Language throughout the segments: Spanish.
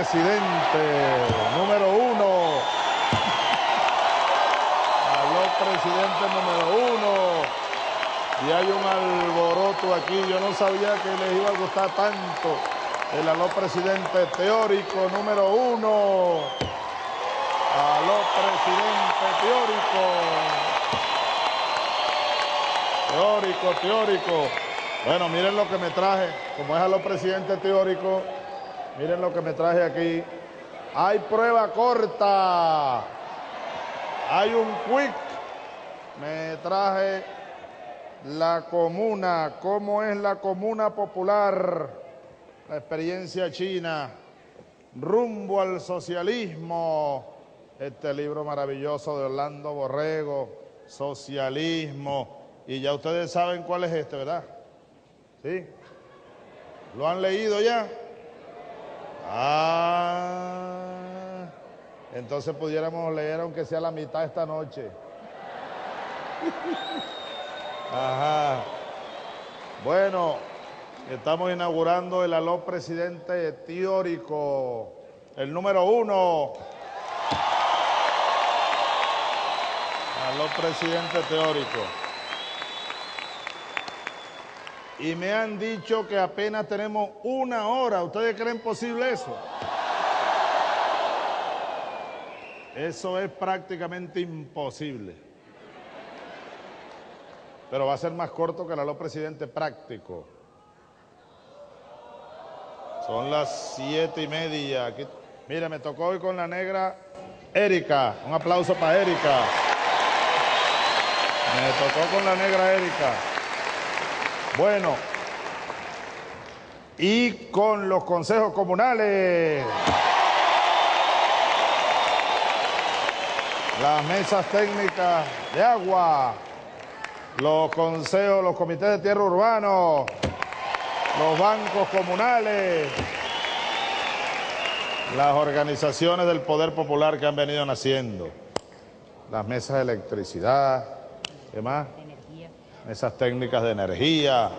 presidente número 1. Aló, presidente número 1. Y hay un alboroto aquí. Yo no sabía que les iba a gustar tanto el aló, presidente teórico número 1. Aló, presidente teórico. Teórico. Bueno, miren lo que me traje, como es a los presidentes teóricos, miren lo que me traje aquí. Hay prueba corta, hay un quick. Me traje la comuna, cómo es la comuna popular, la experiencia china, rumbo al socialismo. Este libro maravilloso de Orlando Borrego, Socialismo, y ya ustedes saben cuál es este, ¿verdad? ¿Sí? ¿Lo han leído ya? Ah, entonces pudiéramos leer aunque sea la mitad esta noche. Ajá. Bueno, estamos inaugurando el aló presidente teórico, el número 1. Aló presidente teórico. Y me han dicho que apenas tenemos 1 hora. ¿Ustedes creen posible eso? Eso es prácticamente imposible. Pero va a ser más corto que el aló presidente práctico. Son las 7:30. Aquí, mira, me tocó hoy con la negra Erika. Un aplauso para Erika. Me tocó con la negra Erika. Bueno, y con los consejos comunales, las mesas técnicas de agua, los consejos, los comités de tierra urbanos, los bancos comunales, las organizaciones del poder popular que han venido naciendo, las mesas de electricidad, ¿qué más? Esas técnicas de energía,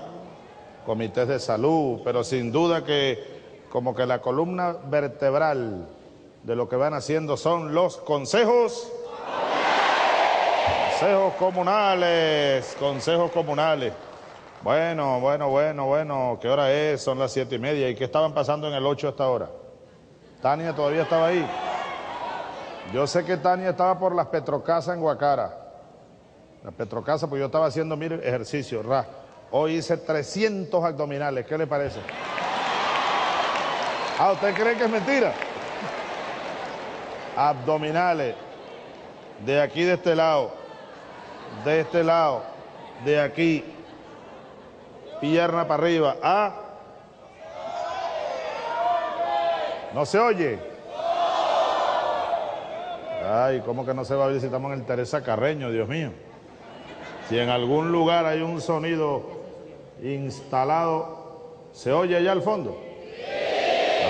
comités de salud, pero sin duda que como que la columna vertebral de lo que van haciendo son los consejos, consejos comunales. Bueno, ¿qué hora es? Son las 7:30. ¿Y qué estaban pasando en el 8 hasta ahora? Tania todavía estaba ahí. Yo sé que Tania estaba por las Petrocasas en Guacara. La Petrocasa, pues yo estaba haciendo, mire, ejercicio, ra. Hoy hice 300 abdominales, ¿qué le parece? Ah, ¿usted cree que es mentira? Abdominales, de aquí de este lado, de aquí, pierna para arriba, ah. ¿No se oye? Ay, ¿cómo que no se va a ver si estamos en el Teresa Carreño, Dios mío? Si en algún lugar hay un sonido instalado, ¿se oye allá al fondo? Sí.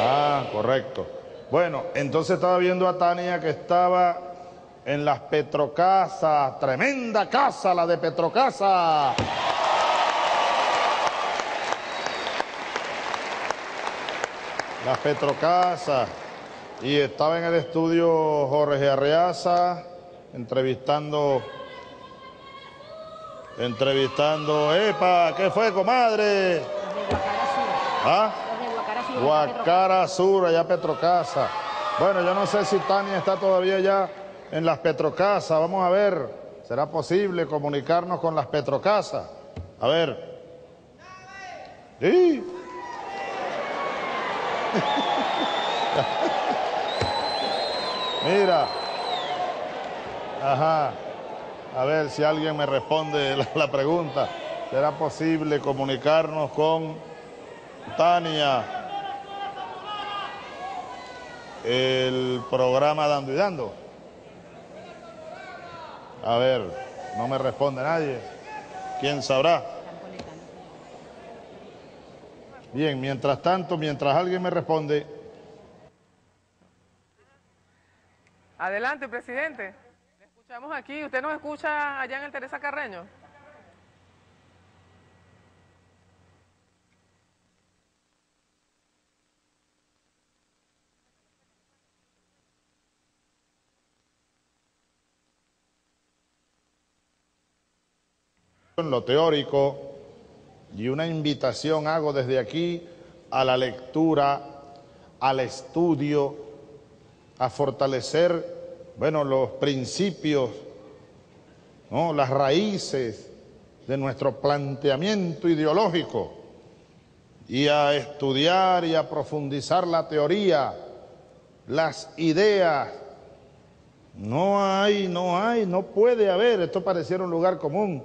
Ah, correcto. Bueno, entonces estaba viendo a Tania que estaba en las Petrocasas. Tremenda casa la de Petrocasa. Las Petrocasas. Y estaba en el estudio Jorge Arreaza entrevistando, ¡epa! ¿Qué fue, comadre? Los de Guacara Sur. ¿Ah? Los de Guacara Sur. Guacara Sur, allá Petrocasa. Bueno, yo no sé si Tania está todavía allá en las Petrocasas. Vamos a ver, ¿será posible comunicarnos con las Petrocasas? A ver. ¿Sí? Mira, ajá, a ver si alguien me responde la pregunta. ¿Será posible comunicarnos con Tania? El programa Dando y Dando. A ver, no me responde nadie. ¿Quién sabrá? Bien, mientras tanto, mientras alguien me responde... Adelante, presidente. Le escuchamos aquí. ¿Usted nos escucha allá en el Teresa Carreño? lo teórico, y una invitación hago desde aquí a la lectura, al estudio, a fortalecer, bueno, los principios, ¿no?, las raíces de nuestro planteamiento ideológico, y a estudiar y a profundizar la teoría, las ideas. No puede haber, esto pareciera un lugar común,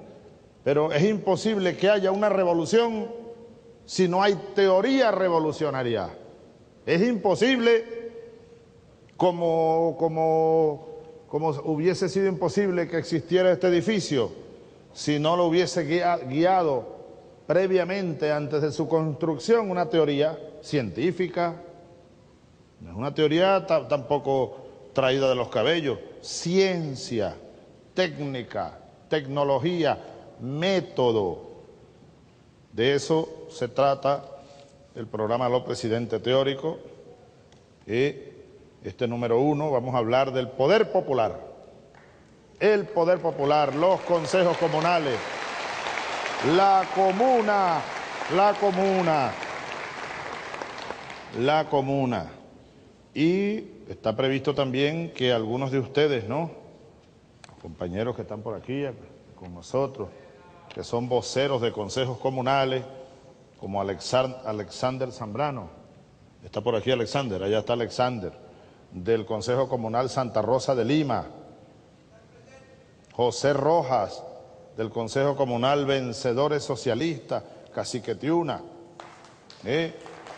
pero es imposible que haya una revolución si no hay teoría revolucionaria. Es imposible, como hubiese sido imposible que existiera este edificio si no lo hubiese guiado previamente, antes de su construcción, una teoría científica. No es una teoría tampoco traída de los cabellos. Ciencia, técnica, tecnología, método. De eso se trata el programa Lo Presidente Teórico. Este número 1, vamos a hablar del poder popular. El poder popular, los consejos comunales, la comuna. Y está previsto también que algunos de ustedes, ¿no?, los compañeros que están por aquí con nosotros, que son voceros de consejos comunales, como Alexander Zambrano. Está por aquí Alexander, allá está Alexander, del Consejo Comunal Santa Rosa de Lima. José Rojas, del Consejo Comunal Vencedores Socialistas, Caciquetiuna.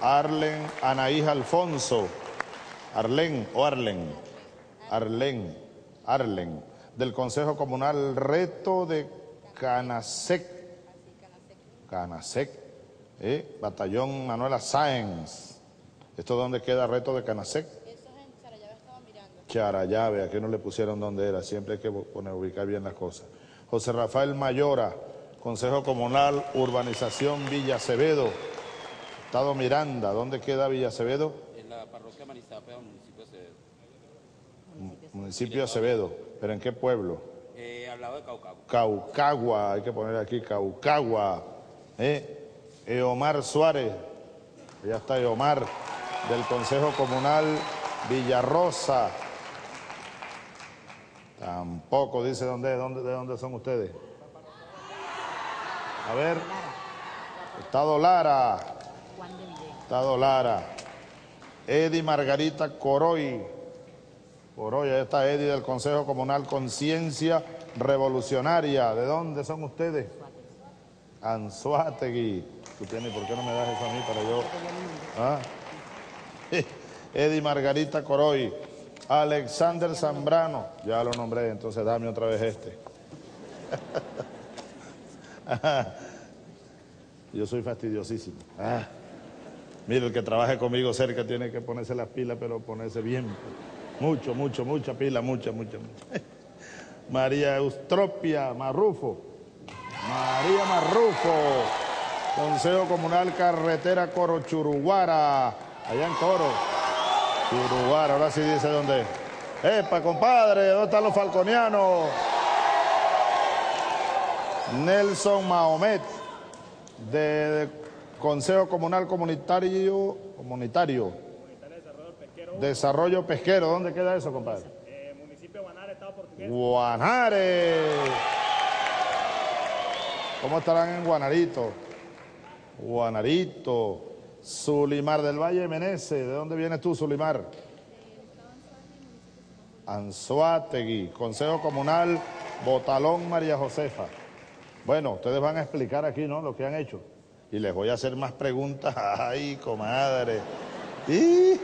Arlen Anaís Alfonso. Arlen, del Consejo Comunal Reto de Canasec, Batallón Manuela Sáenz. ¿Esto dónde queda Reto de Canasec? Eso es en Charallave, estaba mirando. Charallave, aquí no le pusieron dónde era, siempre hay que ubicar bien las cosas. José Rafael Mayora, Consejo Comunal Urbanización Villa Acevedo, Estado Miranda. ¿Dónde queda Villa Acevedo? La parroquia Marizapia, municipio de Acevedo. Municipio de Acevedo, pero ¿en qué pueblo? Al lado de Caucagua. Caucagua, hay que poner aquí Caucagua. Eomar Suárez, allá está Eomar, del Consejo Comunal Villarrosa. Tampoco dice de dónde son ustedes. A ver, Estado Lara. Edi Margarita Coroy, ahí está Edi, del Consejo Comunal Conciencia Revolucionaria. ¿De dónde son ustedes? Anzuategui. ¿Tú tienes? ¿Por qué no me das eso a mí para yo? ¿Ah? Edi Margarita Coroy. Alexander Zambrano, ya lo nombré, entonces dame otra vez este. Yo soy fastidiosísimo. Mira, el que trabaje conmigo cerca tiene que ponerse las pilas, pero ponerse bien. Mucha pila. María Eustropia Marrufo. Consejo Comunal Carretera Coro Churuguara. Allá en Coro. Churuguara, ahora sí dice dónde es. ¡Epa, compadre! ¿Dónde están los falconianos? Nelson Mahomet, de Consejo Comunal Comunitario Desarrollo Pesquero. ¿Dónde queda eso, compadre? Municipio de Guanare, Estado Portugués. ¡Guanare! ¿Cómo estarán en Guanarito? Zulimar del Valle de Meneses. ¿De dónde vienes tú, Zulimar? Anzuategui, Consejo Comunal Botalón María Josefa. Bueno, ustedes van a explicar aquí, ¿no?, lo que han hecho. Y les voy a hacer más preguntas. ¡Ay, comadre! Llegó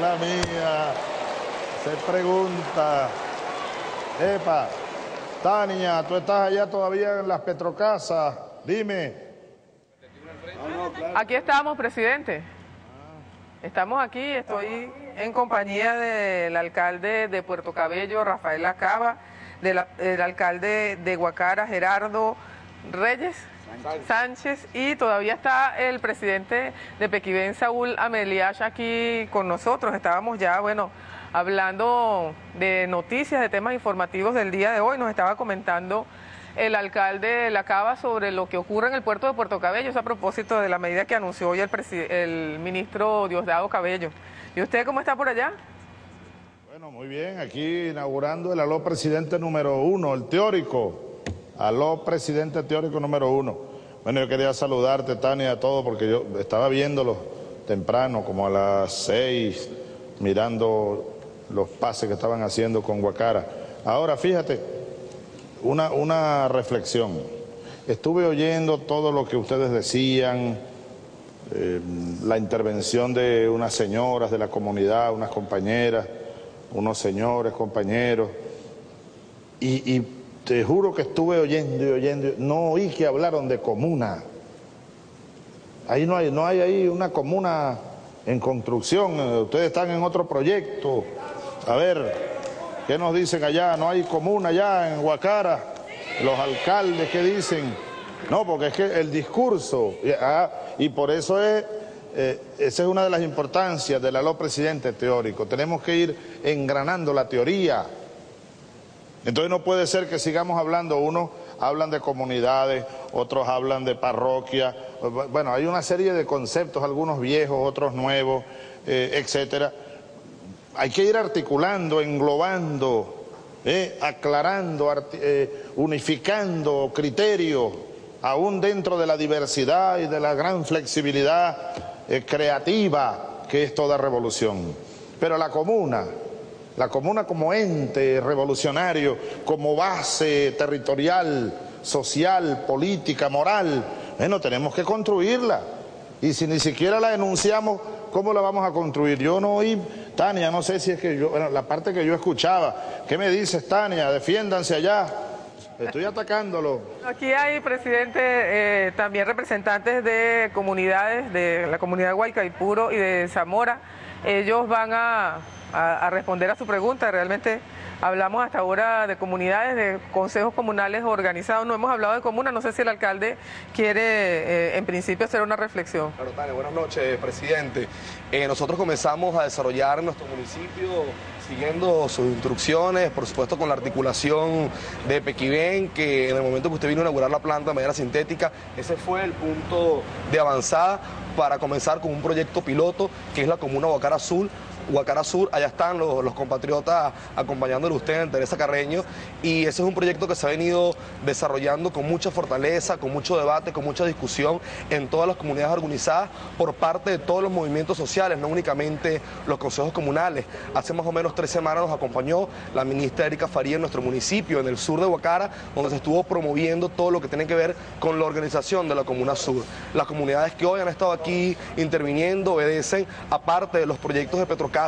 la mía. Se pregunta. Epa, Tania, tú estás allá todavía en las Petrocasas. Dime. Aquí estamos, presidente. Estamos aquí, estoy en compañía del alcalde de Puerto Cabello, Rafael Acaba, del alcalde de Guacara, Gerardo Reyes Sánchez, y todavía está el presidente de Pequibén, Saúl Ameliash, aquí con nosotros. Estábamos ya, bueno, hablando de noticias, de temas informativos del día de hoy. Nos estaba comentando el alcalde de La Cava sobre lo que ocurre en el puerto de Puerto Cabello, a propósito de la medida que anunció hoy el ministro Diosdado Cabello. ¿Y usted cómo está por allá? Bueno, muy bien, aquí inaugurando el aló presidente número 1, el teórico, aló presidente teórico número 1. Bueno, yo quería saludarte, Tania, a todos, porque yo estaba viéndolo temprano, como a las 6, mirando los pases que estaban haciendo con Guacara. Ahora, fíjate, una reflexión. Estuve oyendo todo lo que ustedes decían, la intervención de unas señoras de la comunidad, unas compañeras, unos señores, compañeros, y te juro que estuve oyendo y oyendo, no oí que hablaron de comuna. Ahí no hay ahí una comuna en construcción, ustedes están en otro proyecto. A ver, ¿qué nos dicen allá? ¿No hay comuna allá en Guacara? Los alcaldes, ¿qué dicen? No, porque es que el discurso, y por eso es, esa es una de las importancias del aló presidente teórico. Tenemos que ir engranando la teoría. Entonces no puede ser que sigamos hablando, unos hablan de comunidades, otros hablan de parroquia, bueno, hay una serie de conceptos, algunos viejos, otros nuevos, etcétera. Hay que ir articulando, englobando, aclarando, unificando criterios, aún dentro de la diversidad y de la gran flexibilidad creativa que es toda revolución. Pero la comuna como ente revolucionario, como base territorial, social, política, moral, bueno, tenemos que construirla. Y si ni siquiera la enunciamos, ¿cómo la vamos a construir? Yo no oí, Tania, no sé si es que yo, bueno, la parte que yo escuchaba, ¿qué me dices, Tania? Defiéndanse allá, estoy atacándolo. Aquí hay, presidente, también representantes de comunidades, de la comunidad de Guaycaipuro y de Zamora. Ellos van a responder a su pregunta. Realmente hablamos hasta ahora de comunidades, de consejos comunales organizados, no hemos hablado de comunas. No sé si el alcalde quiere en principio hacer una reflexión. Claro, Tania, buenas noches, presidente. Nosotros comenzamos a desarrollar nuestro municipio siguiendo sus instrucciones, por supuesto con la articulación de Pequibén, que en el momento que usted vino a inaugurar la planta de madera sintética, ese fue el punto de avanzada para comenzar con un proyecto piloto que es la comuna Guacara Sur. Guacara Sur, allá están los compatriotas acompañándole a usted, Teresa Carreño, y ese es un proyecto que se ha venido desarrollando con mucha fortaleza, con mucho debate, con mucha discusión en todas las comunidades organizadas por parte de todos los movimientos sociales, no únicamente los consejos comunales. Hace más o menos 3 semanas nos acompañó la ministra Erika Faría en nuestro municipio, en el sur de Guacara, donde se estuvo promoviendo todo lo que tiene que ver con la organización de la Comuna Sur. Las comunidades que hoy han estado aquí interviniendo obedecen, aparte de los proyectos de Petrocaribe,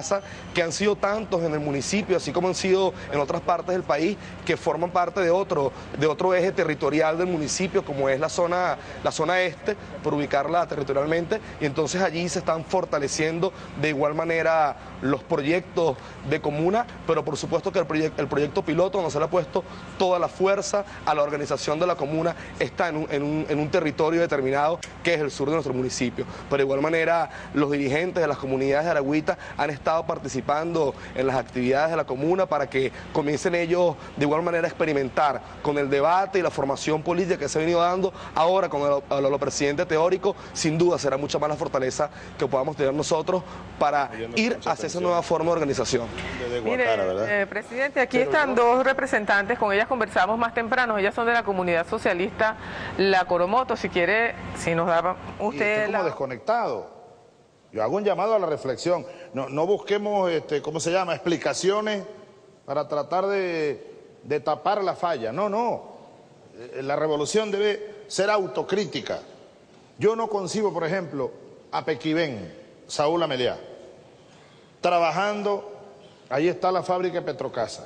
que han sido tantos en el municipio, así como han sido en otras partes del país, que forman parte de otro eje territorial del municipio, como es la zona este, por ubicarla territorialmente, y entonces allí se están fortaleciendo de igual manera los proyectos de comuna, pero por supuesto que el proyecto piloto, no se le ha puesto toda la fuerza a la organización de la comuna, está en un territorio determinado que es el sur de nuestro municipio. Pero de igual manera los dirigentes de las comunidades de Aragüita han estado participando en las actividades de la comuna para que comiencen ellos de igual manera a experimentar con el debate y la formación política que se ha venido dando. Ahora con el presidente teórico, sin duda será mucha más la fortaleza que podamos tener nosotros para ir hacia esa nueva forma de organización. Mire, presidente, aquí están dos representantes, con ellas conversamos más temprano, ellas son de la comunidad socialista La Coromoto. Si quiere, si nos da usted... Como desconectado. Yo hago un llamado a la reflexión. No busquemos, ¿cómo se llama?, explicaciones para tratar de tapar la falla. No. La revolución debe ser autocrítica. Yo no concibo, por ejemplo, a Pequibén, Saúl Ameliá, trabajando, ahí está la fábrica Petrocasa,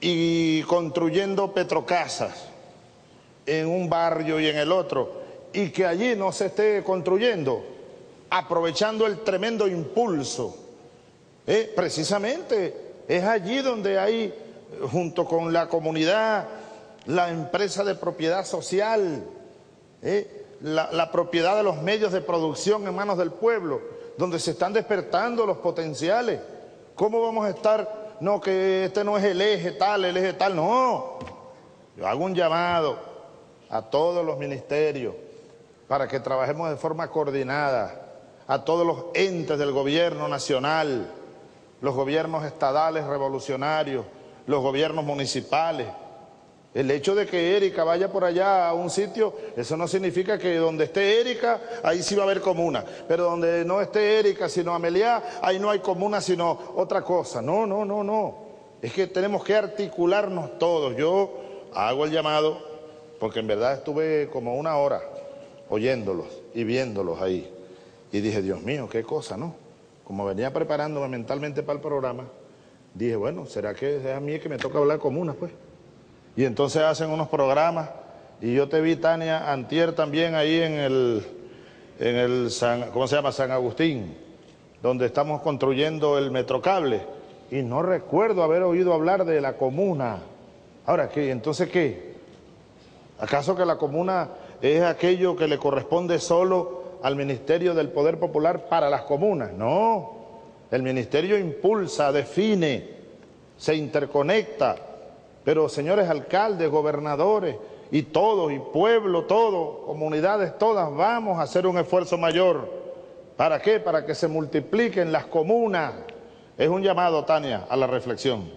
y construyendo Petrocasas en un barrio y en el otro, y que allí no se esté construyendo, aprovechando el tremendo impulso. Precisamente es allí donde hay, junto con la comunidad, la empresa de propiedad social, la propiedad de los medios de producción en manos del pueblo, donde se están despertando los potenciales. ¿Cómo vamos a estar? No, que este no es el eje tal, no. Yo hago un llamado a todos los ministerios para que trabajemos de forma coordinada, a todos los entes del gobierno nacional, los gobiernos estadales revolucionarios, los gobiernos municipales. El hecho de que Erika vaya por allá a un sitio, eso no significa que donde esté Erika, ahí sí va a haber comuna. Pero donde no esté Erika, sino Ameliá, ahí no hay comuna, sino otra cosa. No, no, no, no. Es que tenemos que articularnos todos. Yo hago el llamado, porque en verdad estuve como una hora oyéndolos y viéndolos ahí. Y dije, Dios mío, qué cosa, ¿no? Como venía preparándome mentalmente para el programa, dije, bueno, ¿será que es a mí que me toca hablar comunas, pues? Y entonces hacen unos programas, y yo te vi, Tania, antier también ahí en el San Agustín, donde estamos construyendo el metrocable, y no recuerdo haber oído hablar de la comuna. Ahora, ¿qué? ¿Entonces qué? ¿Acaso que la comuna es aquello que le corresponde solo al Ministerio del Poder Popular para las comunas? No, el ministerio impulsa, define, se interconecta. Pero señores alcaldes, gobernadores y todos, y pueblo, todo, comunidades todas, vamos a hacer un esfuerzo mayor. ¿Para qué? Para que se multipliquen las comunas. Es un llamado, Tania, a la reflexión.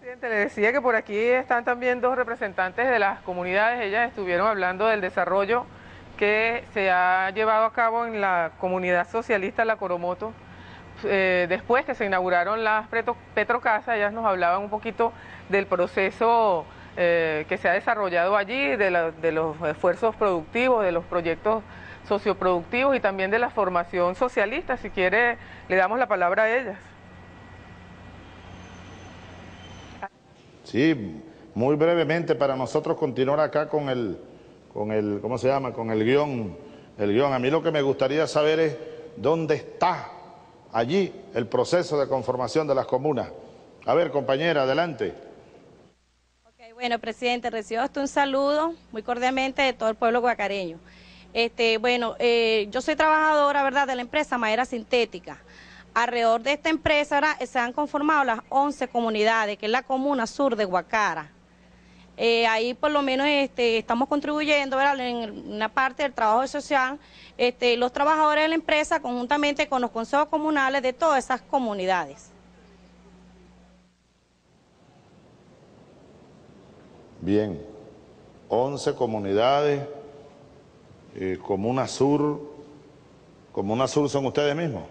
Presidente, le decía que por aquí están también dos representantes de las comunidades. Ellas estuvieron hablando del desarrollo que se ha llevado a cabo en la comunidad socialista La Coromoto. Después que se inauguraron las Petrocasas, ellas nos hablaban un poquito del proceso que se ha desarrollado allí, de los esfuerzos productivos, de los proyectos socioproductivos y también de la formación socialista. Si quiere, le damos la palabra a ellas. Sí, muy brevemente, para nosotros continuar acá con el ¿cómo se llama? Con el guión. A mí lo que me gustaría saber es dónde está allí el proceso de conformación de las comunas. A ver, compañera, adelante. Okay, bueno, presidente, recibo hasta un saludo muy cordialmente de todo el pueblo guacareño. Yo soy trabajadora, ¿verdad?, de la empresa Madera Sintética. Alrededor de esta empresa ahora se han conformado las 11 comunidades, que es la comuna sur de Guacara. Ahí por lo menos estamos contribuyendo, ¿verdad?, en una parte del trabajo social, los trabajadores de la empresa conjuntamente con los consejos comunales de todas esas comunidades. Bien, 11 comunidades, Comuna Sur. ¿Comuna Sur son ustedes mismos?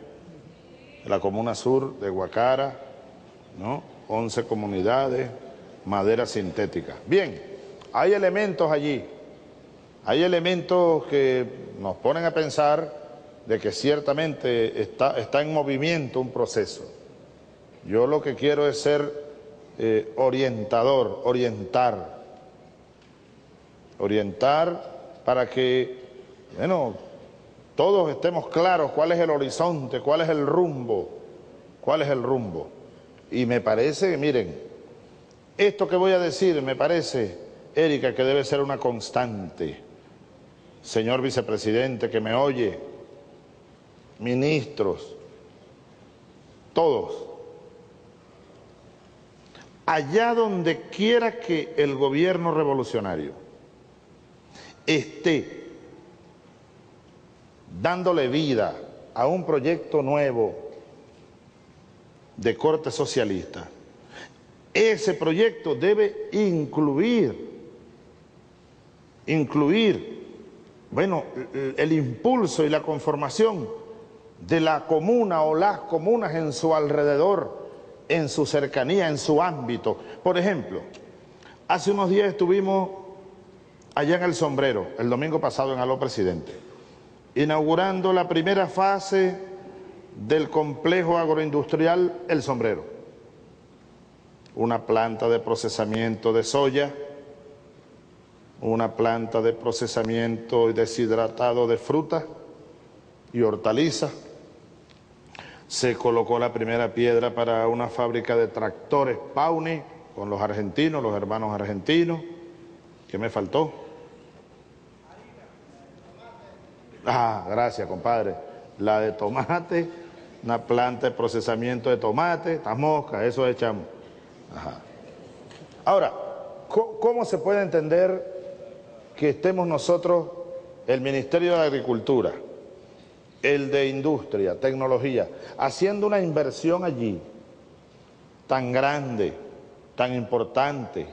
La Comuna Sur de Guacara, ¿no? 11 comunidades. Madera Sintética. Bien, hay elementos allí, hay elementos que nos ponen a pensar de que ciertamente está en movimiento un proceso. Yo lo que quiero es ser orientador, orientar para que, bueno, todos estemos claros cuál es el horizonte, cuál es el rumbo, Y me parece, miren, esto que voy a decir me parece, Erika, que debe ser una constante. Señor vicepresidente que me oye, ministros, todos. Allá donde quiera que el gobierno revolucionario esté dándole vida a un proyecto nuevo de corte socialista, ese proyecto debe incluir, bueno, el impulso y la conformación de la comuna o las comunas en su alrededor, en su cercanía, en su ámbito. Por ejemplo, hace unos días estuvimos allá en El Sombrero, el domingo pasado en Aló Presidente, inaugurando la primera fase del complejo agroindustrial El Sombrero. Una planta de procesamiento de soya, una planta de procesamiento y deshidratado de frutas y hortalizas. Se colocó la primera piedra para una fábrica de tractores Pauni con los argentinos, los hermanos argentinos. ¿Qué me faltó? Ah, gracias, compadre. La de tomate, una planta de procesamiento de tomate, las moscas, eso echamos. Ajá. Ahora, ¿cómo se puede entender que estemos nosotros, el Ministerio de Agricultura, el de Industria, Tecnología, haciendo una inversión allí tan grande, tan importante,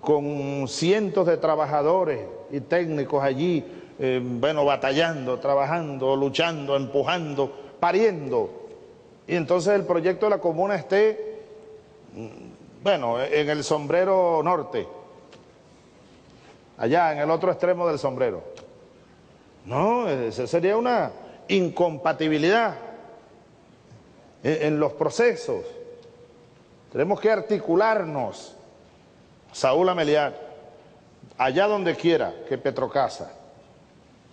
con cientos de trabajadores y técnicos allí, bueno, batallando, trabajando, luchando, empujando, pariendo, y entonces el proyecto de la comuna esté, bueno, en el sombrero norte, allá en el otro extremo del sombrero? No, esa sería una incompatibilidad en los procesos. Tenemos que articularnos, Saúl Ameliar, allá donde quiera que Petrocasa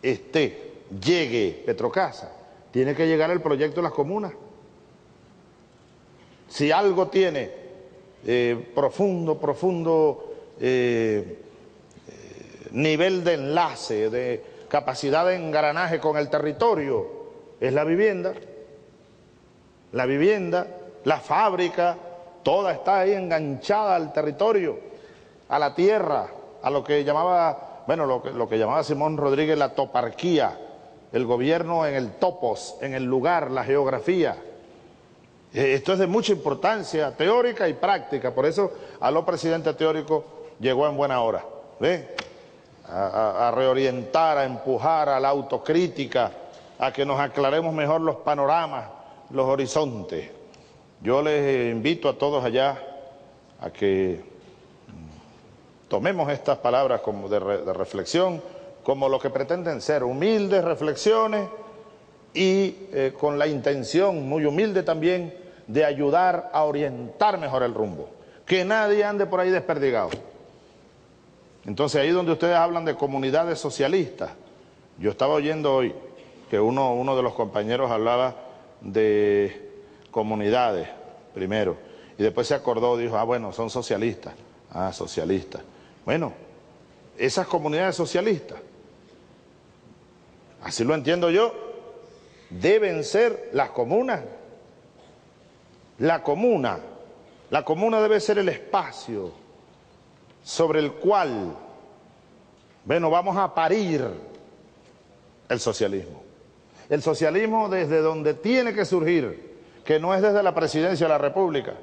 esté, llegue Petrocasa, tiene que llegar el proyecto de las comunas. Si algo tiene profundo nivel de enlace, de capacidad de engranaje con el territorio, es la vivienda. La vivienda, la fábrica, toda está ahí enganchada al territorio, a la tierra, a lo que llamaba, bueno, lo que llamaba Simón Rodríguez la toparquía, el gobierno en el topos, en el lugar, la geografía. Esto es de mucha importancia teórica y práctica, por eso Aló Presidente Teórico llegó en buena hora, ¿ve? A reorientar, a empujar a la autocrítica, a que nos aclaremos mejor los panoramas, los horizontes. Yo les invito a todos allá a que tomemos estas palabras como de reflexión, como lo que pretenden ser, humildes reflexiones y con la intención muy humilde también de ayudar a orientar mejor el rumbo. Que nadie ande por ahí desperdigado. Entonces ahí donde ustedes hablan de comunidades socialistas, yo estaba oyendo hoy que uno de los compañeros hablaba de comunidades primero y después se acordó, dijo, ah bueno, son socialistas, ah socialistas. Bueno, esas comunidades socialistas, así lo entiendo yo, deben ser las comunas. La comuna debe ser el espacio sobre el cual, bueno, vamos a parir el socialismo. El socialismo desde donde tiene que surgir, que no es desde la presidencia de la República.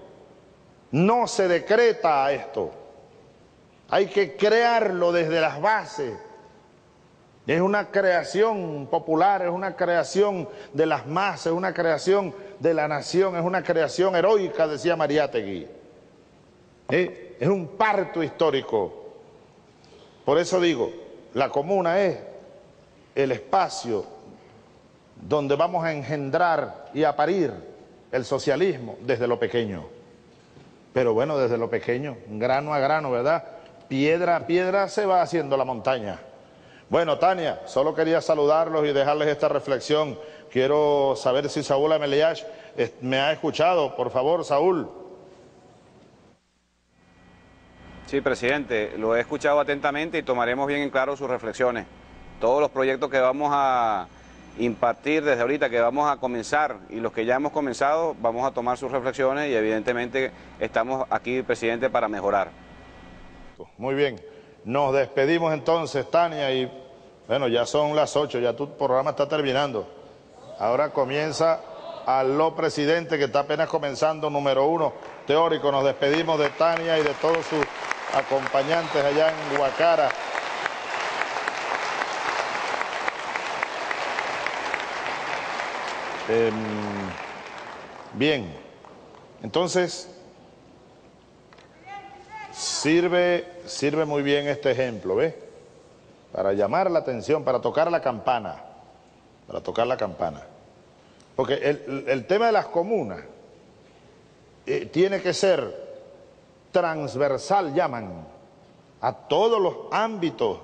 No se decreta esto. Hay que crearlo desde las bases. Es una creación popular, es una creación de las masas, es una creación de la nación, es una creación heroica, decía Mariátegui. Es un parto histórico. Por eso digo, la comuna es el espacio donde vamos a engendrar y a parir el socialismo desde lo pequeño. Pero bueno, desde lo pequeño, grano a grano, ¿verdad? Piedra a piedra se va haciendo la montaña. Bueno, Tania, solo quería saludarlos y dejarles esta reflexión. Quiero saber si Saúl Ameliash me ha escuchado. Por favor, Saúl. Sí, presidente, lo he escuchado atentamente y tomaremos bien en claro sus reflexiones. Todos los proyectos que vamos a impartir desde ahorita, que vamos a comenzar, y los que ya hemos comenzado, vamos a tomar sus reflexiones y evidentemente estamos aquí, presidente, para mejorar. Muy bien, nos despedimos entonces, Tania, y bueno, ya son las 8, ya tu programa está terminando. Ahora comienza Aló Presidente, que está apenas comenzando, número 1 teórico. Nos despedimos de Tania y de todos sus acompañantes allá en Guacara. Bien, entonces sirve muy bien este ejemplo, ¿ves? Para llamar la atención, para tocar la campana, porque el tema de las comunas tiene que ser transversal, llaman, a todos los ámbitos.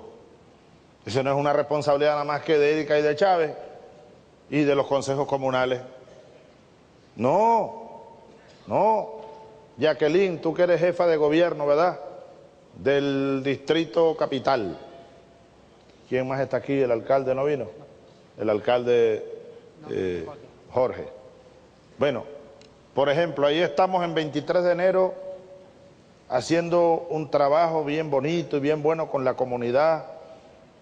Eso no es una responsabilidad nada más que de Erika y de Chávez y de los consejos comunales. No, Jacqueline, tú que eres jefa de gobierno, ¿verdad?, del distrito capital. ¿Quién más está aquí? ¿El alcalde no vino? El alcalde Jorge. Bueno, por ejemplo, ahí estamos en 23 de enero haciendo un trabajo bien bonito y bien bueno con la comunidad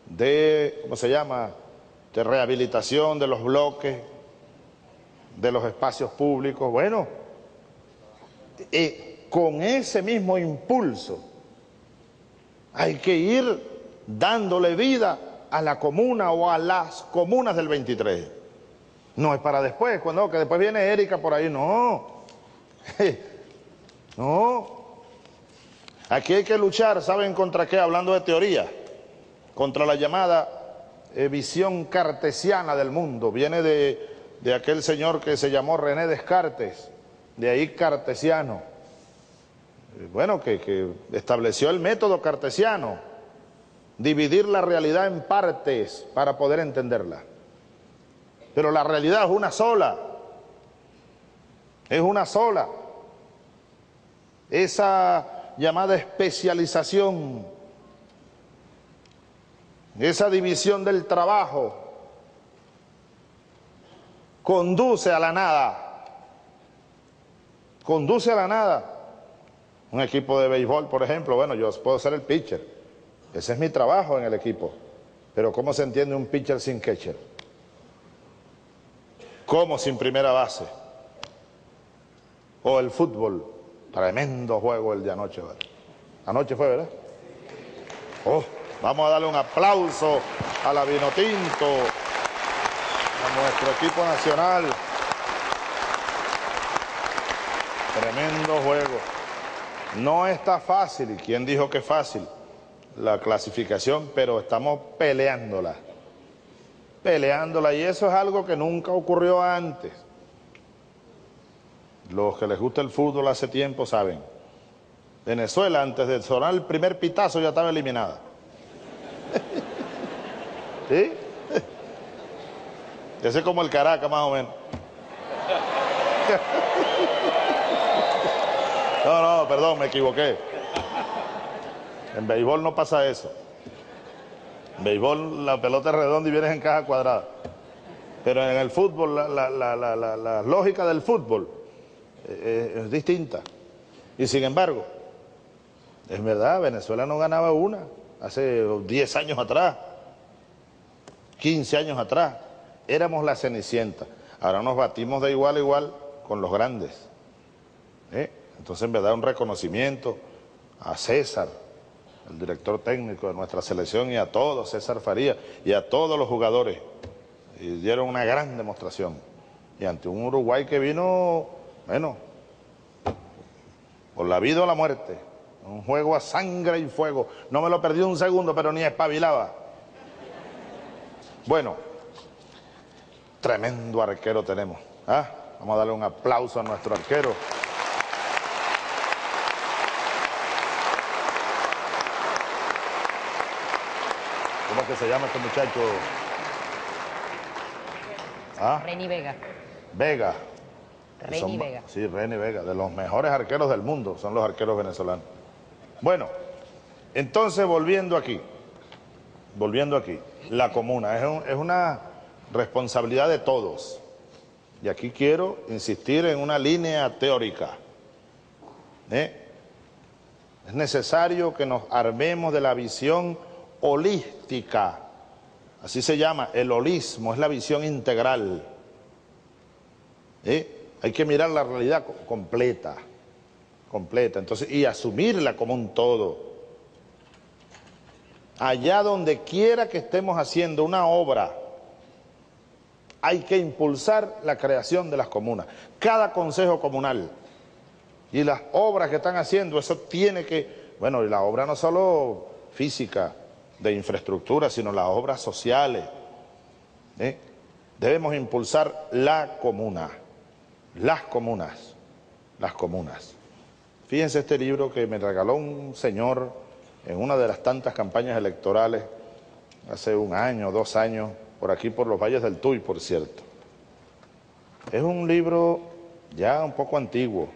de, ¿cómo se llama?, de rehabilitación de los bloques, de los espacios públicos. Bueno, con ese mismo impulso hay que ir dándole vida a la comuna o a las comunas del 23. No es para después, cuando que después viene Erika por ahí, no. No. Aquí hay que luchar, ¿saben contra qué? Hablando de teoría, contra la llamada visión cartesiana del mundo. Viene de aquel señor que se llamó René Descartes, de ahí cartesiano. Bueno, que estableció el método cartesiano, dividir la realidad en partes para poder entenderla. Pero la realidad es una sola, es una sola. Esa llamada especialización, esa división del trabajo, conduce a la nada, conduce a la nada. Un equipo de béisbol, por ejemplo, bueno, yo puedo ser el pitcher, ese es mi trabajo en el equipo, pero ¿cómo se entiende un pitcher sin catcher? ¿Cómo sin primera base? O el fútbol. Tremendo juego el de anoche, ¿verdad? Anoche fue, ¿verdad? Oh, vamos a darle un aplauso a la Vinotinto, a nuestro equipo nacional. Tremendo juego. No está fácil, ¿y quién dijo que es fácil? La clasificación, pero estamos peleándola. Peleándola, y eso es algo que nunca ocurrió antes. Los que les gusta el fútbol hace tiempo saben. Venezuela, antes de sonar el primer pitazo, ya estaba eliminada. ¿Sí? Ese es como el Caracas, más o menos. No, no, perdón, me equivoqué. En béisbol no pasa eso. En béisbol la pelota es redonda y vienes en caja cuadrada. Pero en el fútbol, la lógica del fútbol es distinta. Y sin embargo, es verdad, Venezuela no ganaba una hace 10 años atrás, 15 años atrás. Éramos la cenicienta. Ahora nos batimos de igual a igual con los grandes. Entonces, en verdad, un reconocimiento a César, el director técnico de nuestra selección, y a todos, César Faría, y a todos los jugadores. Y dieron una gran demostración. Y ante un Uruguay que vino, bueno, por la vida o la muerte, un juego a sangre y fuego. No me lo perdí un segundo, pero ni espabilaba. Bueno, tremendo arquero tenemos. ¿Ah? Vamos a darle un aplauso a nuestro arquero. ¿Cómo es que se llama este muchacho? ¿Ah? Reni Vega. Vega. Reni Vega. Sí, Reni Vega, de los mejores arqueros del mundo, son los arqueros venezolanos. Bueno, entonces volviendo aquí, la comuna es una responsabilidad de todos. Y aquí quiero insistir en una línea teórica. Es necesario que nos armemos de la visión holística, así se llama, el holismo, es la visión integral. Hay que mirar la realidad completa, entonces, y asumirla como un todo. Allá donde quiera que estemos haciendo una obra, hay que impulsar la creación de las comunas. Cada consejo comunal y las obras que están haciendo, eso tiene que... Bueno, y la obra no solo física, de infraestructura, sino las obras sociales. Debemos impulsar la comuna. Las comunas. Fíjense este libro que me regaló un señor en una de las tantas campañas electorales hace un año, 2 años, por aquí por los valles del Tuy, por cierto. Es un libro ya un poco antiguo.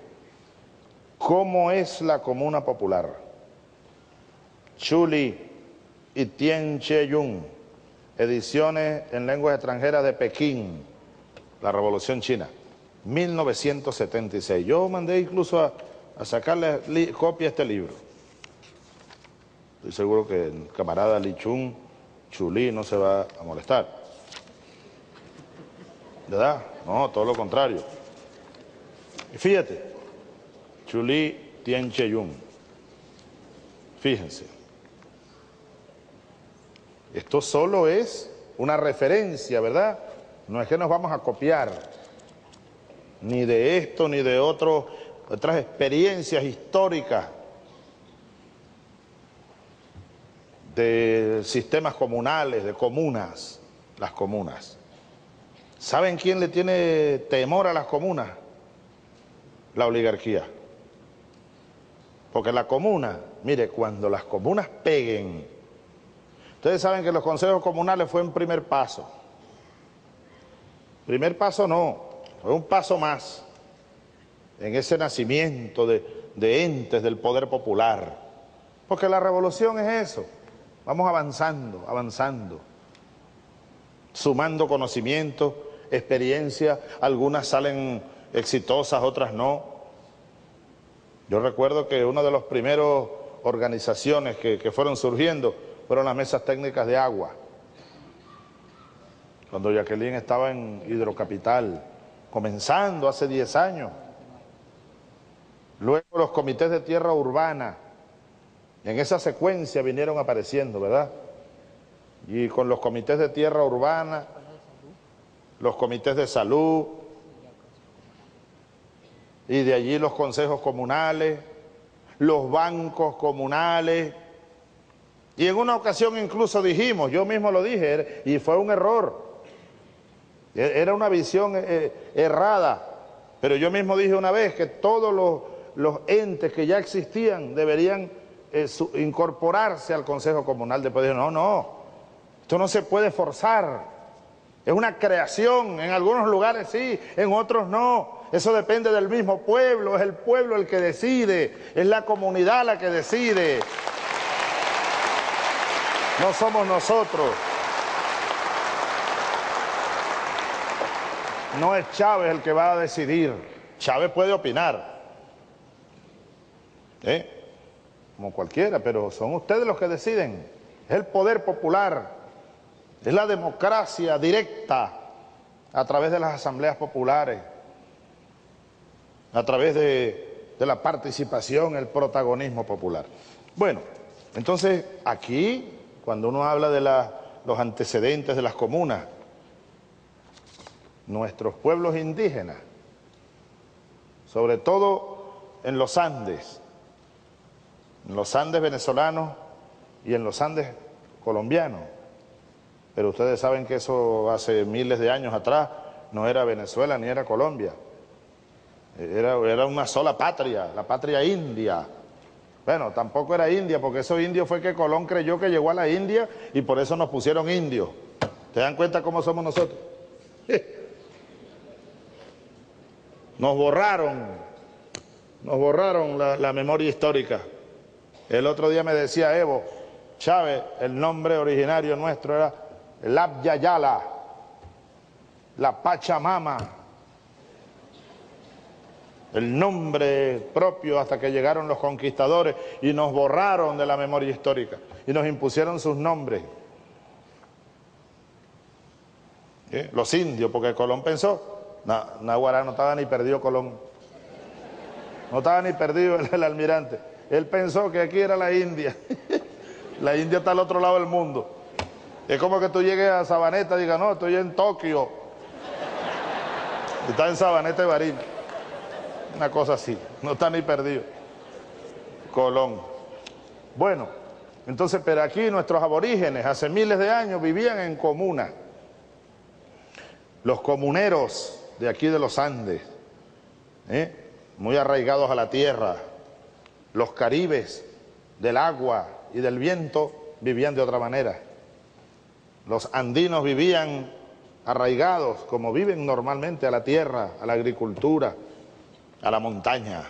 ¿Cómo es la comuna popular? Chuli y Tien Che Yun, ediciones en lenguas extranjeras de Pekín, la Revolución China. 1976. Yo mandé incluso a sacarle copia a este libro. Estoy seguro que el camarada Lichun Chulí no se va a molestar, ¿verdad? No, todo lo contrario. Y fíjate, Chulí Tiancheyun, fíjense, esto solo es una referencia, ¿verdad? No es que nos vamos a copiar ni de esto ni de otras experiencias históricas de sistemas comunales, de comunas, las comunas. ¿Saben quién le tiene temor a las comunas? La oligarquía. Porque la comuna, mire, cuando las comunas peguen, ustedes saben que los consejos comunales fue un primer paso. Primer paso no, fue un paso más en ese nacimiento de entes del poder popular. Porque la revolución es eso. Vamos avanzando, avanzando, sumando conocimiento, experiencia. Algunas salen exitosas, otras no. Yo recuerdo que una de las primeras organizaciones que fueron surgiendo fueron las mesas técnicas de agua. Cuando Jacqueline estaba en Hidrocapital, comenzando hace 10 años. Luego los comités de tierra urbana. En esa secuencia vinieron apareciendo, ¿verdad? Y con los comités de tierra urbana, los comités de salud, y de allí los consejos comunales, los bancos comunales, y en una ocasión incluso dijimos, yo mismo lo dije, y fue un error, era una visión errada, pero yo mismo dije una vez que todos los entes que ya existían deberían incorporarse al Consejo Comunal. Después dijo, no, no, esto no se puede forzar, es una creación, en algunos lugares sí, en otros no, eso depende del mismo pueblo, es el pueblo el que decide, es la comunidad la que decide, no somos nosotros, no es Chávez el que va a decidir. Chávez puede opinar, como cualquiera, pero son ustedes los que deciden. Es el poder popular, es la democracia directa a través de las asambleas populares, a través de la participación, el protagonismo popular. Bueno, entonces aquí, cuando uno habla de los antecedentes de las comunas, nuestros pueblos indígenas, sobre todo en los Andes, en los Andes venezolanos y en los Andes colombianos. Pero ustedes saben que eso hace miles de años atrás no era Venezuela ni era Colombia. Era una sola patria, la patria india. Bueno, tampoco era India, porque esos indios fue que Colón creyó que llegó a la India y por eso nos pusieron indios. ¿Te dan cuenta cómo somos nosotros? Nos borraron la memoria histórica. El otro día me decía Evo Chávez, el nombre originario nuestro era Lapyayala, la Pachamama, el nombre propio hasta que llegaron los conquistadores y nos borraron de la memoria histórica y nos impusieron sus nombres. Los indios, porque Colón pensó, Naguará no estaba ni perdido Colón, no estaba ni perdido el almirante. Él pensó que aquí era la India. La India está al otro lado del mundo. Es como que tú llegues a Sabaneta y digas, no, estoy en Tokio. Está en Sabaneta de Barí. Una cosa así, no está ni perdido. Colón. Bueno, entonces, pero aquí nuestros aborígenes hace miles de años vivían en comunas. Los comuneros de aquí de los Andes, muy arraigados a la tierra. Los caribes del agua y del viento vivían de otra manera. Los andinos vivían arraigados, como viven normalmente, a la tierra, a la agricultura, a la montaña.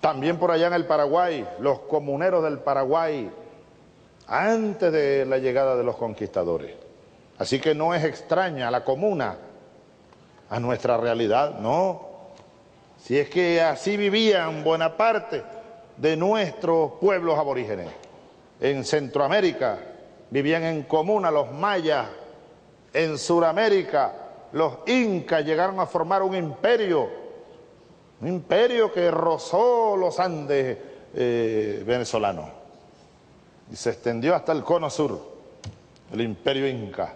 También por allá en el Paraguay, los comuneros del Paraguay, antes de la llegada de los conquistadores. Así que no es extraña la comuna a nuestra realidad. No, si es que así vivían buena parte de nuestros pueblos aborígenes. En Centroamérica vivían en comuna los mayas, en Sudamérica los incas llegaron a formar un imperio que rozó los Andes venezolanos y se extendió hasta el cono sur, el imperio inca.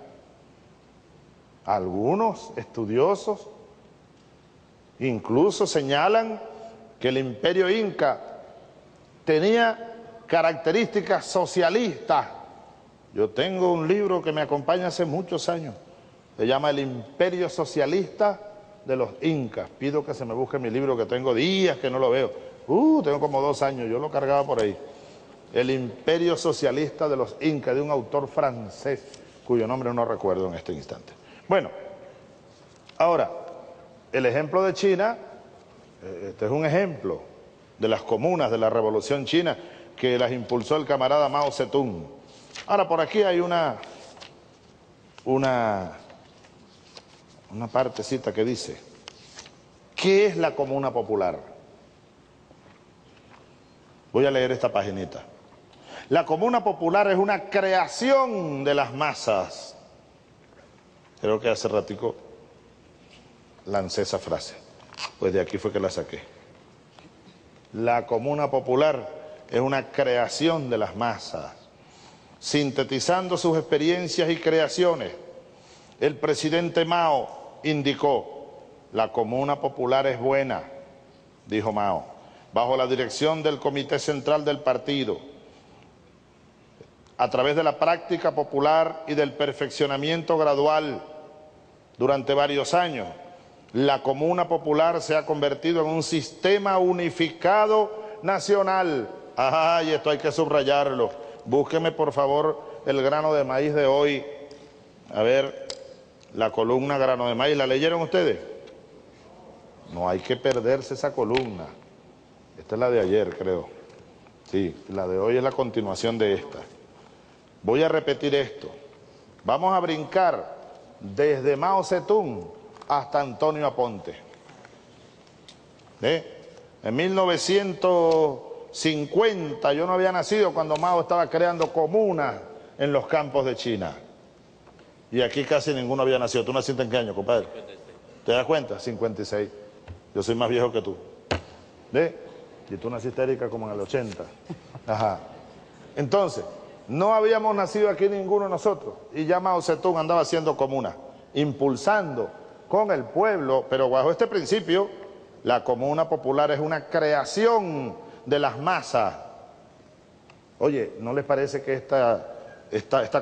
Algunos estudiosos incluso señalan que el imperio inca tenía características socialistas. Yo tengo un libro que me acompaña hace muchos años, se llama El Imperio Socialista de los Incas. Pido que se me busque mi libro, que tengo días que no lo veo. Tengo como 2 años, yo lo cargaba por ahí. El Imperio Socialista de los Incas, de un autor francés, cuyo nombre no recuerdo en este instante. Bueno, ahora, el ejemplo de China, este es un ejemplo de las comunas de la Revolución China que las impulsó el camarada Mao Zedong. Ahora, por aquí hay una partecita que dice, ¿qué es la comuna popular? Voy a leer esta paginita. La comuna popular es una creación de las masas. Creo que hace ratico lancé esa frase, pues de aquí fue que la saqué. La comuna popular es una creación de las masas, sintetizando sus experiencias y creaciones. El presidente Mao indicó, la comuna popular es buena, dijo Mao, bajo la dirección del Comité Central del Partido. A través de la práctica popular y del perfeccionamiento gradual durante varios años, la comuna popular se ha convertido en un sistema unificado nacional. Y esto hay que subrayarlo. Búsqueme, por favor, el grano de maíz de hoy. A ver, la columna grano de maíz, ¿la leyeron ustedes? No hay que perderse esa columna. Esta es la de ayer, creo. Sí, la de hoy es la continuación de esta. Voy a repetir esto. Vamos a brincar desde Mao Zedong hasta Antonio Aponte. En 1950 yo no había nacido cuando Mao estaba creando comunas en los campos de China. Y aquí casi ninguno había nacido. ¿Tú naciste en qué año, compadre? 56. ¿Te das cuenta? 56. Yo soy más viejo que tú. Y tú naciste, Erika, como en el 80. Entonces, no habíamos nacido aquí ninguno de nosotros, y ya Mao Zedong andaba haciendo comunas, impulsando con el pueblo, pero bajo este principio, la comuna popular es una creación de las masas. Oye, ¿no les parece que esta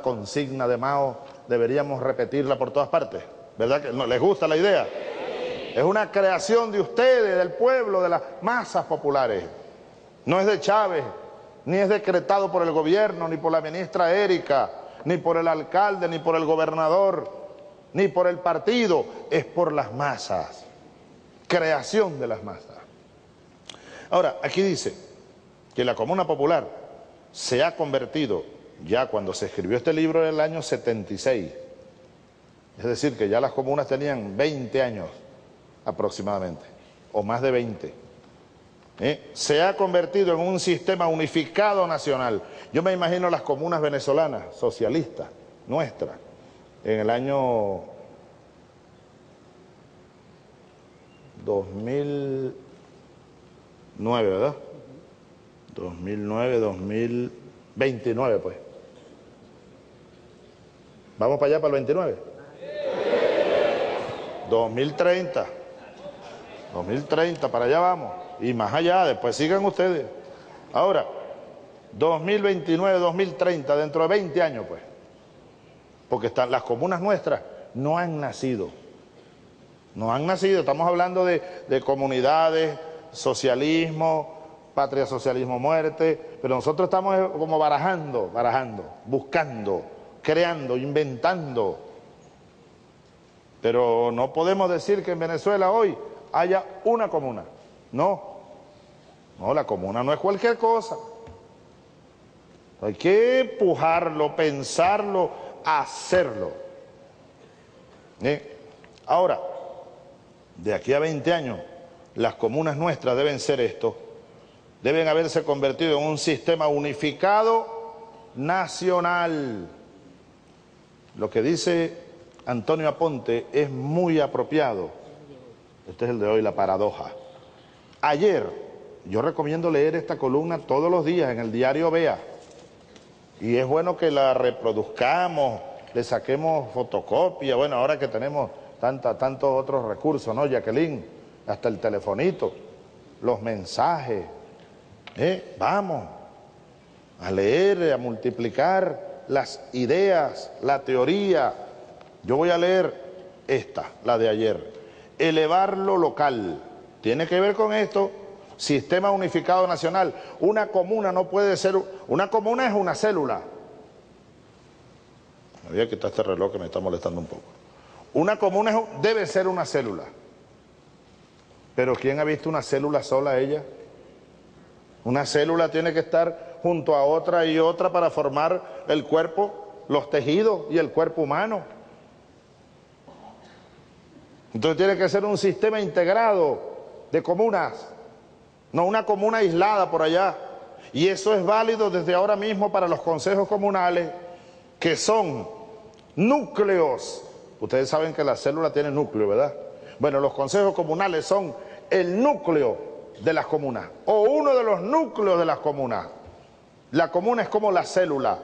consigna de Mao deberíamos repetirla por todas partes? ¿Verdad que no les gusta la idea? Es una creación de ustedes, del pueblo, de las masas populares. No es de Chávez, ni es decretado por el gobierno, ni por la ministra Erika, ni por el alcalde, ni por el gobernador, ni por el partido, es por las masas, creación de las masas. Ahora, aquí dice que la comuna popular se ha convertido, ya cuando se escribió este libro en el año 76, es decir, que ya las comunas tenían 20 años aproximadamente, o más de 20. Se ha convertido en un sistema unificado nacional. Yo me imagino las comunas venezolanas, socialistas, nuestras, en el año 2009, ¿verdad? 2009, 2029, pues. ¿Vamos para allá, para el 29? 2030. 2030, para allá vamos. Y más allá, después sigan ustedes. Ahora, 2029, 2030, dentro de 20 años, pues. Porque las comunas nuestras no han nacido. No han nacido. Estamos hablando de comunidades, socialismo, patria, socialismo, muerte. Pero nosotros estamos como barajando, buscando, creando, inventando. Pero no podemos decir que en Venezuela hoy haya una comuna. No, la comuna no es cualquier cosa. Hay que empujarlo, pensarlo, hacerlo. Ahora, de aquí a 20 años, las comunas nuestras deben ser esto, deben haberse convertido en un sistema unificado nacional. Lo que dice Antonio Aponte es muy apropiado. Este es el de hoy, la paradoja. Ayer, yo recomiendo leer esta columna todos los días en el diario Vea, y es bueno que la reproduzcamos, le saquemos fotocopia, bueno, ahora que tenemos tantos otros recursos, ¿no, Jacqueline? Hasta el telefonito, los mensajes. Vamos a leer, a multiplicar las ideas, la teoría. Yo voy a leer esta, la de ayer. Elevar lo local. Tiene que ver con esto. Sistema unificado nacional. Una comuna no puede ser... Una comuna es una célula. Me voy a quitar este reloj que me está molestando un poco. Una comuna debe ser una célula. Pero ¿quién ha visto una célula sola ella? Una célula tiene que estar junto a otra y otra para formar el cuerpo, los tejidos y el cuerpo humano. Entonces tiene que ser un sistema integrado de comunas, no una comuna aislada por allá. Y eso es válido desde ahora mismo para los consejos comunales, que son núcleos. Ustedes saben que la célula tiene núcleo, ¿verdad? Bueno, los consejos comunales son el núcleo de las comunas, o uno de los núcleos de las comunas. La comuna es como la célula.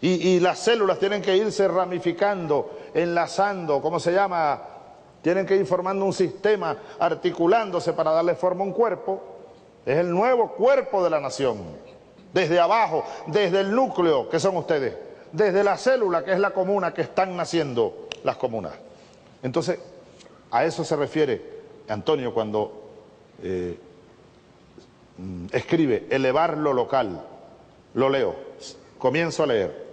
Y las células tienen que irse ramificando, enlazando, ¿cómo se llama? Tienen que ir formando un sistema, articulándose para darle forma a un cuerpo. Es el nuevo cuerpo de la nación. Desde abajo, desde el núcleo, que son ustedes. Desde la célula, que es la comuna, que están naciendo las comunas. Entonces, a eso se refiere Antonio cuando escribe elevar lo local. Lo leo, comienzo a leer.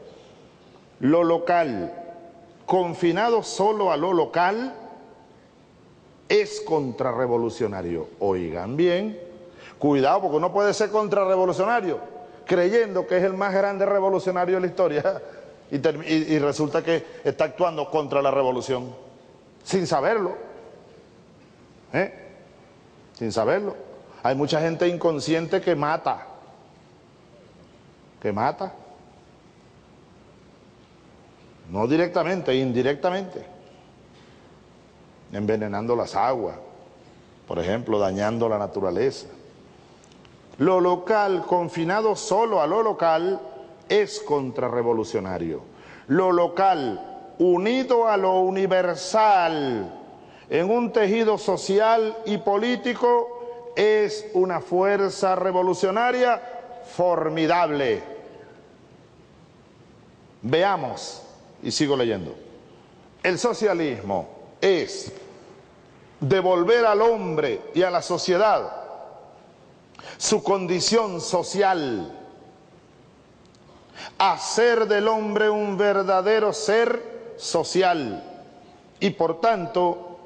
Lo local, confinado solo a lo local, es contrarrevolucionario. Oigan bien, cuidado, porque uno puede ser contrarrevolucionario creyendo que es el más grande revolucionario de la historia y resulta que está actuando contra la revolución sin saberlo. Sin saberlo. Hay mucha gente inconsciente que mata. No directamente, indirectamente. Envenenando las aguas, por ejemplo, dañando la naturaleza. Lo local, confinado solo a lo local, es contrarrevolucionario. Lo local, unido a lo universal, en un tejido social y político, es una fuerza revolucionaria formidable. Veamos, y sigo leyendo. El socialismo es devolver al hombre y a la sociedad su condición social, hacer del hombre un verdadero ser social y, por tanto,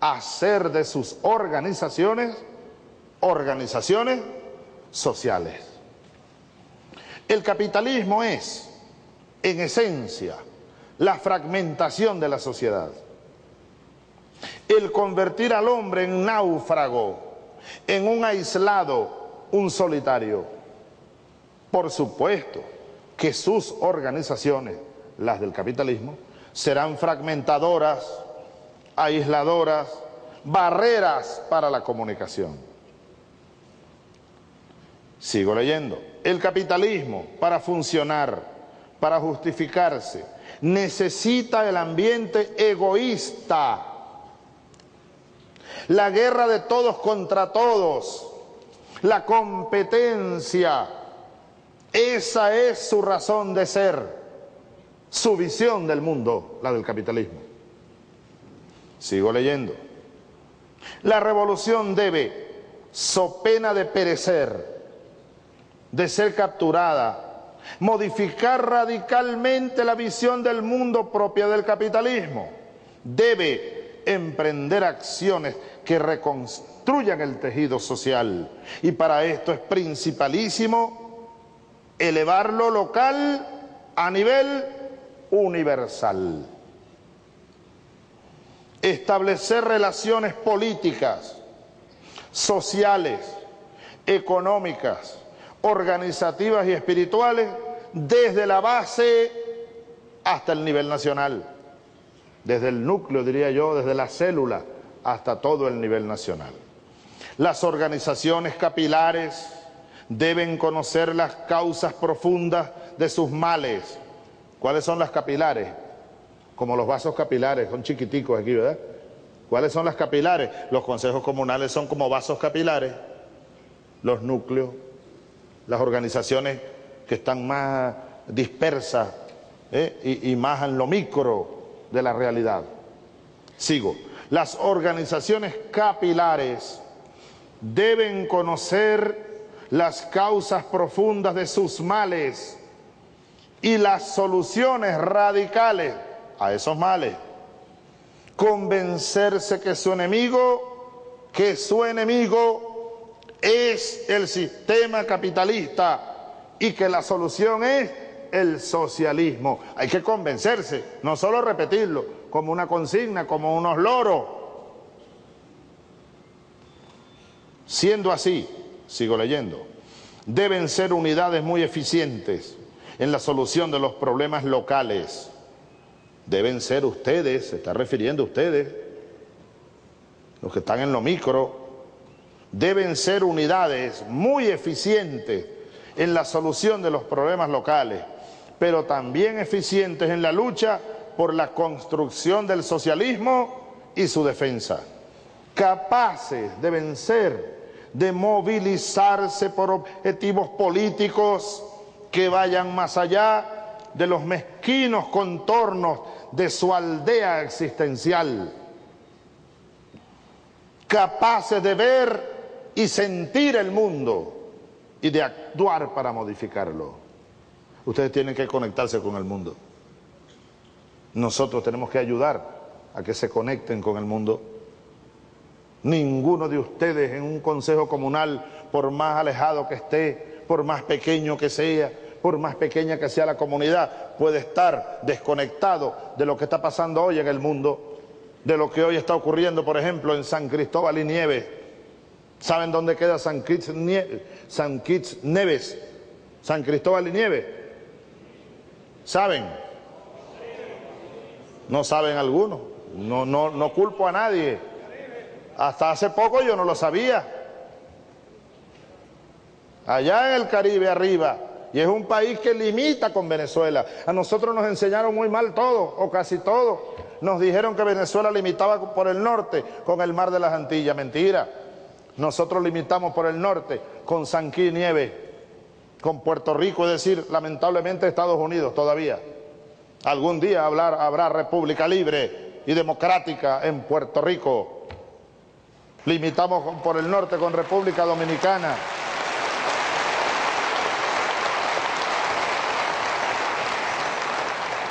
hacer de sus organizaciones sociales. El capitalismo es, en esencia, la fragmentación de la sociedad, el convertir al hombre en náufrago, en un aislado, un solitario. Por supuesto que sus organizaciones, las del capitalismo, serán fragmentadoras, aisladoras, barreras para la comunicación. Sigo leyendo. El capitalismo, para funcionar, para justificarse, necesita el ambiente egoísta, la guerra de todos contra todos, la competencia. Esa es su razón de ser, su visión del mundo, la del capitalismo. Sigo leyendo. La revolución debe, so pena de perecer, de ser capturada, modificar radicalmente la visión del mundo propia del capitalismo. Debe emprender acciones que reconstruyan el tejido social. Y para esto es principalísimo elevar lo local a nivel universal. establecer relaciones políticas, sociales, económicas, organizativas y espirituales desde la base hasta el nivel nacional, desde el núcleo, diría yo, desde la célula hasta todo el nivel nacional. Las organizaciones capilares deben conocer las causas profundas de sus males. ¿Cuáles son las capilares? Como los vasos capilares, son chiquiticos aquí, ¿verdad? ¿Cuáles son las capilares? Los consejos comunales son como vasos capilares, los núcleos, las organizaciones que están más dispersas y más en lo micro de la realidad. Sigo. Las organizaciones capilares deben conocer las causas profundas de sus males y las soluciones radicales a esos males. Convencerse que su enemigo es el sistema capitalista y que la solución es el socialismo. Hay que convencerse, no solo repetirlo como una consigna, como unos loros. Siendo así, sigo leyendo, deben ser unidades muy eficientes en la solución de los problemas locales. Deben ser ustedes, se está refiriendo a ustedes, los que están en lo micro, deben ser unidades muy eficientes en la solución de los problemas locales, pero también eficientes en la lucha por la construcción del socialismo y su defensa. Capaces de vencer, de movilizarse por objetivos políticos que vayan más allá de los mezquinos contornos de su aldea existencial, capaces de ver y sentir el mundo y de actuar para modificarlo. Ustedes tienen que conectarse con el mundo. Nosotros tenemos que ayudar a que se conecten con el mundo. Ninguno de ustedes en un consejo comunal, por más alejado que esté, por más pequeño que sea, por más pequeña que sea la comunidad, puede estar desconectado de lo que está pasando hoy en el mundo, de lo que hoy está ocurriendo, por ejemplo, en San Cristóbal y Nieves. ¿Saben dónde queda San Kitts Neves? San Cristóbal y Nieves. ¿Saben? No saben algunos. No culpo a nadie. Hasta hace poco yo no lo sabía. Allá en el Caribe arriba. Y es un país que limita con Venezuela. A nosotros nos enseñaron muy mal todo, o casi todo. Nos dijeron que Venezuela limitaba por el norte con el Mar de las Antillas. Mentira. Nosotros limitamos por el norte con San Kitts y Nieves, con Puerto Rico, es decir, lamentablemente Estados Unidos todavía. Algún día habrá república libre y democrática en Puerto Rico. Limitamos por el norte con República Dominicana.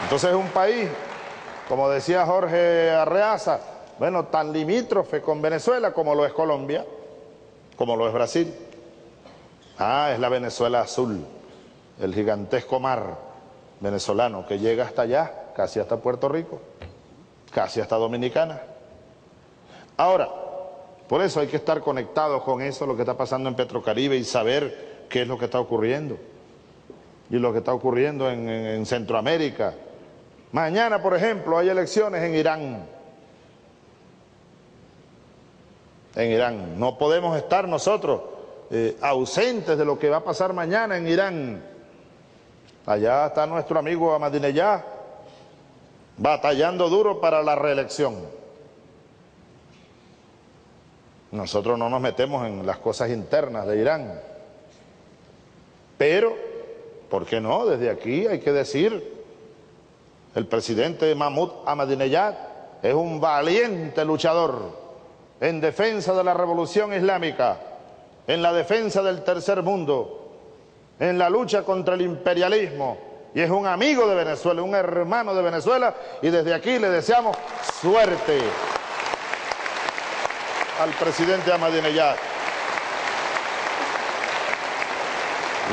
Entonces es un país, como decía Jorge Arreaza, bueno, tan limítrofe con Venezuela como lo es Colombia, como lo es Brasil. Ah, es la Venezuela azul, el gigantesco mar venezolano que llega hasta allá, casi hasta Puerto Rico, casi hasta Dominicana. Ahora, por eso hay que estar conectados con eso, lo que está pasando en Petrocaribe y saber qué es lo que está ocurriendo. Y lo que está ocurriendo en Centroamérica. Mañana, por ejemplo, hay elecciones en Irán. En Irán. No podemos estar nosotros ausentes de lo que va a pasar mañana en Irán. Allá está nuestro amigo Ahmadinejad, batallando duro para la reelección. Nosotros no nos metemos en las cosas internas de Irán. Pero, ¿por qué no? Desde aquí hay que decir, el presidente Mahmoud Ahmadinejad es un valiente luchador en defensa de la revolución islámica, en la defensa del tercer mundo, en la lucha contra el imperialismo, y es un amigo de Venezuela, un hermano de Venezuela, y desde aquí le deseamos suerte al presidente Ahmadinejad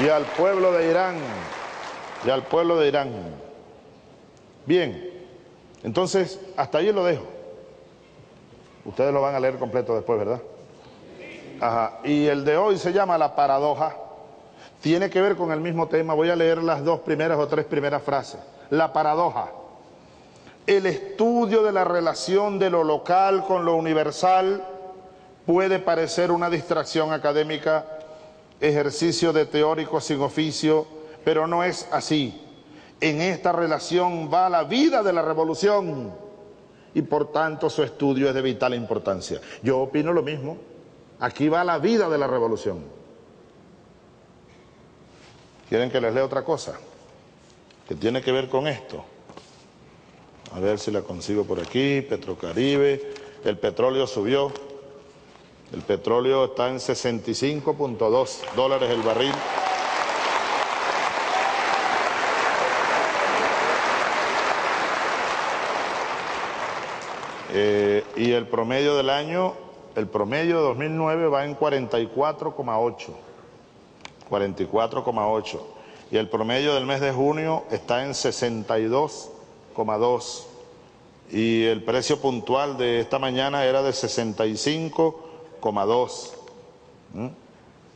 y al pueblo de Irán, Bien, entonces hasta ahí lo dejo. Ustedes lo van a leer completo después, ¿verdad? Ajá. Y el de hoy se llama La paradoja. Tiene que ver con el mismo tema. Voy a leer las dos primeras o tres primeras frases. La paradoja. El estudio de la relación de lo local con lo universal puede parecer una distracción académica, ejercicio de teórico sin oficio, pero no es así. En esta relación va la vida de la revolución y por tanto su estudio es de vital importancia. Yo opino lo mismo. Aquí va la vida de la revolución. ¿Quieren que les lea otra cosa que tiene que ver con esto? A ver si la consigo por aquí. Petrocaribe. El petróleo subió. El petróleo está en 65.2 dólares el barril. Y el promedio del año, el promedio de 2009 va en 44,8. 44,8. Y el promedio del mes de junio está en 62,2. Y el precio puntual de esta mañana era de 65,2.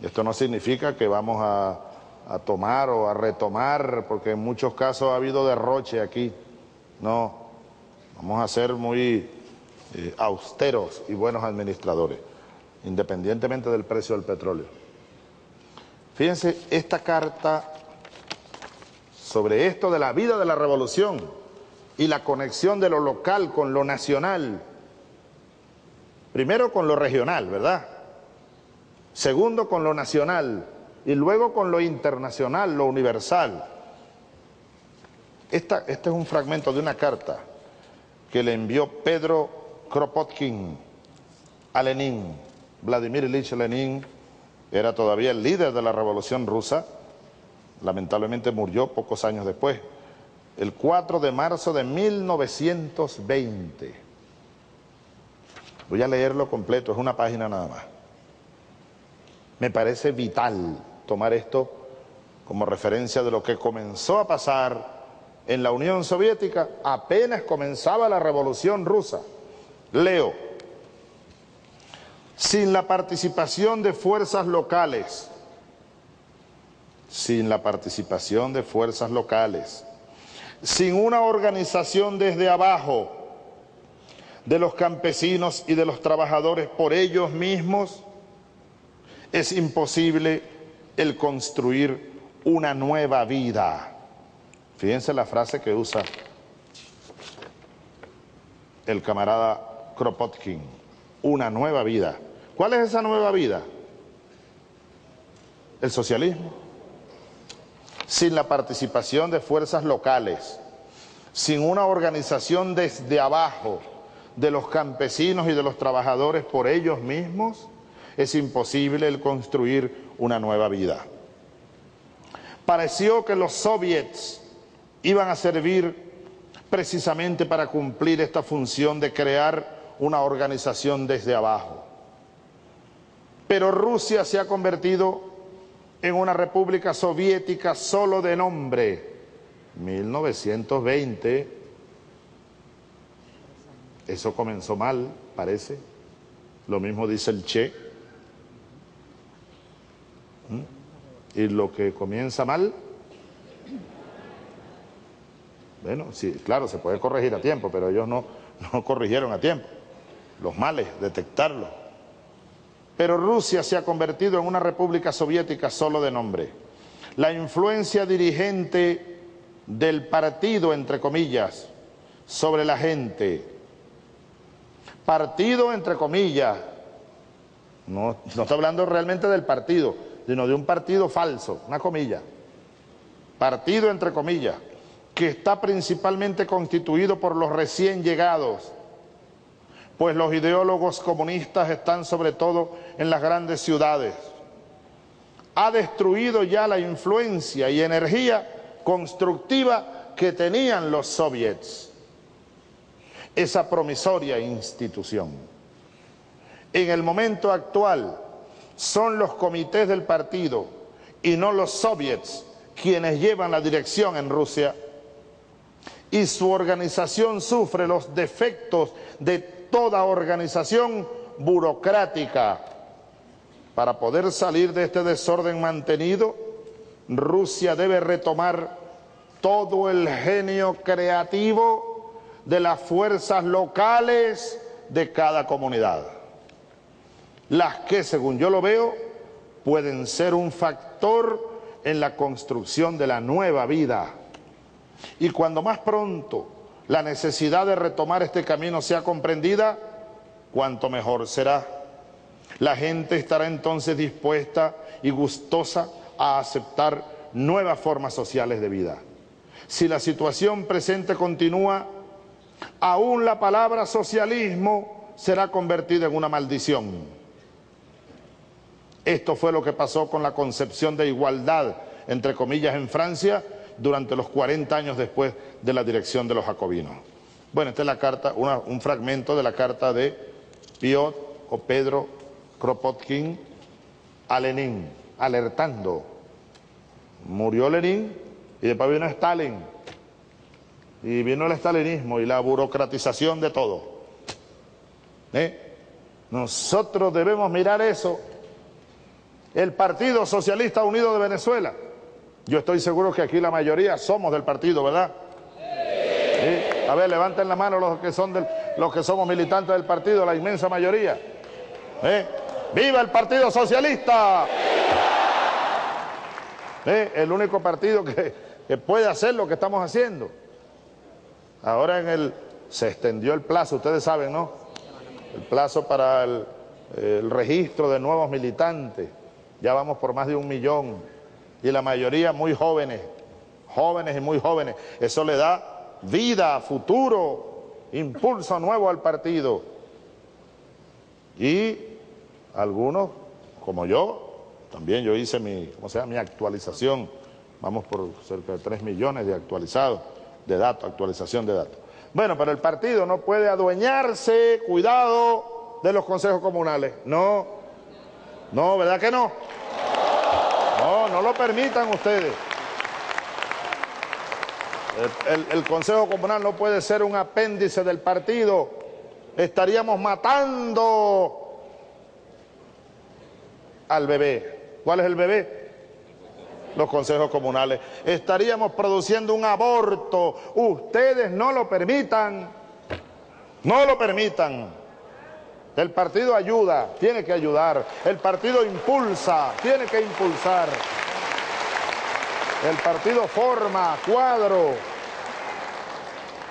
Esto no significa que vamos a tomar o a retomar, porque en muchos casos ha habido derroche aquí. No, vamos a ser muy austeros y buenos administradores, independientemente del precio del petróleo. Fíjense esta carta sobre esto de la vida de la revolución y la conexión de lo local con lo nacional. Primero con lo regional, ¿verdad? Segundo con lo nacional y luego con lo internacional, lo universal. Este es un fragmento de una carta que le envió Pedro Kropotkin a Lenin. Vladimir Ilich Lenin era todavía el líder de la Revolución Rusa. Lamentablemente murió pocos años después, el 4 de marzo de 1920. Voy a leerlo completo, es una página nada más. Me parece vital tomar esto como referencia de lo que comenzó a pasar en la Unión Soviética apenas comenzaba la Revolución Rusa. Leo. Sin la participación de fuerzas locales, sin la participación de fuerzas locales, sin una organización desde abajo, de los campesinos y de los trabajadores por ellos mismos, es imposible el construir una nueva vida. Fíjense la frase que usa el camarada Kropotkin, una nueva vida. ¿Cuál es esa nueva vida? El socialismo. Sin la participación de fuerzas locales, sin una organización desde abajo, de los campesinos y de los trabajadores por ellos mismos, es imposible el construir una nueva vida. Pareció que los soviets iban a servir precisamente para cumplir esta función de crear una organización desde abajo. Pero Rusia se ha convertido en una república soviética solo de nombre. 1920... Eso comenzó mal, parece. Lo mismo dice el Che. Y lo que comienza mal, bueno, sí, claro, se puede corregir a tiempo, pero ellos no corrigieron a tiempo los males, detectarlos. Pero Rusia se ha convertido en una república soviética solo de nombre. La influencia dirigente del partido, entre comillas, sobre la gente. Partido, entre comillas, no está hablando realmente del partido, sino de un partido falso, una comilla. Partido, entre comillas, que está principalmente constituido por los recién llegados, pues los ideólogos comunistas están sobre todo en las grandes ciudades. Ha destruido ya la influencia y energía constructiva que tenían los soviets. Esa promisoria institución. En el momento actual son los comités del partido y no los soviets quienes llevan la dirección en Rusia, y su organización sufre los defectos de toda organización burocrática. Para poder salir de este desorden mantenido, Rusia debe retomar todo el genio creativo de las fuerzas locales de cada comunidad, las que, según yo lo veo, pueden ser un factor en la construcción de la nueva vida. Y cuando más pronto la necesidad de retomar este camino sea comprendida, cuanto mejor será. La gente estará entonces dispuesta y gustosa a aceptar nuevas formas sociales de vida. Si la situación presente continúa, aún la palabra socialismo será convertida en una maldición. Esto fue lo que pasó con la concepción de igualdad, entre comillas, en Francia durante los 40 años después de la dirección de los jacobinos. Bueno, esta es la carta, un fragmento de la carta de Piotr o Pedro Kropotkin a Lenin, alertando. Murió Lenin y después vino Stalin, y vino el estalinismo y la burocratización de todo. Nosotros debemos mirar eso. El Partido Socialista Unido de Venezuela. Yo estoy seguro que aquí la mayoría somos del partido, ¿verdad? Sí. A ver, levanten la mano los que somos militantes del partido, la inmensa mayoría. ¡Viva el Partido Socialista! ¡Viva! El único partido que puede hacer lo que estamos haciendo. Ahora se extendió el plazo, ustedes saben, ¿no? El plazo para el registro de nuevos militantes. Ya vamos por más de 1 millón, y la mayoría muy jóvenes, jóvenes y muy jóvenes. Eso le da vida, futuro, impulso nuevo al partido. Y algunos, como yo, también yo hice mi actualización. Vamos por cerca de 3 millones de actualizados, de datos, actualización de datos. Bueno, pero el partido no puede adueñarse, cuidado, de los consejos comunales. No, ¿verdad que no? No lo permitan ustedes. El Consejo Comunal no puede ser un apéndice del partido. Estaríamos matando al bebé. ¿Cuál es el bebé? Los consejos comunales. Estaríamos produciendo un aborto. Ustedes no lo permitan. No lo permitan. El partido ayuda, tiene que ayudar. El partido impulsa, tiene que impulsar. El partido forma, cuadro.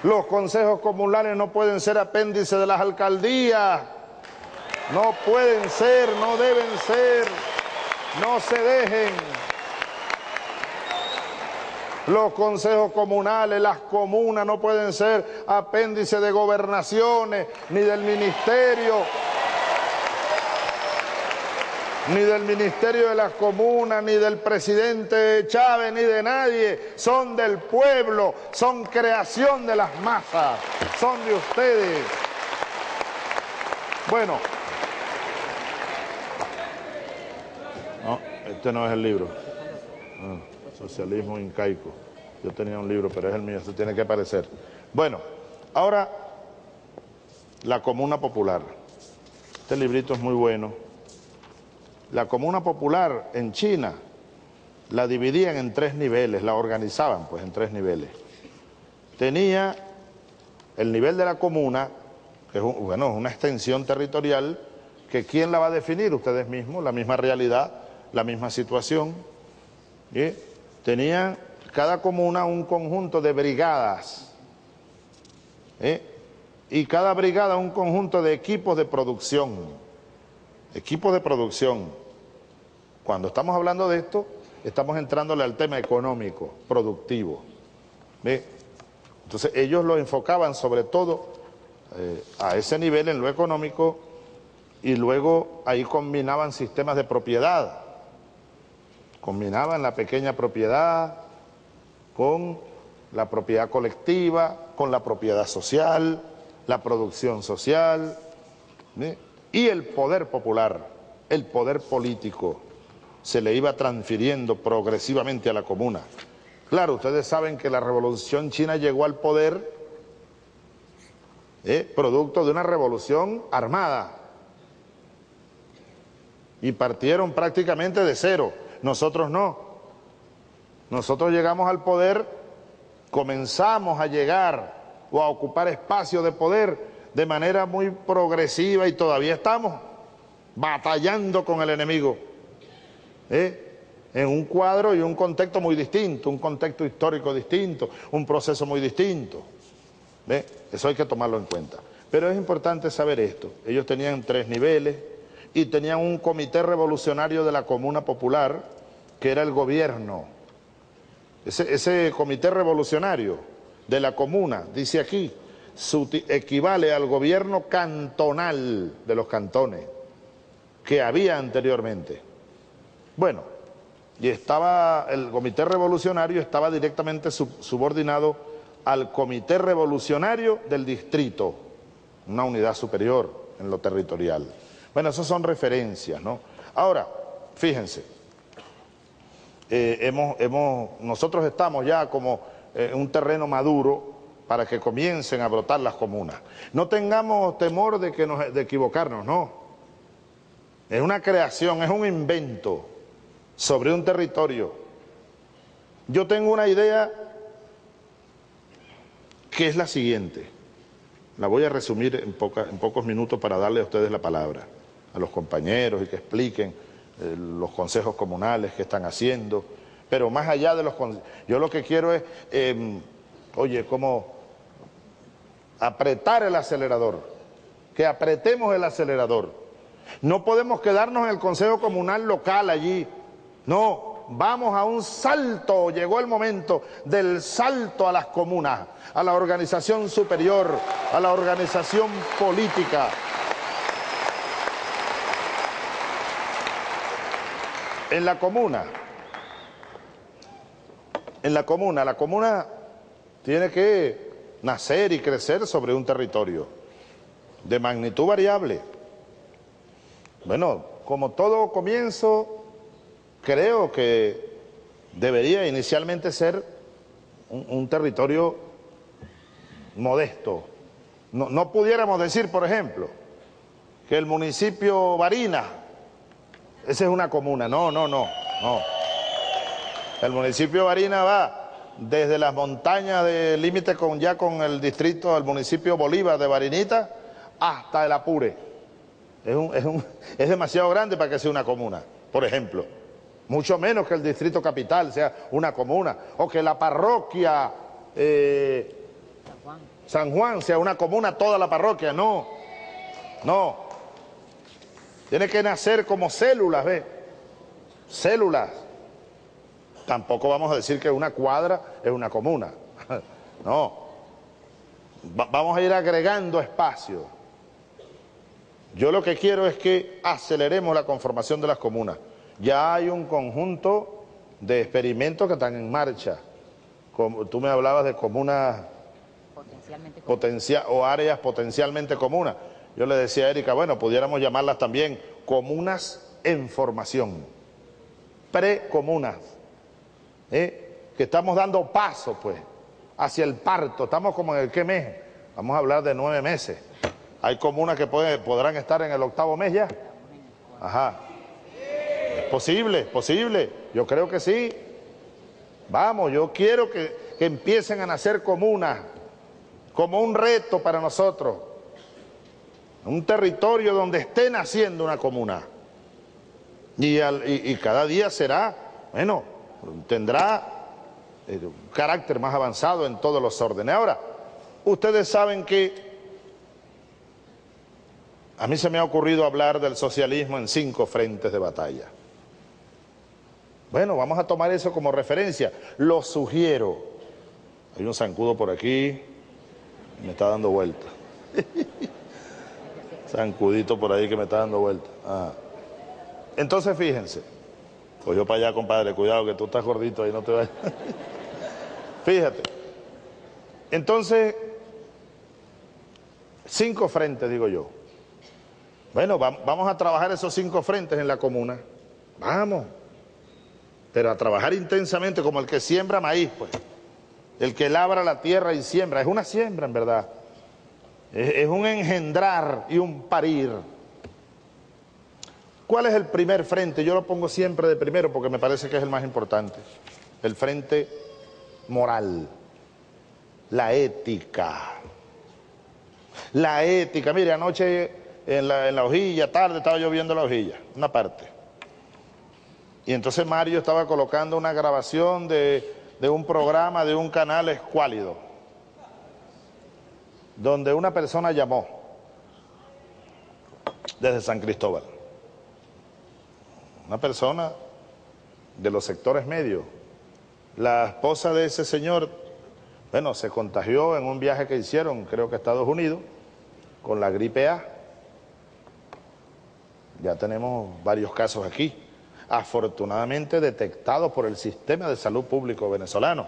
Los consejos comunales no pueden ser apéndice de las alcaldías. No pueden ser, no deben ser. No se dejen. Los consejos comunales, las comunas no pueden ser apéndice de gobernaciones, ni del ministerio, ni del ministerio de las comunas, ni del presidente Chávez, ni de nadie. Son del pueblo, son creación de las masas, son de ustedes. Bueno, no, este no es el libro. Socialismo incaico. Yo tenía un libro, pero es el mío, eso tiene que aparecer. Bueno, ahora la Comuna Popular. Este librito es muy bueno. La Comuna Popular en China la dividían en 3 niveles, la organizaban pues en 3 niveles. Tenía el nivel de la comuna, que es una extensión territorial, que ¿quién la va a definir? Ustedes mismos, la misma realidad, la misma situación. ¿Sí? Tenía cada comuna un conjunto de brigadas, y cada brigada un conjunto de equipos de producción. Equipos de producción. Cuando estamos hablando de esto, estamos entrándole al tema económico, productivo. Entonces ellos lo enfocaban sobre todo a ese nivel en lo económico, y luego ahí combinaban sistemas de propiedad. Combinaban la pequeña propiedad con la propiedad colectiva, con la propiedad social, la producción social, y el poder popular, el poder político, se le iba transfiriendo progresivamente a la comuna. Claro, ustedes saben que la Revolución China llegó al poder producto de una revolución armada. Y partieron prácticamente de cero. Nosotros no. Nosotros llegamos al poder, comenzamos a llegar o a ocupar espacio de poder de manera muy progresiva y todavía estamos batallando con el enemigo. En un cuadro y un contexto muy distinto, un contexto histórico distinto, un proceso muy distinto. Eso hay que tomarlo en cuenta. Pero es importante saber esto. Ellos tenían 3 niveles y tenían un comité revolucionario de la Comuna Popular, que era el gobierno. Ese comité revolucionario de la comuna, dice aquí, equivale al gobierno cantonal de los cantones que había anteriormente. Bueno, y estaba el comité revolucionario, estaba directamente subordinado al comité revolucionario del distrito, una unidad superior en lo territorial. Bueno, esas son referencias, ¿no? Ahora, fíjense, nosotros estamos ya como en un terreno maduro para que comiencen a brotar las comunas. No tengamos temor de equivocarnos, no. Es una creación, es un invento sobre un territorio. Yo tengo una idea que es la siguiente. La voy a resumir en pocos minutos para darle a ustedes la palabra, a los compañeros, y que expliquen los consejos comunales que están haciendo. Pero más allá de los consejos, yo lo que quiero es, oye, como apretar el acelerador, que apretemos el acelerador. No podemos quedarnos en el Consejo Comunal local allí, no, vamos a un salto, llegó el momento del salto a las comunas, a la organización superior, a la organización política. La comuna tiene que nacer y crecer sobre un territorio de magnitud variable. Bueno, como todo comienzo, creo que debería inicialmente ser un territorio modesto. No pudiéramos decir, por ejemplo, que el municipio Barinas, esa es una comuna. No. El municipio Barinas va desde las montañas del límite con el distrito del municipio Bolívar de Barinita hasta el Apure. Es demasiado grande para que sea una comuna, por ejemplo. Mucho menos que el distrito capital sea una comuna, o que la parroquia San Juan sea una comuna, toda la parroquia. No. Tiene que nacer como células, ¿ves? Células. Tampoco vamos a decir que una cuadra es una comuna. No. Vamos a ir agregando espacio. Yo lo que quiero es que aceleremos la conformación de las comunas. Ya hay un conjunto de experimentos que están en marcha. Como tú me hablabas de comunas potencialmente o áreas potencialmente comunas. Yo le decía a Erika, bueno, pudiéramos llamarlas también comunas en formación, precomunas, que estamos dando paso, pues, hacia el parto. Estamos como en el qué mes, vamos a hablar de 9 meses. Hay comunas que podrán estar en el 8º mes ya. Ajá. Es posible. Yo creo que sí. Vamos, yo quiero que empiecen a nacer comunas como un reto para nosotros. Un territorio donde esté naciendo una comuna. Y cada día será, bueno, tendrá un carácter más avanzado en todos los órdenes. Ahora, ustedes saben que a mí se me ha ocurrido hablar del socialismo en 5 frentes de batalla. Bueno, vamos a tomar eso como referencia. Lo sugiero. Hay un zancudo por aquí. Me está dando vuelta. Zancudito por ahí que me está dando vuelta. Ajá. Entonces, fíjense. Pues yo para allá, compadre. Cuidado que tú estás gordito ahí, no te vayas. Fíjate. Entonces, 5 frentes, digo yo. Bueno, vamos a trabajar esos 5 frentes en la comuna. Vamos. Pero a trabajar intensamente como el que siembra maíz, pues. El que labra la tierra y siembra. Es una siembra, en verdad. Es un engendrar y un parir. ¿Cuál es el primer frente? Yo lo pongo siempre de primero porque me parece que es el más importante. El frente moral, la ética. La ética, mire, anoche en la hojilla, tarde estaba yo viendo la hojilla, una parte. Y entonces Mario estaba colocando una grabación de un programa de un canal escuálido, donde una persona llamó desde San Cristóbal, una persona de los sectores medios. La esposa de ese señor, bueno, se contagió en un viaje que hicieron, creo que a Estados Unidos, con la gripe A. Ya tenemos varios casos aquí, afortunadamente detectados por el sistema de salud público venezolano.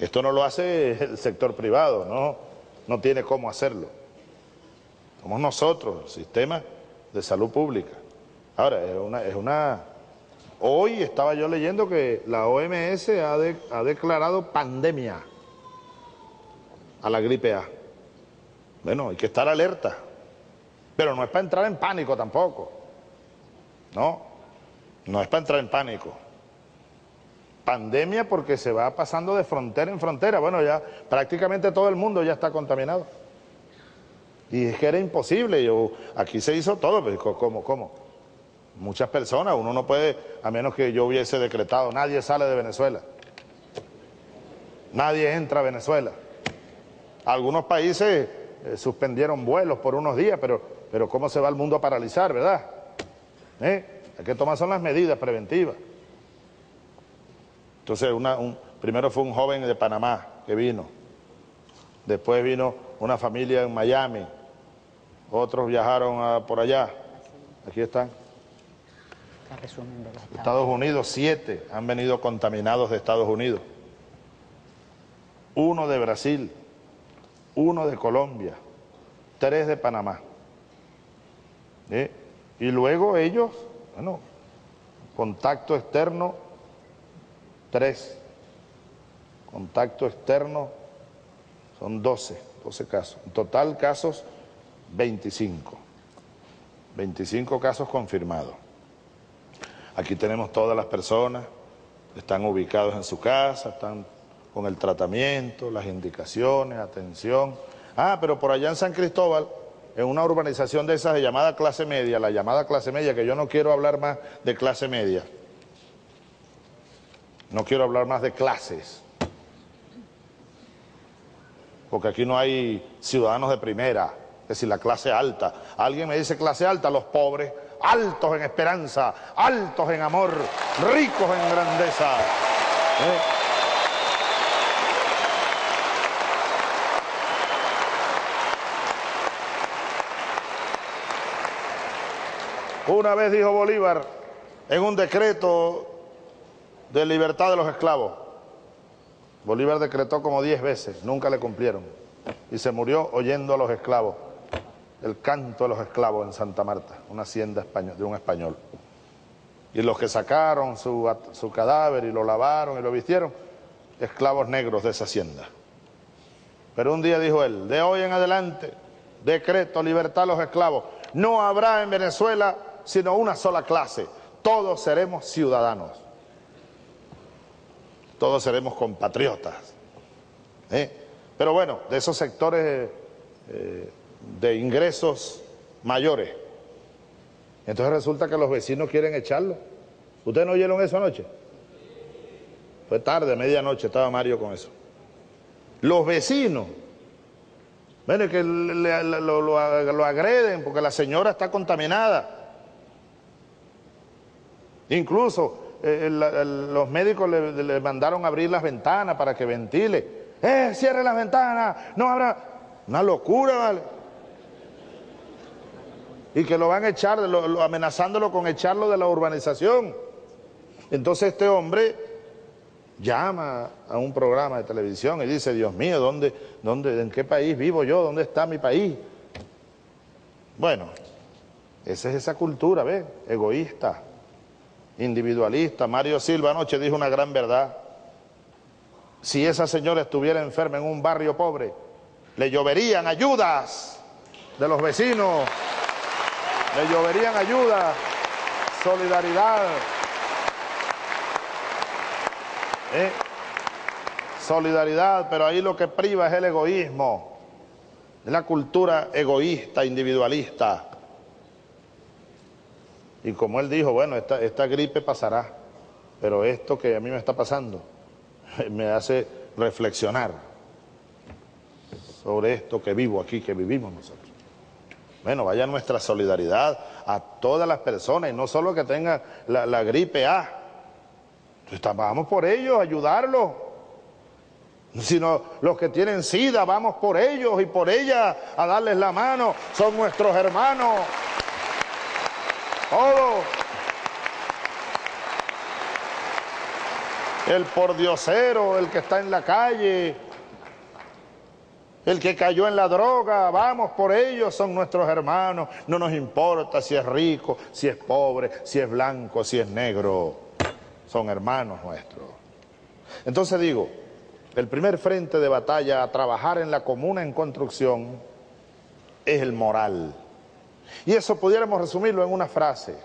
Esto no lo hace el sector privado, no tiene cómo hacerlo. Somos nosotros, el sistema de salud pública. Ahora, hoy estaba yo leyendo que la OMS ha declarado pandemia a la gripe A. Bueno, hay que estar alerta, pero no es para entrar en pánico tampoco. No es para entrar en pánico. Pandemia porque se va pasando de frontera en frontera. Bueno, ya prácticamente todo el mundo ya está contaminado. Y es que era imposible. Aquí se hizo todo, pero ¿cómo? Muchas personas, uno no puede, a menos que yo hubiese decretado, nadie sale de Venezuela, nadie entra a Venezuela. Algunos países suspendieron vuelos por unos días, pero ¿cómo se va el mundo a paralizar, verdad? Hay que tomar son las medidas preventivas. Entonces, primero fue un joven de Panamá que vino, después vino una familia en Miami, otros viajaron por allá, aquí están. Estados Unidos, 7 han venido contaminados de Estados Unidos, 1 de Brasil, 1 de Colombia, 3 de Panamá. Y luego ellos, bueno, contacto externo, 3, contacto externo son 12 casos, en total casos 25 casos confirmados. Aquí tenemos todas las personas, están ubicados en su casa, están con el tratamiento, las indicaciones, atención. Pero por allá en San Cristóbal, en una urbanización de esas de llamada clase media, la llamada clase media, que yo no quiero hablar más de clase media, no quiero hablar más de clases, porque aquí no hay ciudadanos de primera, es decir, la clase alta. Alguien me dice clase alta, los pobres, altos en esperanza, altos en amor, ricos en grandeza. Una vez dijo Bolívar en un decreto de libertad de los esclavos. Bolívar decretó como 10 veces, nunca le cumplieron, y se murió oyendo a los esclavos, el canto de los esclavos en Santa Marta, una hacienda de un español. Y los que sacaron su cadáver y lo lavaron y lo vistieron, esclavos negros de esa hacienda. Pero un día dijo él, de hoy en adelante, decreto libertad a los esclavos. No habrá en Venezuela sino una sola clase, todos seremos ciudadanos, todos seremos compatriotas. Pero bueno, de esos sectores de ingresos mayores. Entonces resulta que los vecinos quieren echarlo. ¿Ustedes no oyeron eso anoche? Fue tarde, medianoche, estaba Mario con eso. Los vecinos, bueno, que lo agreden porque la señora está contaminada. Incluso los médicos le mandaron abrir las ventanas para que ventile. Cierre las ventanas, no habrá... Una locura, ¿vale? Y que lo van a echar, amenazándolo con echarlo de la urbanización. Entonces este hombre llama a un programa de televisión y dice, Dios mío, ¿en qué país vivo yo? ¿Dónde está mi país? Bueno, esa es esa cultura, ¿ves? Egoísta, individualista. Mario Silva anoche dijo una gran verdad. Si esa señora estuviera enferma en un barrio pobre, le lloverían ayudas de los vecinos, le lloverían ayudas, solidaridad. Solidaridad, pero ahí lo que priva es el egoísmo, es la cultura egoísta, individualista. Y como él dijo, bueno, esta gripe pasará, pero esto que a mí me está pasando me hace reflexionar sobre esto que vivo aquí, que vivimos nosotros. Bueno, vaya nuestra solidaridad a todas las personas, y no solo que tengan la gripe A. Entonces, vamos por ellos, ayudarlos. Sino los que tienen SIDA, vamos por ellos y por ellas a darles la mano. Son nuestros hermanos. Todos. El pordiosero, el que está en la calle, el que cayó en la droga, vamos por ellos, son nuestros hermanos. No nos importa si es rico, si es pobre, si es blanco, si es negro. Son hermanos nuestros. Entonces digo, el primer frente de batalla a trabajar en la comuna en construcción es el moral. Y eso pudiéramos resumirlo en una frase: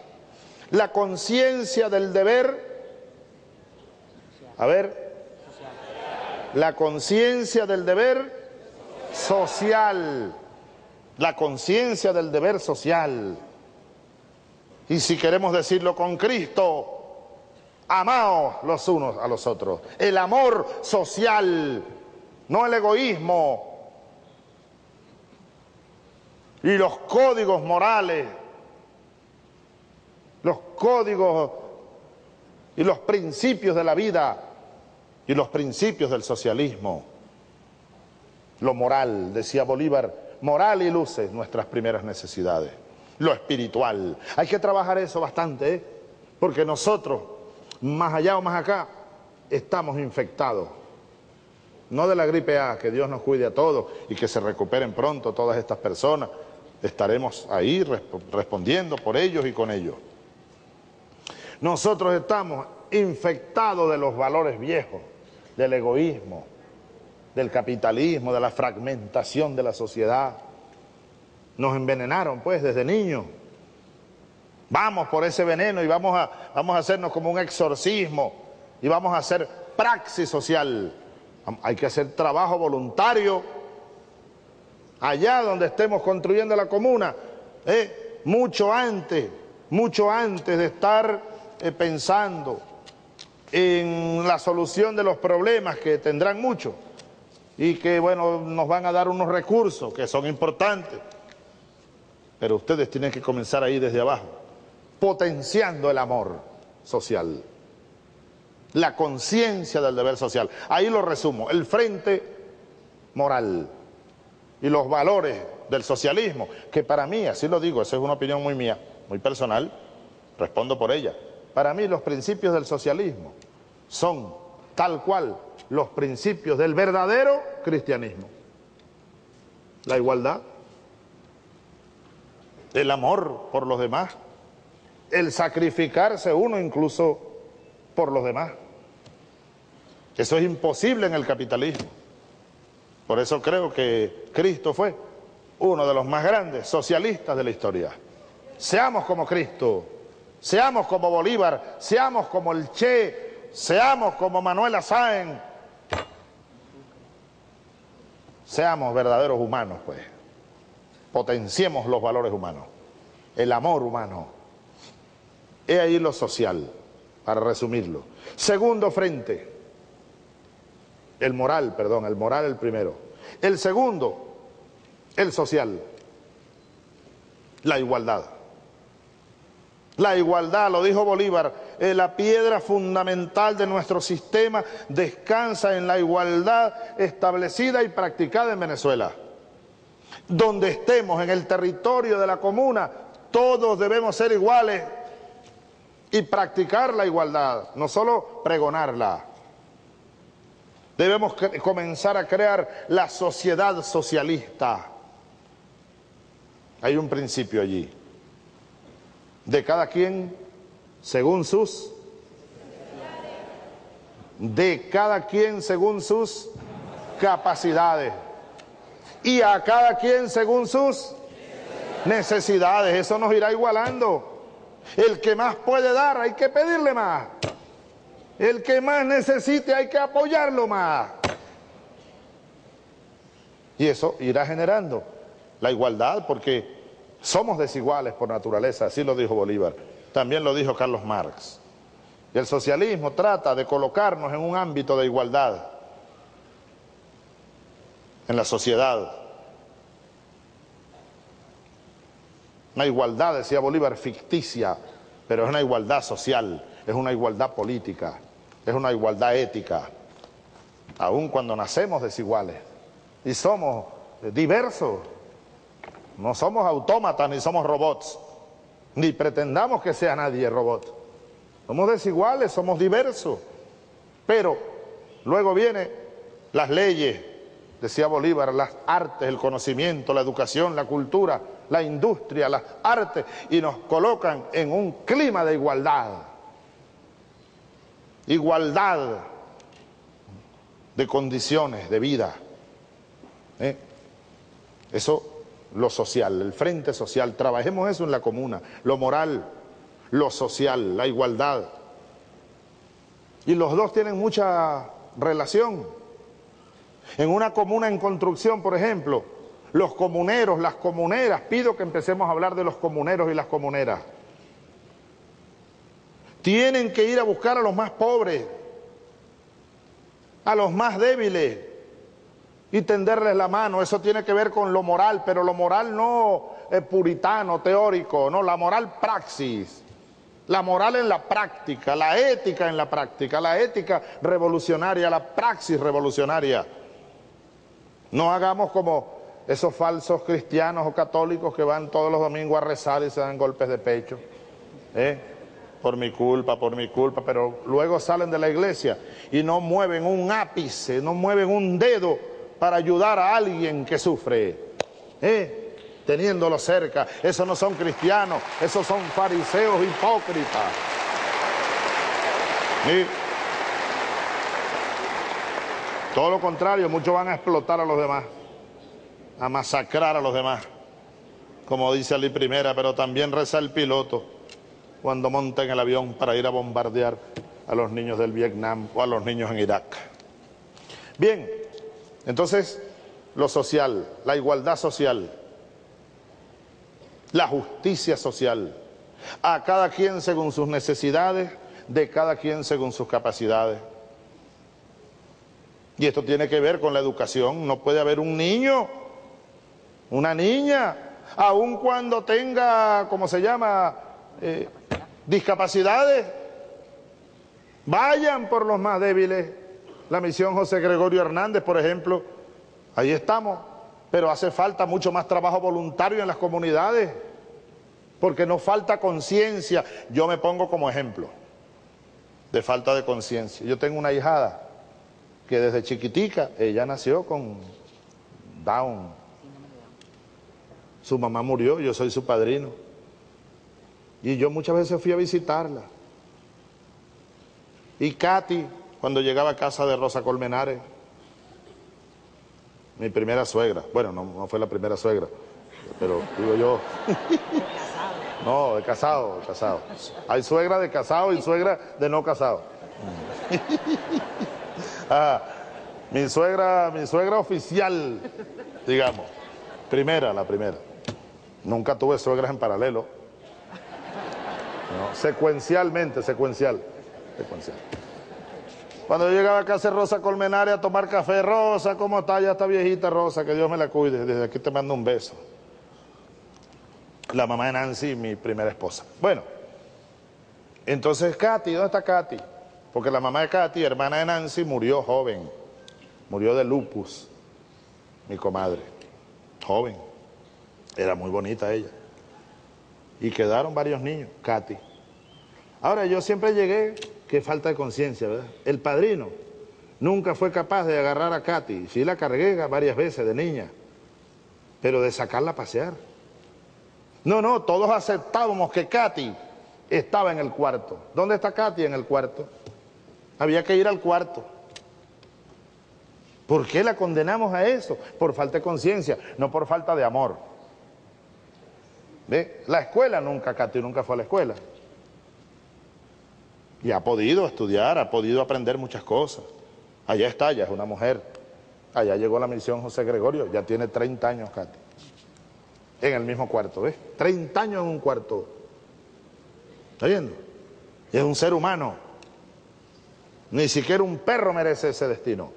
la conciencia del deber, la conciencia del deber social, la conciencia del deber social. Y si queremos decirlo con Cristo, amaos los unos a los otros. El amor social, no el egoísmo. Y los códigos morales, los códigos y los principios de la vida y los principios del socialismo. Lo moral, decía Bolívar, moral y luces, nuestras primeras necesidades. Lo espiritual, hay que trabajar eso bastante, porque nosotros, más allá o más acá, estamos infectados. No de la gripe A, que Dios nos cuide a todos y que se recuperen pronto todas estas personas. Estaremos ahí respondiendo por ellos y con ellos. Nosotros estamos infectados de los valores viejos, del egoísmo, del capitalismo, de la fragmentación de la sociedad. Nos envenenaron, pues, desde niños. Vamos por ese veneno y vamos a hacernos como un exorcismo y vamos a hacer praxis social. Hay que hacer trabajo voluntario allá donde estemos construyendo la comuna, mucho antes de estar pensando en la solución de los problemas, que tendrán muchos y que, bueno, nos van a dar unos recursos que son importantes, pero ustedes tienen que comenzar ahí desde abajo, potenciando el amor social, la conciencia del deber social. Ahí lo resumo: el frente moral y los valores del socialismo, que para mí, así lo digo, esa es una opinión muy mía, muy personal, respondo por ella. Para mí los principios del socialismo son tal cual los principios del verdadero cristianismo: la igualdad, el amor por los demás, el sacrificarse uno incluso por los demás. Eso es imposible en el capitalismo. Por eso creo que Cristo fue uno de los más grandes socialistas de la historia. Seamos como Cristo, seamos como Bolívar, seamos como el Che, seamos como Manuel Azaen. Seamos verdaderos humanos, pues. Potenciemos los valores humanos, el amor humano. He ahí lo social, para resumirlo. Segundo frente, el moral el primero. El segundo, el social, la igualdad. La igualdad, lo dijo Bolívar, la piedra fundamental de nuestro sistema descansa en la igualdad establecida y practicada en Venezuela. Donde estemos, en el territorio de la comuna, todos debemos ser iguales y practicar la igualdad, no solo pregonarla. Debemos comenzar a crear la sociedad socialista. Hay un principio allí: de cada quien según sus... de cada quien según sus capacidades. y a cada quien según sus necesidades. Eso nos irá igualando. El que más puede dar, hay que pedirle más. El que más necesite, hay que apoyarlo más. Y eso irá generando la igualdad, porque somos desiguales por naturaleza. Así lo dijo Bolívar, también lo dijo Carlos Marx. Y el socialismo trata de colocarnos en un ámbito de igualdad en la sociedad. Una igualdad, decía Bolívar, ficticia, pero es una igualdad social, es una igualdad política, es una igualdad ética. Aun cuando nacemos desiguales y somos diversos, no somos autómatas ni somos robots, ni pretendamos que sea nadie robot. Somos desiguales, somos diversos. Pero luego vienen las leyes, decía Bolívar, las artes, el conocimiento, la educación, la cultura, la industria, las artes, y nos colocan en un clima de igualdad. Igualdad de condiciones de vida. Eso, lo social, el frente social, trabajemos eso en la comuna, lo moral, lo social, la igualdad. Y los dos tienen mucha relación. En una comuna en construcción, por ejemplo, los comuneros, las comuneras, pido que empecemos a hablar de los comuneros y las comuneras. Tienen que ir a buscar a los más pobres, a los más débiles, y tenderles la mano. Eso tiene que ver con lo moral, pero lo moral no es puritano, teórico, no, la moral praxis, la moral en la práctica, la ética en la práctica, la ética revolucionaria, la praxis revolucionaria. No hagamos como esos falsos cristianos o católicos que van todos los domingos a rezar y se dan golpes de pecho, por mi culpa, pero luego salen de la iglesia y no mueven un ápice, no mueven un dedo para ayudar a alguien que sufre, teniéndolo cerca. Esos no son cristianos, esos son fariseos hipócritas. Todo lo contrario, muchos van a explotar a los demás, a masacrar a los demás, como dice Ali Primera, pero también reza el piloto cuando monta en el avión para ir a bombardear a los niños del Vietnam o a los niños en Irak. Bien. Entonces, lo social, la igualdad social, la justicia social, a cada quien según sus necesidades, de cada quien según sus capacidades. Y esto tiene que ver con la educación. No puede haber un niño, una niña, aun cuando tenga, ¿cómo se llama?, discapacidades. Vayan por los más débiles. La misión José Gregorio Hernández, por ejemplo, ahí estamos, pero hace falta mucho más trabajo voluntario en las comunidades, porque no falta conciencia. Yo me pongo como ejemplo de falta de conciencia. Yo tengo una ahijada que desde chiquitica, ella nació con Down, su mamá murió, yo soy su padrino, y yo muchas veces fui a visitarla. Y Katy, cuando llegaba a casa de Rosa Colmenares, mi primera suegra, bueno, no fue la primera suegra, pero digo yo, no, de casado, hay suegra de casado y suegra de no casado. Ah, mi suegra oficial, digamos, la primera, nunca tuve suegras en paralelo, no, secuencial. Cuando yo llegaba a casa de Rosa Colmenares a tomar café, Rosa, ¿cómo está? Ya está viejita, Rosa, que Dios me la cuide. Desde aquí te mando un beso. La mamá de Nancy, mi primera esposa. Bueno, entonces Katy, ¿dónde está Katy? Porque la mamá de Katy, hermana de Nancy, murió joven. Murió de lupus, mi comadre. Joven. Era muy bonita ella. Y quedaron varios niños, Katy. Ahora, yo siempre llegué... Qué falta de conciencia, ¿verdad? El padrino nunca fue capaz de agarrar a Katy. Sí la cargué varias veces de niña, pero de sacarla a pasear. No, todos aceptábamos que Katy estaba en el cuarto. ¿Dónde está Katy? En el cuarto. Había que ir al cuarto. ¿Por qué la condenamos a eso? Por falta de conciencia, no por falta de amor. ¿Ve? La escuela nunca, Katy nunca fue a la escuela. Y ha podido estudiar, ha podido aprender muchas cosas. Allá está, ya es una mujer. Allá llegó la misión José Gregorio, ya tiene 30 años, Katy. En el mismo cuarto, ¿ves? 30 años en un cuarto. ¿Está viendo? Y es un ser humano. Ni siquiera un perro merece ese destino.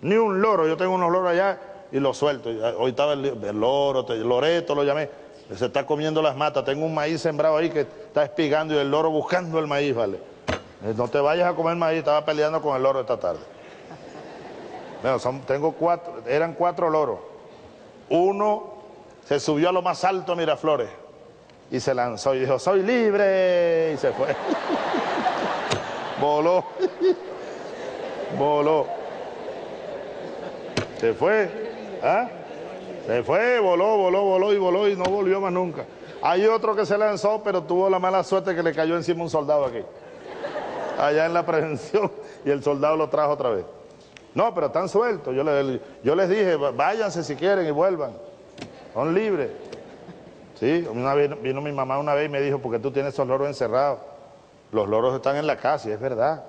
Ni un loro. Yo tengo unos loros allá y los suelto. Hoy estaba el loro, Loreto lo llamé. Se está comiendo las matas. Tengo un maíz sembrado ahí que está espigando y el loro buscando el maíz, ¿vale? No te vayas a comer maíz. Estaba peleando con el loro esta tarde. Bueno, eran 4 loros. Uno se subió a lo más alto a Miraflores y se lanzó y dijo, soy libre, y se fue. Voló. Voló. Se fue. ¿Ah? Se fue, voló, voló, voló y voló y no volvió más nunca. Hay otro que se lanzó, pero tuvo la mala suerte que le cayó encima un soldado aquí. Allá en la prevención, y el soldado lo trajo otra vez. No, pero están sueltos. Yo les dije, váyanse si quieren y vuelvan. Son libres. Sí, una vez vino mi mamá una vez y me dijo, porque tú tienes esos loros encerrados. Los loros están en la casa, y es verdad,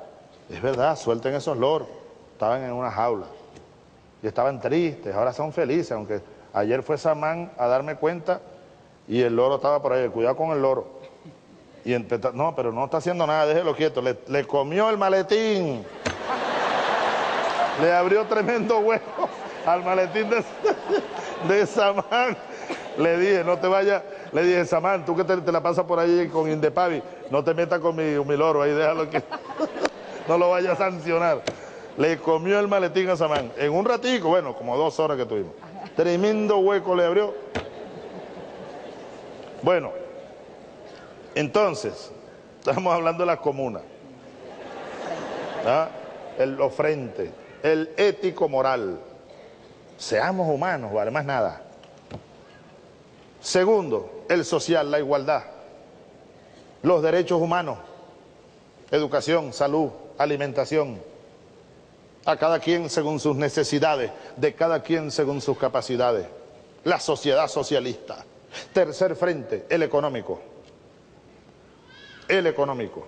suelten esos loros. Estaban en una jaula. Y estaban tristes, ahora son felices, aunque ayer fue Samán a darme cuenta y el loro estaba por ahí, cuidado con el loro. Y no, pero no está haciendo nada, déjelo quieto, le comió el maletín. Le abrió tremendo hueco al maletín de Samán. Le dije, no te vayas, le dije, Samán, tú que te la pasas por ahí con Indepavi, no te metas con mi loro ahí, déjalo que no lo vayas a sancionar. Le comió el maletín a Samán. En un ratico, bueno, como 2 horas que tuvimos. Tremendo hueco le abrió. Bueno, entonces, estamos hablando de las comunas. ¿Ah? Los frentes, el ético moral. Seamos humanos, vale más nada. Segundo, el social, la igualdad. Los derechos humanos. Educación, salud, alimentación. A cada quien según sus necesidades, de cada quien según sus capacidades. La sociedad socialista. Tercer frente, el económico. El económico.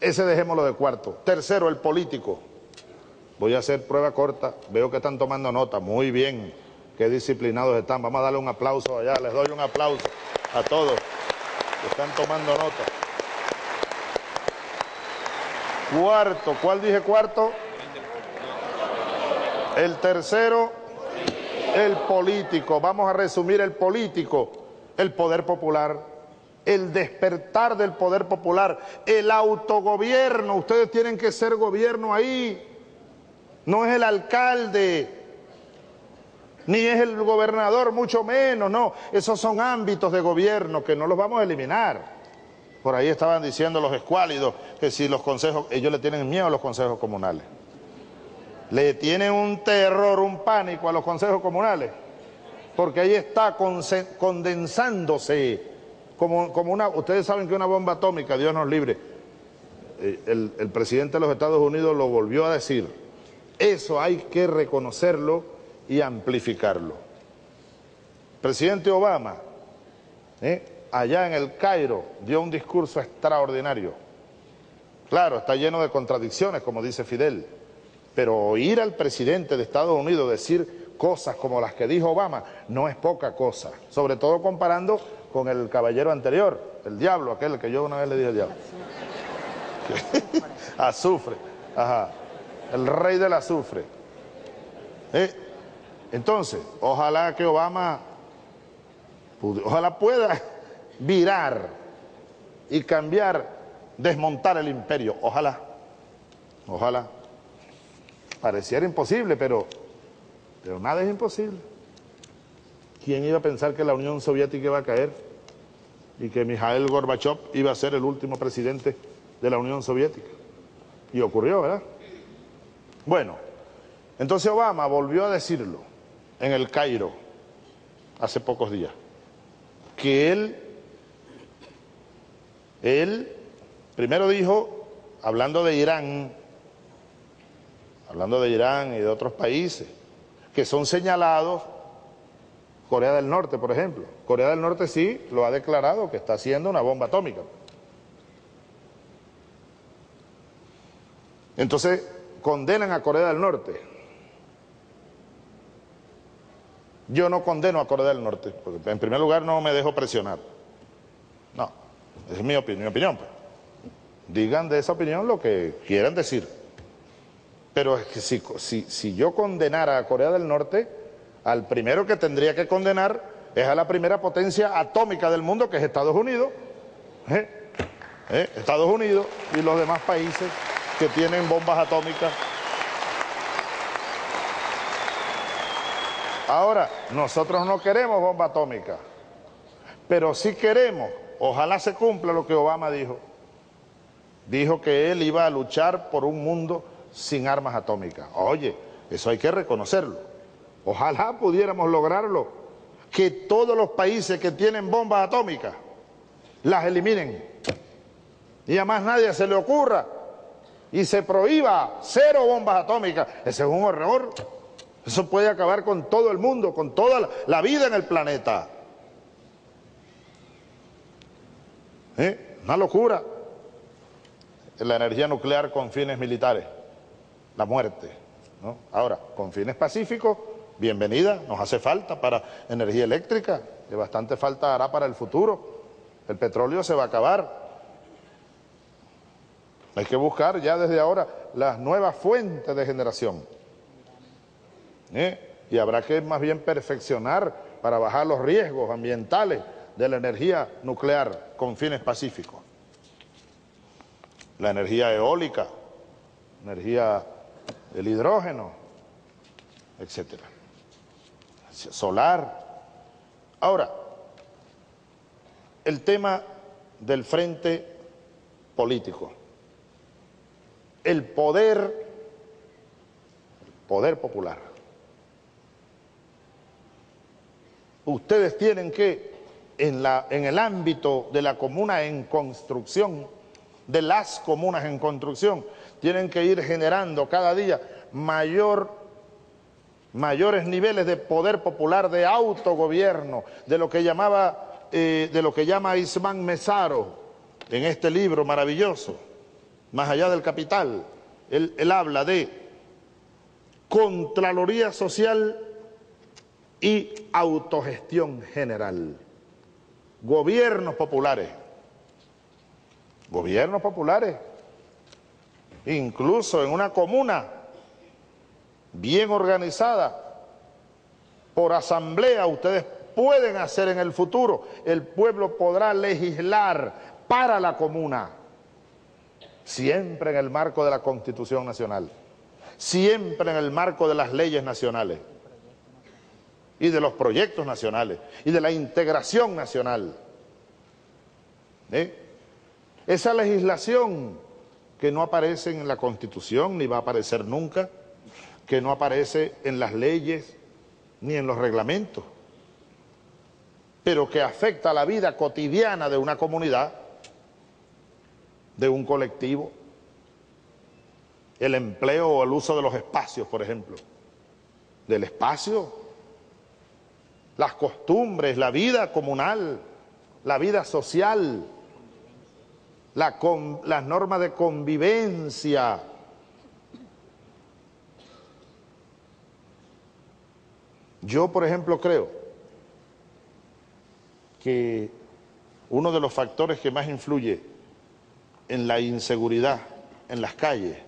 Ese dejémoslo de cuarto. Tercero, el político. Voy a hacer prueba corta, veo que están tomando nota, muy bien. Qué disciplinados están, vamos a darle un aplauso allá, les doy un aplauso a todos que están tomando nota. Cuarto, ¿cuál dije cuarto? El tercero, el político. Vamos a resumir el político, el poder popular, el despertar del poder popular, el autogobierno. Ustedes tienen que ser gobierno ahí. No es el alcalde, ni es el gobernador, mucho menos, no. Esos son ámbitos de gobierno que no los vamos a eliminar. Por ahí estaban diciendo los escuálidos que si los consejos, ellos le tienen miedo a los consejos comunales. Le tienen un terror, un pánico a los consejos comunales, porque ahí está condensándose, como una, ustedes saben que una bomba atómica, Dios nos libre, el presidente de los Estados Unidos lo volvió a decir, eso hay que reconocerlo y amplificarlo. Presidente Obama, allá en el Cairo, dio un discurso extraordinario, claro, está lleno de contradicciones, como dice Fidel, pero oír al presidente de Estados Unidos decir cosas como las que dijo Obama no es poca cosa, sobre todo comparando con el caballero anterior, el diablo, aquel que yo una vez le dije el diablo. Azufre. Ajá. El rey del azufre. Entonces, ojalá que Obama pueda virar y cambiar, desmontar el imperio. Ojalá. Ojalá. Pareciera imposible, pero nada es imposible. ¿Quién iba a pensar que la Unión Soviética iba a caer? Y que Mijail Gorbachev iba a ser el último presidente de la Unión Soviética. Y ocurrió, ¿verdad? Bueno, entonces Obama volvió a decirlo en el Cairo hace pocos días. Que él primero dijo, hablando de Irán, hablando de Irán y de otros países, que son señalados. Corea del Norte, por ejemplo. Corea del Norte sí lo ha declarado que está haciendo una bomba atómica. Entonces, condenan a Corea del Norte. Yo no condeno a Corea del Norte, porque en primer lugar no me dejo presionar. No, es mi opinión, pues. Digan de esa opinión lo que quieran decir. Pero es que si yo condenara a Corea del Norte, al primero que tendría que condenar es a la primera potencia atómica del mundo, que es Estados Unidos. Estados Unidos y los demás países que tienen bombas atómicas. Ahora, nosotros no queremos bomba atómica, pero sí queremos, ojalá se cumpla lo que Obama dijo. Dijo que él iba a luchar por un mundo sin armas atómicas. Oye, eso hay que reconocerlo. Ojalá pudiéramos lograrlo, que todos los países que tienen bombas atómicas las eliminen. Y a más nadie se le ocurra y se prohíba cero bombas atómicas. Ese es un horror. Eso puede acabar con todo el mundo, con toda la vida en el planeta. Una locura. La energía nuclear con fines militares, la muerte, ¿no? Ahora, con fines pacíficos, bienvenida, nos hace falta para energía eléctrica, que bastante falta hará para el futuro. El petróleo se va a acabar. Hay que buscar ya desde ahora las nuevas fuentes de generación. Y habrá que más bien perfeccionar para bajar los riesgos ambientales de la energía nuclear con fines pacíficos. La energía eólica, energía del hidrógeno, etc. Solar. Ahora, el tema del frente político. El poder popular. Ustedes tienen que, en el ámbito de la comuna en construcción, de las comunas en construcción, tienen que ir generando cada día mayores niveles de poder popular, de autogobierno, de lo que llama Ismán Mesaro en este libro maravilloso, Más allá del capital. Él habla de contraloría social y autogestión general, gobiernos populares, incluso en una comuna bien organizada por asamblea. Ustedes pueden hacer en el futuro, el pueblo podrá legislar para la comuna, siempre en el marco de la Constitución Nacional, siempre en el marco de las leyes nacionales y de los proyectos nacionales y de la integración nacional. Esa legislación que no aparece en la Constitución, ni va a aparecer nunca, que no aparece en las leyes ni en los reglamentos, pero que afecta a la vida cotidiana de una comunidad, de un colectivo, el empleo o el uso de los espacios, por ejemplo, del espacio, las costumbres, la vida comunal, la vida social, las normas de convivencia. Yo, por ejemplo, creo que uno de los factores que más influye en la inseguridad en las calles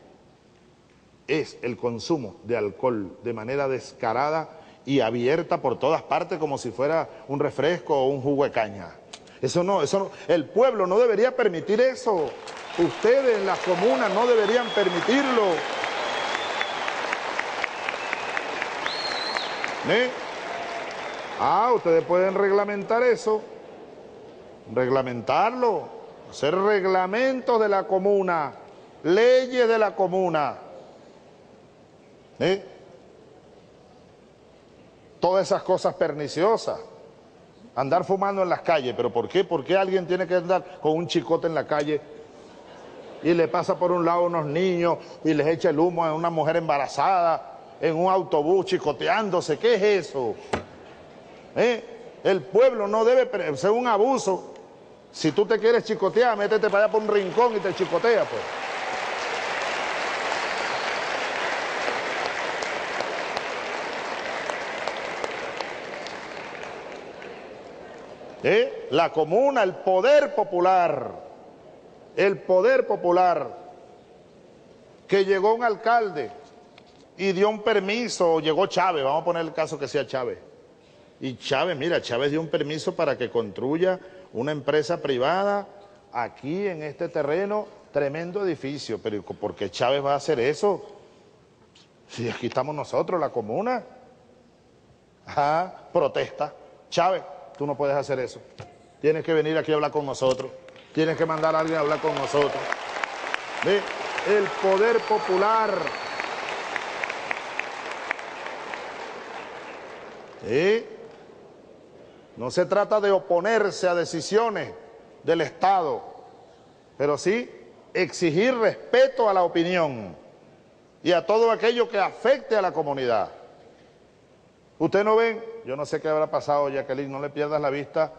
es el consumo de alcohol de manera descarada y abierta por todas partes, como si fuera un refresco o un jugo de caña. Eso no, el pueblo no debería permitir eso. Ustedes en las comunas no deberían permitirlo. Ustedes pueden reglamentar eso, reglamentarlo, hacer reglamentos de la comuna, leyes de la comuna. Todas esas cosas perniciosas. Andar fumando en las calles, ¿pero por qué? ¿Por qué alguien tiene que andar con un chicote en la calle? y le pasa por un lado unos niños y les echa el humo a una mujer embarazada en un autobús chicoteándose. ¿Qué es eso? El pueblo no debe ser un abuso. Si tú te quieres chicotear, métete para allá por un rincón y te chicoteas, pues. La comuna, el poder popular, que llegó un alcalde y dio un permiso, llegó Chávez, vamos a poner el caso que sea Chávez, y Chávez, mira, Chávez dio un permiso para que construya una empresa privada aquí en este terreno, tremendo edificio. Pero ¿por qué Chávez va a hacer eso? Si aquí estamos nosotros, la comuna. Ajá, protesta, Chávez, tú no puedes hacer eso, tienes que venir aquí a hablar con nosotros, tienes que mandar a alguien a hablar con nosotros. ¿Ve? El poder popular. ¿Sí? No se trata de oponerse a decisiones del Estado, pero sí exigir respeto a la opinión y a todo aquello que afecte a la comunidad. ¿Ustedes no ven? Yo no sé qué habrá pasado, Jacqueline, no le pierdas la vista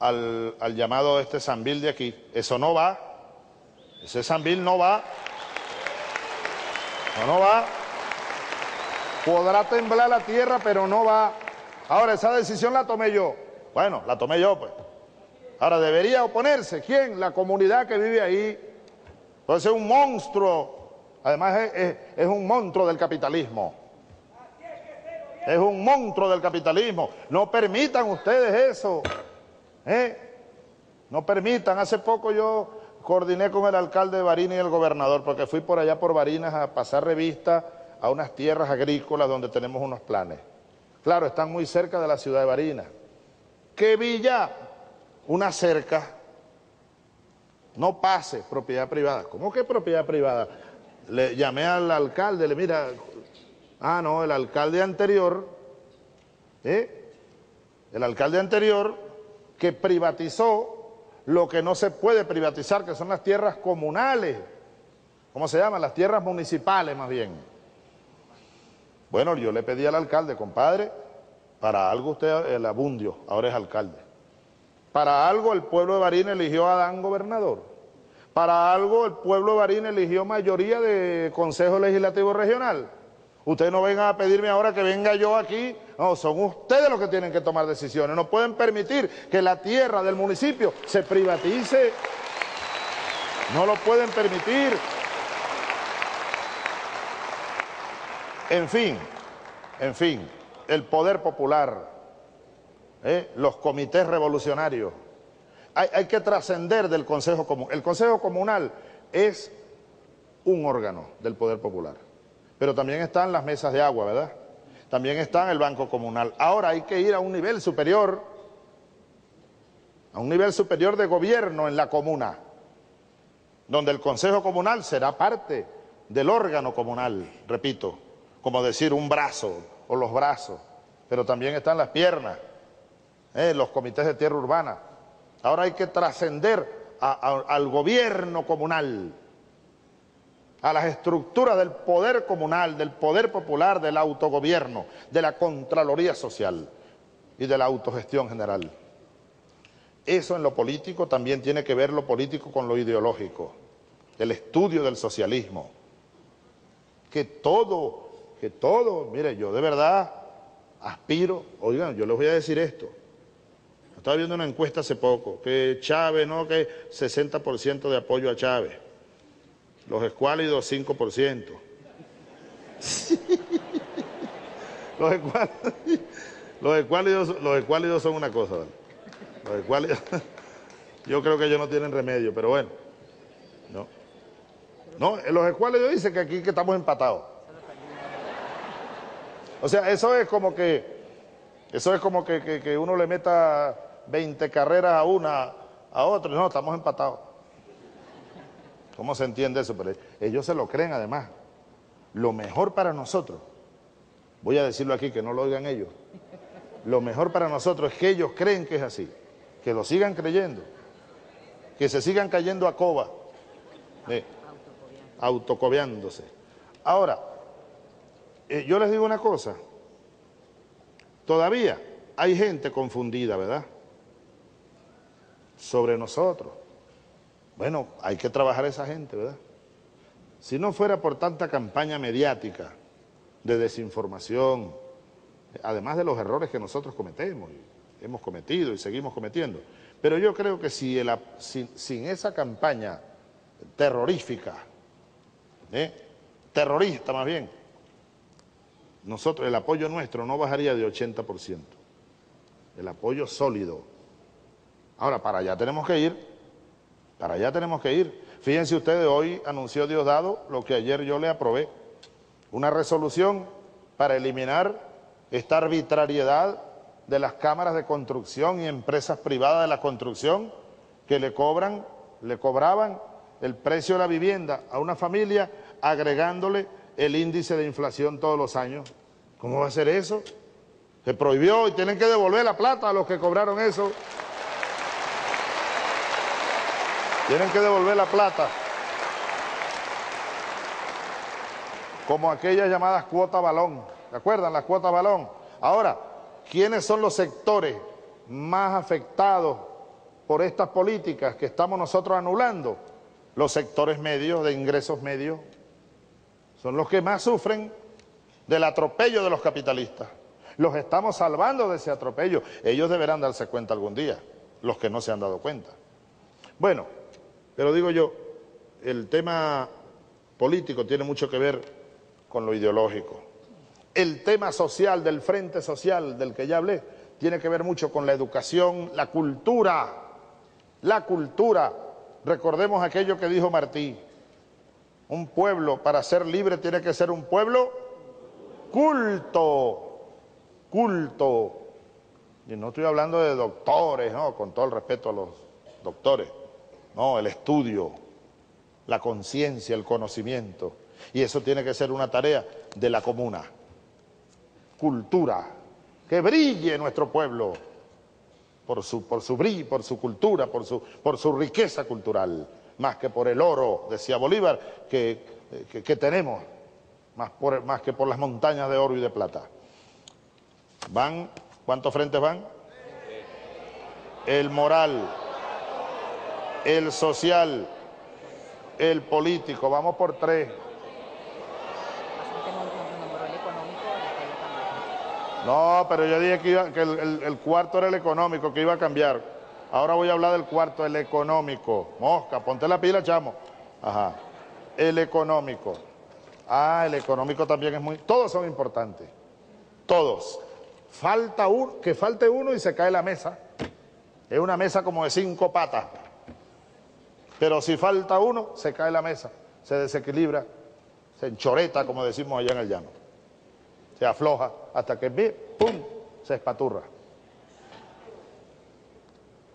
al llamado de este Sambil de aquí. Eso no va. Ese Sambil no va. No va. Podrá temblar la tierra, pero no va. Ahora, esa decisión la tomé yo. Bueno, la tomé yo, pues. Ahora, ¿debería oponerse? ¿Quién? La comunidad que vive ahí. Entonces, es un monstruo. Además, es un monstruo del capitalismo. Es un monstruo del capitalismo. No permitan ustedes eso. No permitan. Hace poco yo coordiné con el alcalde de Barinas y el gobernador, porque fui por allá por Barinas a pasar revista a unas tierras agrícolas donde tenemos unos planes. Claro, están muy cerca de la ciudad de Barinas. ¿Qué villa? Una cerca. No pase, propiedad privada. ¿Cómo que propiedad privada? Le llamé al alcalde, le mira... Ah, no, el alcalde anterior, que privatizó lo que no se puede privatizar, que son las tierras comunales. ¿Cómo se llaman? Las tierras municipales, más bien. Bueno, yo le pedí al alcalde, compadre, para algo usted, el abundio, ahora es alcalde. Para algo el pueblo de Barinas eligió a Adán gobernador. Para algo el pueblo de Barinas eligió mayoría de Consejo Legislativo Regional. Ustedes no vengan a pedirme ahora que venga yo aquí. No, son ustedes los que tienen que tomar decisiones. No pueden permitir que la tierra del municipio se privatice. No lo pueden permitir. En fin, el poder popular, los comités revolucionarios. Hay que trascender del Consejo Comunal. El Consejo Comunal es un órgano del poder popular. Pero también están las mesas de agua, ¿verdad? También está el Banco Comunal. Ahora hay que ir a un nivel superior, de gobierno en la comuna, donde el Consejo Comunal será parte del órgano comunal, repito, como decir un brazo o los brazos, pero también están las piernas, los comités de tierra urbana. Ahora hay que trascender al gobierno comunal, a las estructuras del poder comunal, del poder popular, del autogobierno, de la Contraloría Social y de la autogestión general. Eso en lo político también tiene que ver lo político con lo ideológico, el estudio del socialismo. Que todo, mire, yo de verdad aspiro, oigan, yo les voy a decir esto. Estaba viendo una encuesta hace poco, que Chávez, no, que 60% de apoyo a Chávez. Los escuálidos 5%. Sí. Los escuálidos son una cosa, ¿vale? Los escuálidos, yo creo que ellos no tienen remedio, pero bueno. No, los escuálidos dicen que aquí que estamos empatados. O sea, eso es como que uno le meta 20 carreras a una, a otra, no, estamos empatados. ¿Cómo se entiende eso? Pero ellos se lo creen además. Lo mejor para nosotros, voy a decirlo aquí que no lo oigan ellos, lo mejor para nosotros es que ellos creen que es así, que lo sigan creyendo, que se sigan cayendo a coba. Autocopiándose. Ahora, yo les digo una cosa. Todavía hay gente confundida, ¿verdad? Sobre nosotros. Bueno, hay que trabajar a esa gente, ¿verdad? Si no fuera por tanta campaña mediática de desinformación, además de los errores que nosotros cometemos, hemos cometido y seguimos cometiendo, pero yo creo que si sin esa campaña terrorífica, terrorista más bien, nosotros, el apoyo nuestro no bajaría de 80%, el apoyo sólido. Ahora, para allá tenemos que ir, para allá tenemos que ir. Fíjense ustedes, hoy anunció Diosdado lo que ayer yo le aprobé, una resolución para eliminar esta arbitrariedad de las cámaras de construcción y empresas privadas de la construcción que le cobraban el precio de la vivienda a una familia agregándole el índice de inflación todos los años. ¿Cómo va a ser eso? Se prohibió y tienen que devolver la plata a los que cobraron eso. Tienen que devolver la plata. Como aquellas llamadas cuota balón. ¿Se acuerdan? Las cuotas balón. Ahora, ¿quiénes son los sectores más afectados por estas políticas que estamos nosotros anulando? Los sectores medios, de ingresos medios, son los que más sufren del atropello de los capitalistas. Los estamos salvando de ese atropello. Ellos deberán darse cuenta algún día, los que no se han dado cuenta. Bueno, pero digo yo, el tema político tiene mucho que ver con lo ideológico. El tema social, del frente social del que ya hablé, tiene que ver mucho con la educación, la cultura. La cultura. Recordemos aquello que dijo Martí. Un pueblo, para ser libre, tiene que ser un pueblo culto. Culto. Y no estoy hablando de doctores, ¿no? Con todo el respeto a los doctores. No, el estudio, la conciencia, el conocimiento. Y eso tiene que ser una tarea de la comuna. Cultura, que brille nuestro pueblo por su cultura, por su riqueza cultural, más que por el oro, decía Bolívar, que tenemos, más que por las montañas de oro y de plata. ¿Van? ¿Cuántos frentes van? El moral, el social, el político, vamos por tres. No, pero yo dije que, el cuarto era el económico, que iba a cambiar. Ahora voy a hablar del cuarto, el económico. Mosca, ponte la pila, chamo. Ajá. El económico. Ah, el económico también es muy... Todos son importantes. Todos. Falta uno, que falte uno y se cae la mesa. Es una mesa como de 5 patas. Pero si falta uno, se cae la mesa. Se desequilibra. Se enchoreta, como decimos allá en el llano. Se afloja hasta que, ¡pum!, se espaturra.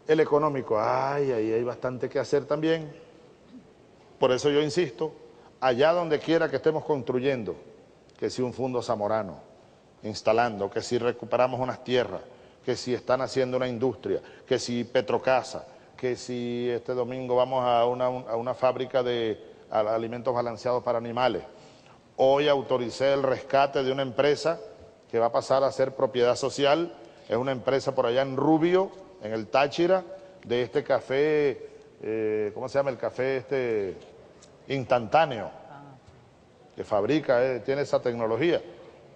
El económico, ¡ay!, ahí hay bastante que hacer también. Por eso yo insisto, allá donde quiera que estemos construyendo, que si un fondo zamorano, instalando, que si recuperamos unas tierras, que si están haciendo una industria, que si Petrocasa, que si este domingo vamos a una fábrica de alimentos balanceados para animales. Hoy autoricé el rescate de una empresa que va a pasar a ser propiedad social. Es una empresa por allá en Rubio, en el Táchira, de este café, ¿cómo se llama? El café este instantáneo, que fabrica, tiene esa tecnología.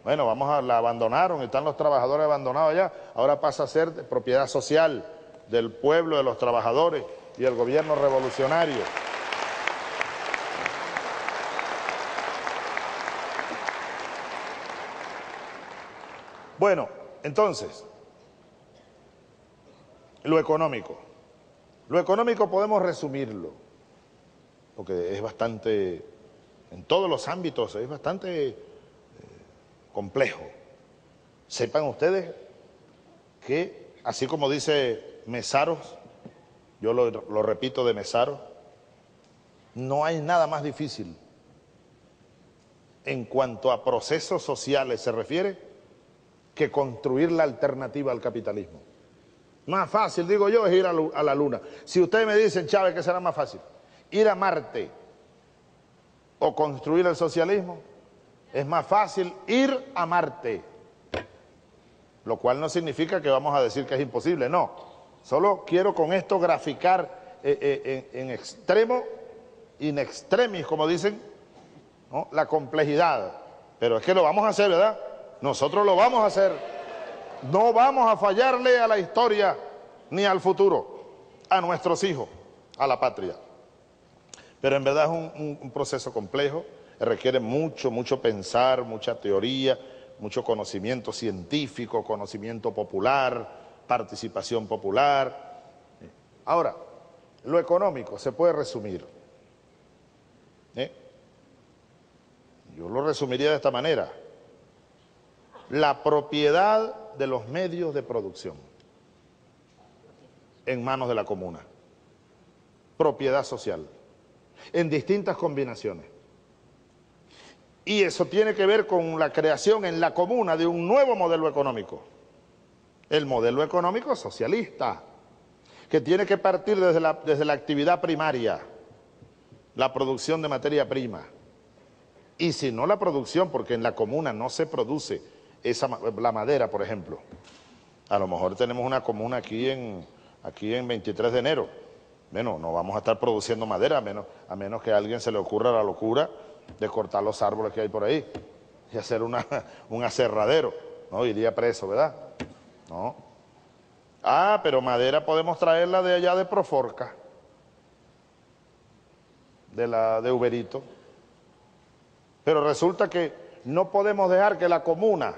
Bueno, la abandonaron, están los trabajadores abandonados allá. Ahora pasa a ser propiedad social del pueblo, de los trabajadores y el gobierno revolucionario. Bueno, entonces, lo económico. Lo económico podemos resumirlo, porque es bastante, en todos los ámbitos, es bastante complejo. Sepan ustedes que, así como dice Mesaros, yo lo repito de Mesaros, no hay nada más difícil en cuanto a procesos sociales se refiere, que construir la alternativa al capitalismo. Más fácil, digo yo, es ir a la luna. Si ustedes me dicen, Chávez, ¿qué será más fácil? Ir a Marte o construir el socialismo. Es más fácil ir a Marte, lo cual no significa que vamos a decir que es imposible, no. Solo quiero con esto graficar en extremo, in extremis, como dicen, ¿no?, la complejidad. Pero es que lo vamos a hacer, ¿verdad? Nosotros lo vamos a hacer. No vamos a fallarle a la historia ni al futuro, a nuestros hijos, a la patria. Pero en verdad es un proceso complejo, requiere mucho pensar, mucha teoría, mucho conocimiento científico, conocimiento popular, participación popular. Ahora, lo económico se puede resumir. Yo lo resumiría de esta manera: la propiedad de los medios de producción en manos de la comuna, propiedad social, en distintas combinaciones. Y eso tiene que ver con la creación en la comuna de un nuevo modelo económico, el modelo económico socialista, que tiene que partir desde la actividad primaria, la producción de materia prima. Y si no la producción, porque en la comuna no se produce la madera, por ejemplo. A lo mejor tenemos una comuna aquí en 23 de enero. Bueno, no vamos a estar produciendo madera, a menos que a alguien se le ocurra la locura de cortar los árboles que hay por ahí y hacer un aserradero. No, iría preso, ¿verdad? No. Ah, pero madera podemos traerla de allá de Proforca, de Uberito. Pero resulta que no podemos dejar que la comuna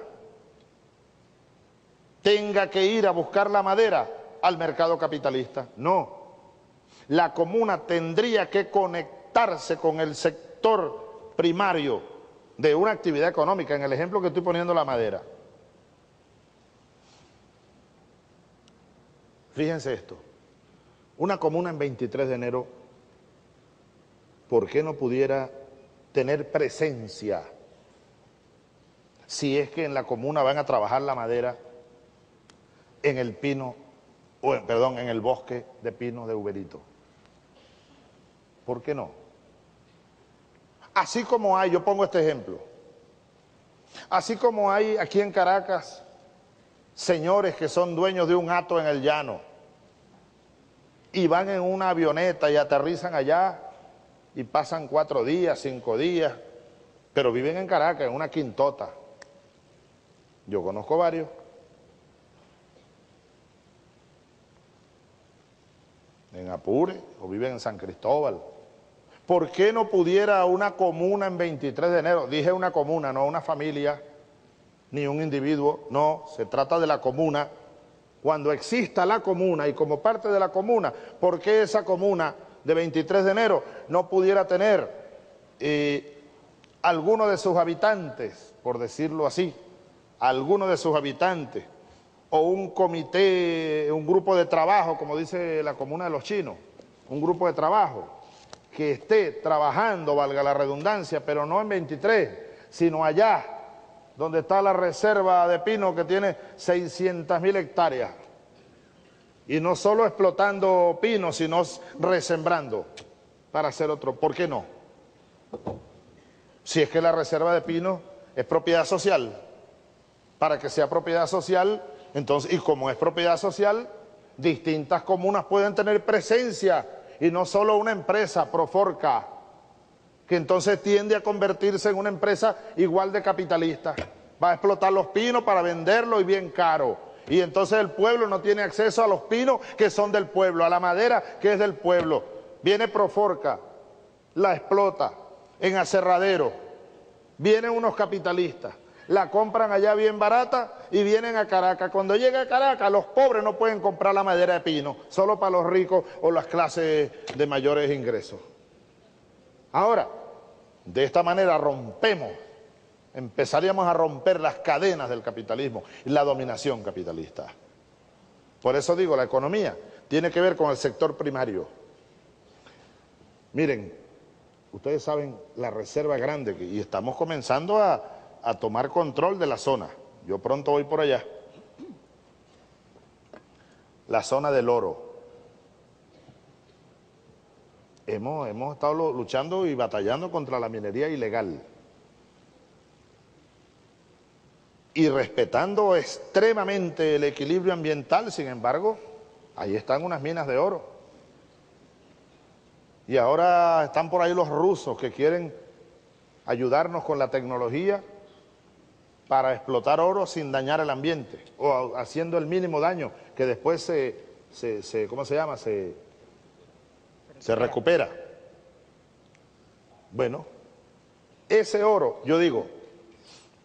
tenga que ir a buscar la madera al mercado capitalista. No. La comuna tendría que conectarse con el sector primario de una actividad económica. En el ejemplo que estoy poniendo, la madera. Fíjense esto. Una comuna en 23 de enero, ¿por qué no pudiera tener presencia? Si es que en la comuna van a trabajar la madera en el pino, en el bosque de pinos de Uberito. ¿Por qué no? Así como hay, yo pongo este ejemplo, así como hay aquí en Caracas señores que son dueños de un hato en el llano y van en una avioneta y aterrizan allá y pasan 4 días, 5 días, pero viven en Caracas, en una quintota. Yo conozco varios. En Apure, o viven en San Cristóbal. ¿Por qué no pudiera una comuna en 23 de enero? Dije una comuna, no una familia, ni un individuo, no, se trata de la comuna. Cuando exista la comuna y como parte de la comuna, ¿por qué esa comuna de 23 de enero no pudiera tener alguno de sus habitantes, por decirlo así, alguno de sus habitantes, o un comité, un grupo de trabajo, como dice la comuna de los chinos, un grupo de trabajo que esté trabajando, valga la redundancia, pero no en 23, sino allá, donde está la reserva de pino que tiene 600.000 hectáreas, y no solo explotando pino, sino resembrando para hacer otro? ¿Por qué no? Si es que la reserva de pino es propiedad social, para que sea propiedad social. Entonces, y como es propiedad social, distintas comunas pueden tener presencia, y no solo una empresa, Proforca, que entonces tiende a convertirse en una empresa igual de capitalista. Va a explotar los pinos para venderlos, y bien caro. Y entonces el pueblo no tiene acceso a los pinos que son del pueblo, a la madera que es del pueblo. Viene Proforca, la explota en aserradero, vienen unos capitalistas, la compran allá bien barata y vienen a Caracas. Cuando llega a Caracas, los pobres no pueden comprar la madera de pino, solo para los ricos o las clases de mayores ingresos. Ahora, de esta manera rompemos, empezaríamos a romper las cadenas del capitalismo y la dominación capitalista. Por eso digo, la economía tiene que ver con el sector primario. Miren, ustedes saben la reserva grande, y estamos comenzando a tomar control de la zona. Yo pronto voy por allá. La zona del oro. hemos estado luchando y batallando contra la minería ilegal. Y respetando extremadamente el equilibrio ambiental, sin embargo, ahí están unas minas de oro. Y ahora están por ahí los rusos que quieren ayudarnos con la tecnología para explotar oro sin dañar el ambiente, o haciendo el mínimo daño, que después se recupera. Bueno, ese oro, yo digo,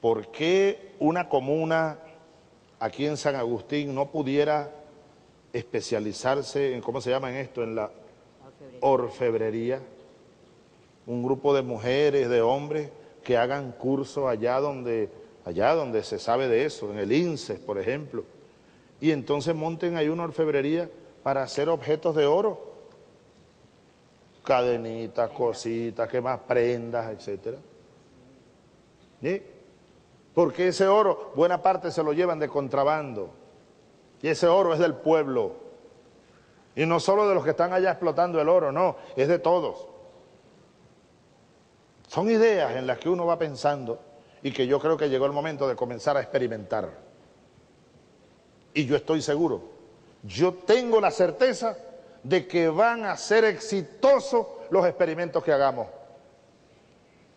¿por qué una comuna aquí en San Agustín no pudiera especializarse en, en la orfebrería? Un grupo de mujeres, de hombres, que hagan cursos allá donde se sabe de eso, en el INSES, por ejemplo, y entonces monten ahí una orfebrería para hacer objetos de oro, cadenitas, cositas, qué más, prendas, etcétera. ¿Sí? Porque ese oro, buena parte se lo llevan de contrabando, y ese oro es del pueblo, y no solo de los que están allá explotando el oro, no, es de todos. Son ideas en las que uno va pensando, y que yo creo que llegó el momento de comenzar a experimentar. Y yo estoy seguro, yo tengo la certeza de que van a ser exitosos los experimentos que hagamos.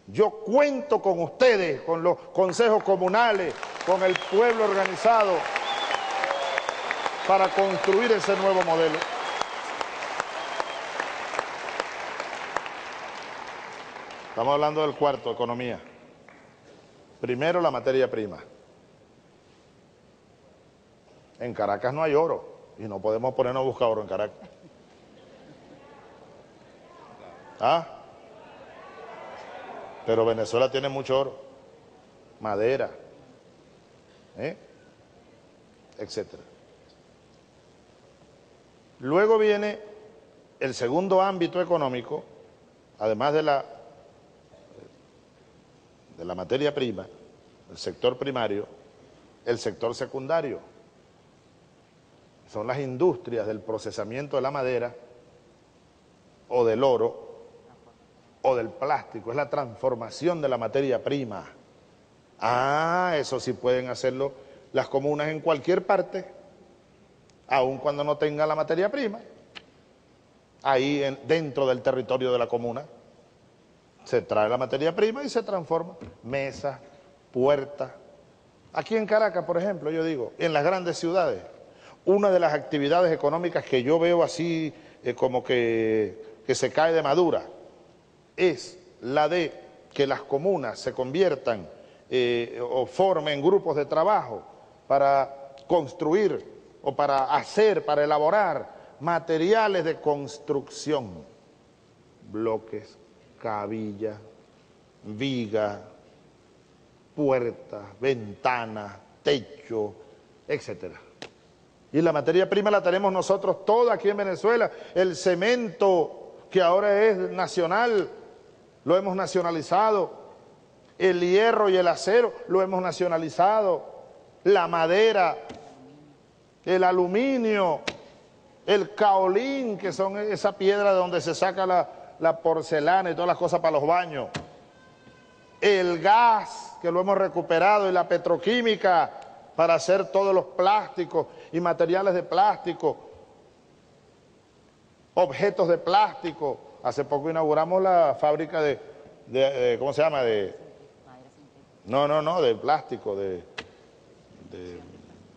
Yo cuento con ustedes, con los consejos comunales, con el pueblo organizado, para construir ese nuevo modelo. Estamos hablando del cuarto, economía. Primero, la materia prima. En Caracas no hay oro, y no podemos ponernos a buscar oro en Caracas. ¿Ah? Pero Venezuela tiene mucho oro, madera, etcétera. Luego viene el segundo ámbito económico, además de la materia prima, el sector primario, el sector secundario. Son las industrias del procesamiento de la madera, o del oro, o del plástico. Es la transformación de la materia prima. Ah, eso sí pueden hacerlo las comunas en cualquier parte, aun cuando no tengan la materia prima. Ahí dentro del territorio de la comuna se trae la materia prima y se transforma. Mesas, puertas. Aquí en Caracas, por ejemplo, yo digo, en las grandes ciudades, una de las actividades económicas que yo veo así como que se cae de madura, es la de que las comunas se conviertan o formen grupos de trabajo para construir o para hacer, para elaborar materiales de construcción, bloques, cabilla, viga, puertas, ventanas, techo, etcétera. Y la materia prima la tenemos nosotros toda aquí en Venezuela. El cemento, que ahora es nacional, lo hemos nacionalizado. El hierro y el acero, lo hemos nacionalizado. La madera, el aluminio, el caolín, que son esa piedra de donde se saca la porcelana y todas las cosas para los baños, el gas, que lo hemos recuperado, y la petroquímica para hacer todos los plásticos y materiales de plástico, objetos de plástico. Hace poco inauguramos la fábrica de plástico,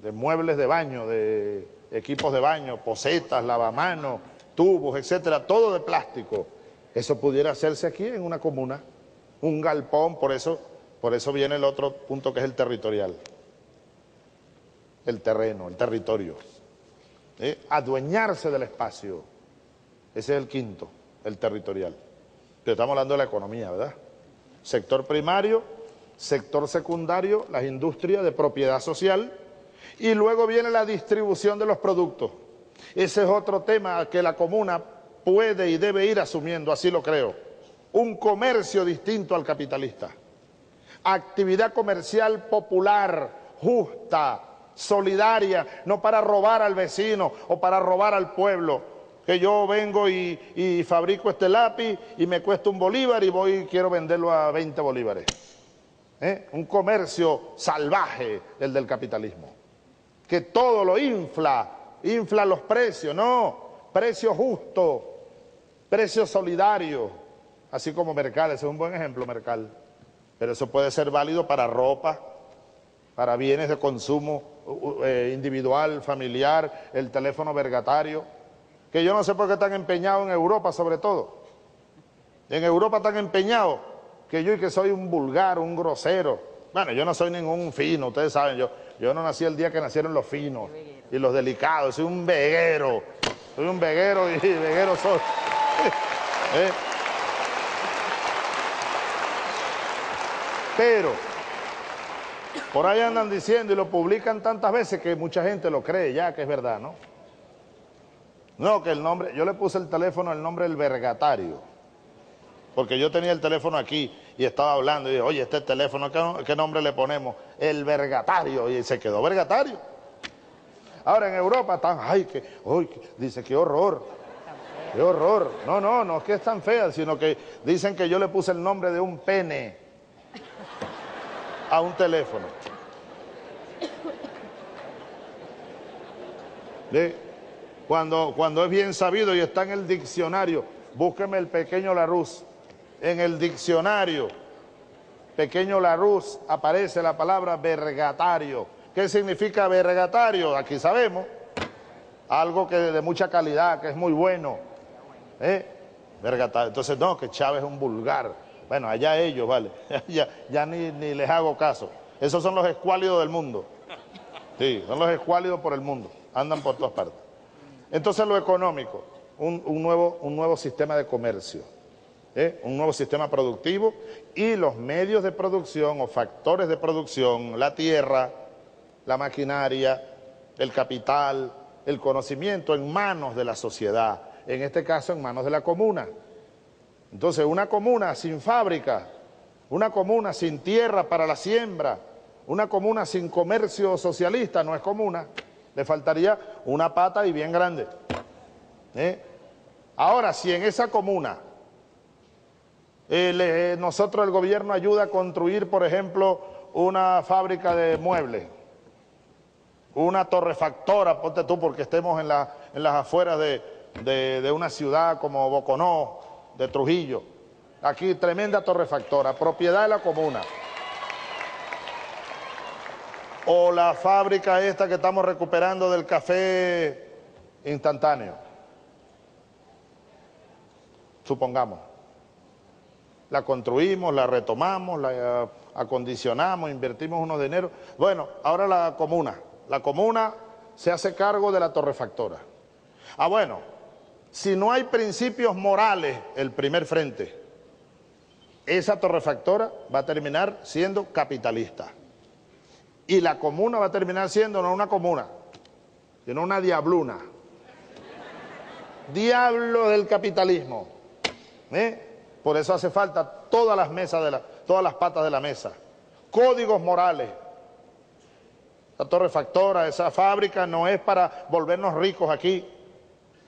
de muebles de baño, de equipos de baño, posetas, lavamanos, tubos, etcétera, todo de plástico. Eso pudiera hacerse aquí en una comuna, un galpón. Por eso viene el otro punto, que es el territorial, el terreno, el territorio. Adueñarse del espacio, ese es el quinto, el territorial. Pero estamos hablando de la economía, ¿verdad? Sector primario, sector secundario, las industrias de propiedad social, y luego viene la distribución de los productos. Ese es otro tema que la comuna puede y debe ir asumiendo, así lo creo. Un comercio distinto al capitalista. Actividad comercial popular, justa, solidaria, no para robar al vecino o para robar al pueblo, que yo vengo y fabrico este lápiz y me cuesta $1 y voy y quiero venderlo a 20 bolívares. Un comercio salvaje, el del capitalismo, que todo lo infla los precios. No, precio justo, precio solidario, así como Mercal. Ese es un buen ejemplo, Mercal, pero eso puede ser válido para ropa, para bienes de consumo individual, familiar, el teléfono vergatario, que yo no sé por qué están empeñados en Europa, sobre todo. En Europa están empeñados que yo y que soy un vulgar, un grosero. Bueno, yo no soy ningún fino, ustedes saben, yo no nací el día que nacieron los finos y los delicados. Soy un veguero, y veguero soy. Pero por ahí andan diciendo y lo publican tantas veces que mucha gente lo cree ya que es verdad, ¿no? No, que el nombre, yo le puse el teléfono el nombre del vergatario, porque yo tenía el teléfono aquí y estaba hablando y dije, oye, este teléfono, ¿qué nombre le ponemos? El vergatario, y se quedó vergatario. Ahora en Europa están, dice, qué horror, qué horror. No, no, no es que es tan fea, sino que dicen que yo le puse el nombre de un pene a un teléfono. ¿Sí? Cuando es bien sabido y está en el diccionario, búsqueme el pequeño Larruz. En el diccionario, pequeño Larruz, aparece la palabra vergatario. ¿Qué significa vergatario? Aquí sabemos, algo que de mucha calidad, que es muy bueno. Vergatario. Entonces, no, que Chávez es un vulgar. Bueno, allá ellos, vale, ya ni les hago caso. Esos son los escuálidos del mundo. Sí, son los escuálidos por el mundo, andan por todas partes. Entonces lo económico, un nuevo sistema de comercio, un nuevo sistema productivo, y los medios de producción o factores de producción, la tierra, la maquinaria, el capital, el conocimiento en manos de la sociedad, en este caso en manos de la comuna. Entonces, una comuna sin fábrica, una comuna sin tierra para la siembra, una comuna sin comercio socialista no es comuna. Le faltaría una pata y bien grande. Ahora, si en esa comuna el gobierno ayuda a construir, por ejemplo, una fábrica de muebles, una torrefactora, ponte tú, porque estemos en las afueras de una ciudad como Boconó, de Trujillo, aquí tremenda torrefactora, propiedad de la comuna. O la fábrica esta que estamos recuperando del café instantáneo, supongamos. La construimos, la retomamos, la acondicionamos, invertimos unos dineros. Bueno, ahora la comuna se hace cargo de la torrefactora. Ah, bueno. Si no hay principios morales, el primer frente, esa torrefactora va a terminar siendo capitalista. Y la comuna va a terminar siendo no una comuna, sino una diabluna. Diablo del capitalismo. Por eso hace falta todas las patas de la mesa. Códigos morales. La torrefactora, esa fábrica no es para volvernos ricos aquí.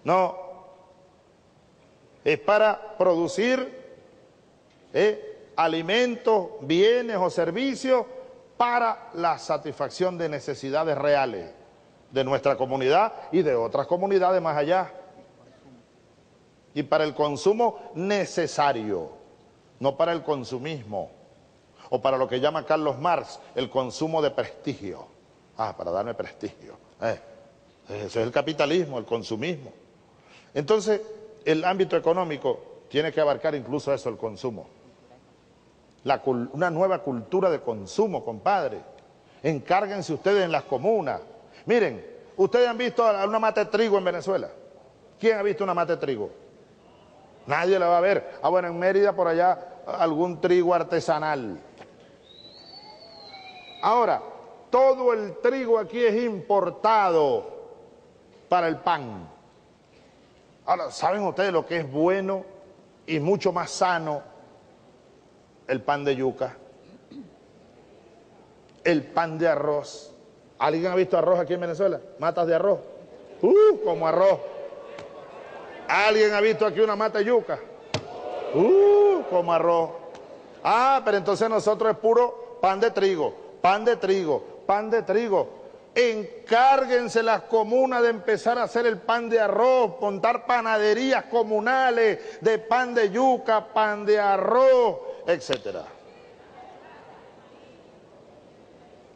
No. Es para producir alimentos, bienes o servicios para la satisfacción de necesidades reales de nuestra comunidad y de otras comunidades más allá. Y para el consumo necesario, no para el consumismo o para lo que llama Carlos Marx el consumo de prestigio. Ah, para darme prestigio. Eso es el capitalismo, el consumismo. Entonces, el ámbito económico tiene que abarcar incluso eso, el consumo. Una nueva cultura de consumo, compadre. Encárguense ustedes en las comunas. Miren, ustedes han visto una mata de trigo en Venezuela. ¿Quién ha visto una mata de trigo? Nadie la va a ver. Ah, bueno, en Mérida, por allá, algún trigo artesanal. Ahora, todo el trigo aquí es importado para el pan. Ahora, ¿saben ustedes lo que es bueno y mucho más sano? El pan de yuca, el pan de arroz. ¿Alguien ha visto arroz aquí en Venezuela? ¿Matas de arroz? ¡Como arroz! ¿Alguien ha visto aquí una mata yuca? Como arroz. Ah, pero entonces nosotros es puro pan de trigo, pan de trigo, pan de trigo. Encárguense las comunas de empezar a hacer el pan de arroz, montar panaderías comunales de pan de yuca, pan de arroz, etc.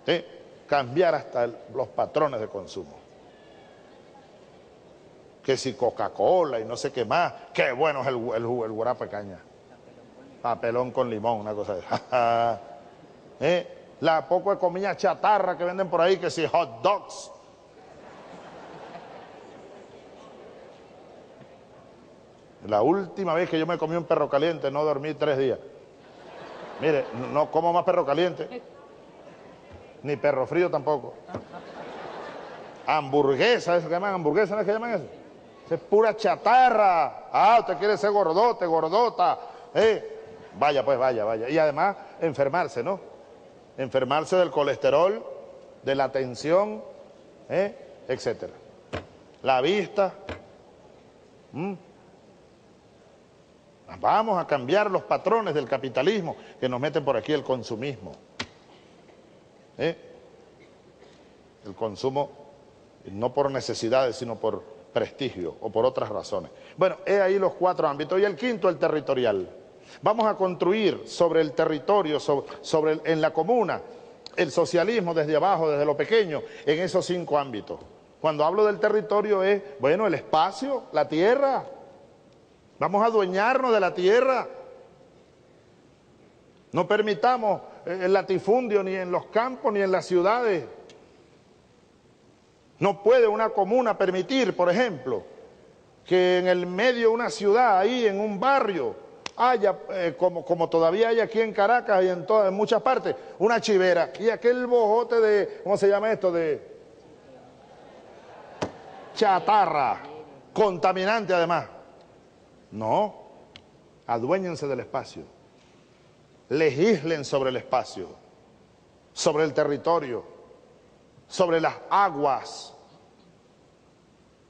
¿Sí? Cambiar hasta los patrones de consumo. Que si Coca-Cola y no sé qué más, qué bueno es el guarapa caña. Papelón con limón, una cosa de esa. La poco de comida chatarra que venden por ahí, que si hot dogs. La última vez que yo me comí un perro caliente, no dormí 3 días. Mire, no como más perro caliente, ni perro frío tampoco. Hamburguesa, ¿eso que llaman hamburguesa? ¿No es que llaman eso? Es pura chatarra. Ah, usted quiere ser gordote, gordota. Vaya, pues vaya, vaya. Y además, enfermarse, ¿no? Enfermarse del colesterol, de la tensión, etcétera. La vista. Vamos a cambiar los patrones del capitalismo que nos meten por aquí el consumismo. El consumo, no por necesidades, sino por prestigio o por otras razones. Bueno, he ahí los 4 ámbitos. Y el quinto, el territorial. Vamos a construir sobre el territorio, en la comuna, el socialismo desde abajo, desde lo pequeño, en esos 5 ámbitos. Cuando hablo del territorio es, bueno, el espacio, la tierra. Vamos a adueñarnos de la tierra. No permitamos el latifundio ni en los campos ni en las ciudades. No puede una comuna permitir, por ejemplo, que en el medio de una ciudad, ahí en un barrio, haya, como todavía hay aquí en Caracas y en muchas partes, una chivera. Y aquel bojote de, ¿cómo se llama esto? De chatarra, contaminante además. No, aduéñense del espacio, legislen sobre el espacio, sobre el territorio, sobre las aguas,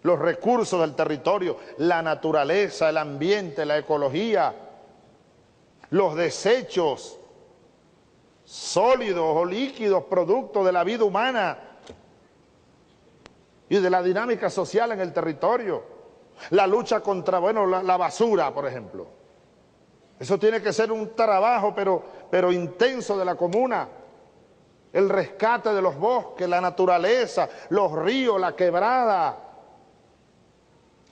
los recursos del territorio, la naturaleza, el ambiente, la ecología, los desechos sólidos o líquidos, productos de la vida humana y de la dinámica social en el territorio. La lucha contra, bueno, la basura, por ejemplo. Eso tiene que ser un trabajo, pero intenso, de la comuna. El rescate de los bosques, la naturaleza, los ríos, la quebrada.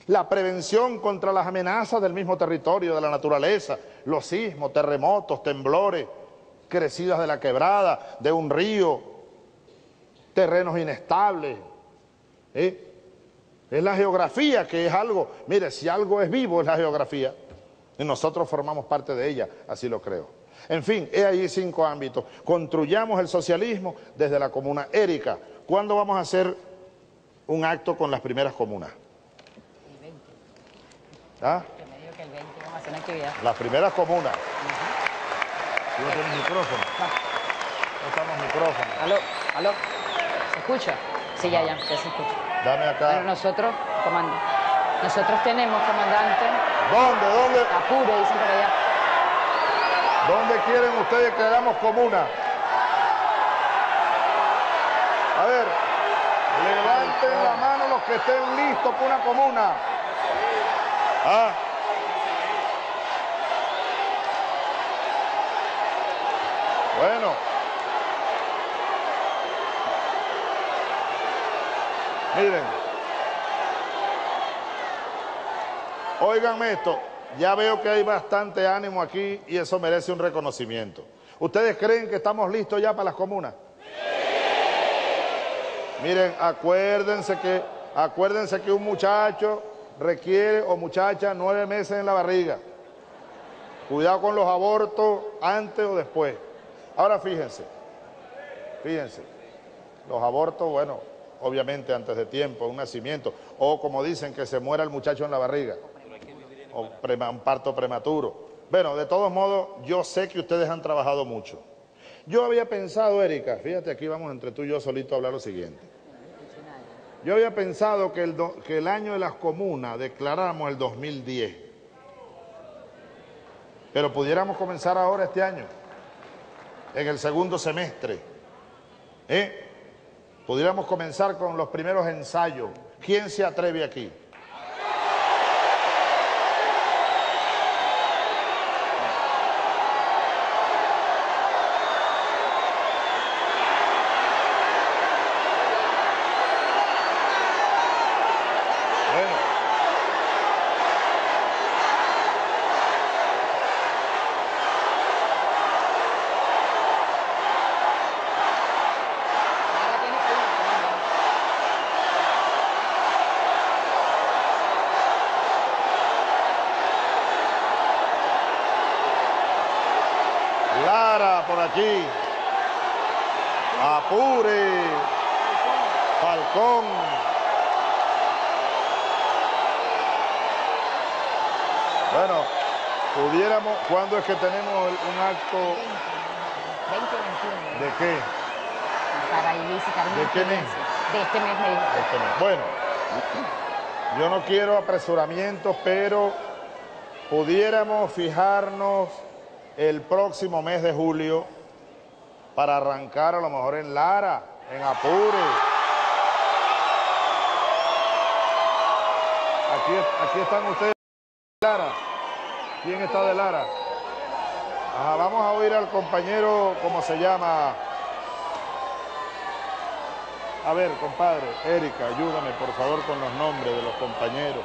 La prevención contra las amenazas del mismo territorio, de la naturaleza. Los sismos, terremotos, temblores, crecidas de la quebrada, de un río, terrenos inestables. Es la geografía que es algo. Mire, si algo es vivo es la geografía. Y nosotros formamos parte de ella, así lo creo. En fin, he ahí 5 ámbitos. Construyamos el socialismo desde la comuna. Erika, ¿cuándo vamos a hacer un acto con las primeras comunas? El 20. ¿Ah? Que me dijo que el 20 vamos a hacer una actividad. Las primeras comunas. ¿Tú no tienes micrófono? No estamos micrófonos. Aló, aló. ¿Se escucha? Sí, ajá. Ya se escucha. Dame acá. Pero nosotros, nosotros tenemos, comandante. ¿Dónde? Apure, dicen por allá. ¿Dónde quieren ustedes que hagamos comuna? A ver, levanten la mano los que estén listos para una comuna. ¿Ah? Bueno. Miren. Óiganme esto. Ya veo que hay bastante ánimo aquí y eso merece un reconocimiento. ¿Ustedes creen que estamos listos ya para las comunas? ¡Sí! Miren, acuérdense que un muchacho requiere, o muchacha, 9 meses en la barriga. Cuidado con los abortos antes o después. Ahora fíjense, los abortos, bueno, obviamente antes de tiempo, un nacimiento, o como dicen, que se muera el muchacho en la barriga. O un parto prematuro. Bueno, de todos modos, yo sé que ustedes han trabajado mucho. Yo había pensado, Erika, fíjate, aquí vamos entre tú y yo solito a hablar lo siguiente. Yo había pensado que el año de las comunas declaramos el 2010. Pero pudiéramos comenzar ahora este año, en el segundo semestre. Pudiéramos comenzar con los primeros ensayos. ¿Quién se atreve aquí? Por aquí, Apure, Falcón, bueno, pudiéramos, ¿cuándo es que tenemos un acto? 2021. ¿De qué? Para visitar. ¿De qué mes? De este mes. Bueno, yo no quiero apresuramientos, pero pudiéramos fijarnos el próximo mes de julio para arrancar a lo mejor en Lara, en Apure. Aquí están ustedes de Lara. ¿Quién está de Lara? Ajá, vamos a oír al compañero, ¿cómo se llama? A ver, compadre, Erika, ayúdame por favor con los nombres de los compañeros.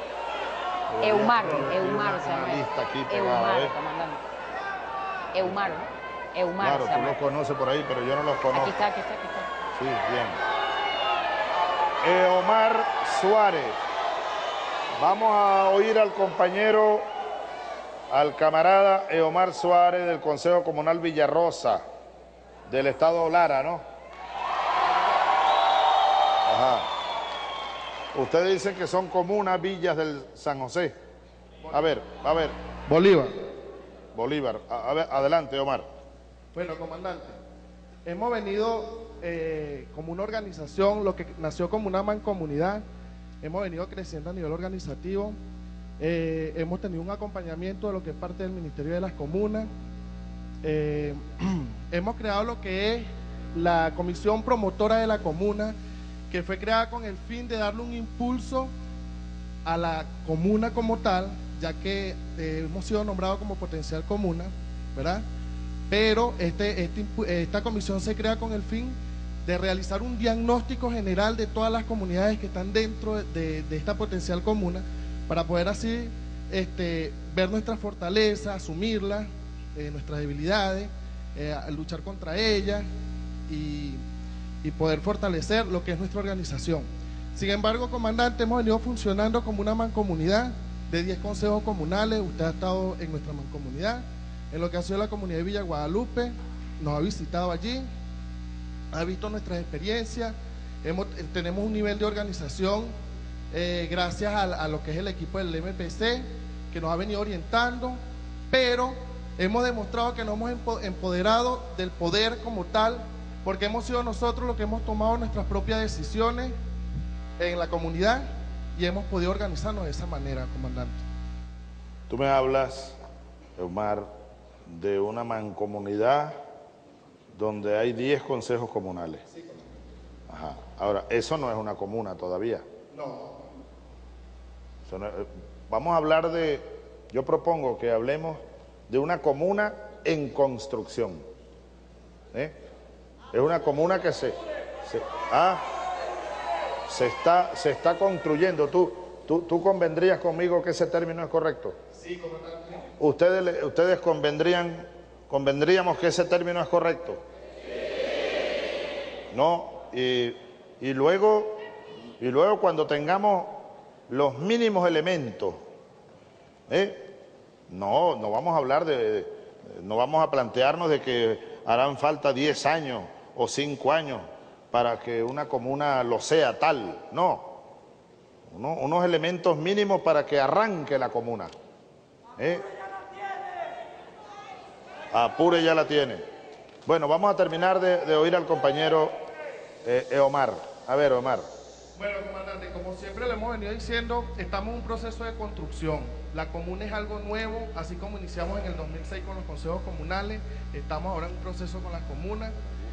Eumar se llama. Lista aquí pegada, comandante. Eumar, ¿no? Eumar. Claro, tú los conoces por ahí, pero yo no los conozco. Aquí está. Sí, bien. Eomar Suárez. Vamos a oír al compañero, al camarada Eomar Suárez del Consejo Comunal Villarrosa, del estado Lara, ¿no? Ajá. Ustedes dicen que son comunas, villas del San José. A ver. Bolívar. A ver, adelante, Omar. Bueno, comandante, hemos venido como una organización, lo que nació como una mancomunidad, hemos venido creciendo a nivel organizativo, hemos tenido un acompañamiento de lo que es parte del Ministerio de las Comunas, hemos creado lo que es la Comisión Promotora de la Comuna, que fue creada con el fin de darle un impulso a la comuna como tal, ya que hemos sido nombrados como potencial comuna, ¿verdad? Pero esta comisión se crea con el fin de realizar un diagnóstico general de todas las comunidades que están dentro de esta potencial comuna, para poder así ver nuestras fortalezas, asumirlas, nuestras debilidades, luchar contra ellas y poder fortalecer lo que es nuestra organización. Sin embargo, comandante, hemos venido funcionando como una mancomunidad de 10 consejos comunales. Usted ha estado en nuestra mancomunidad, en lo que ha sido la comunidad de Villa Guadalupe, nos ha visitado allí, ha visto nuestras experiencias, tenemos un nivel de organización gracias a lo que es el equipo del MPC, que nos ha venido orientando, pero hemos demostrado que nos hemos empoderado del poder como tal, porque hemos sido nosotros los que hemos tomado nuestras propias decisiones en la comunidad, y hemos podido organizarnos de esa manera, comandante. Tú me hablas, Omar, de una mancomunidad donde hay 10 consejos comunales. Sí, comandante. Ajá. Ahora, eso no es una comuna todavía. No. Vamos a hablar de... Yo propongo que hablemos de una comuna en construcción. Es una comuna que se está construyendo. ¿Tú convendrías conmigo que ese término es correcto? Sí, comandante. ¿Ustedes convendríamos que ese término es correcto? Sí. ¿No? Y luego cuando tengamos los mínimos elementos, no vamos a hablar de... No vamos a plantearnos de que harán falta 10 años o 5 años para que una comuna lo sea tal, no. Unos elementos mínimos para que arranque la comuna. Apure ya la tiene. Bueno, vamos a terminar de oír al compañero Eomar. A ver, Omar. Bueno, comandante, como siempre le hemos venido diciendo, estamos en un proceso de construcción. La comuna es algo nuevo, así como iniciamos en el 2006 con los consejos comunales, estamos ahora en un proceso con las comunas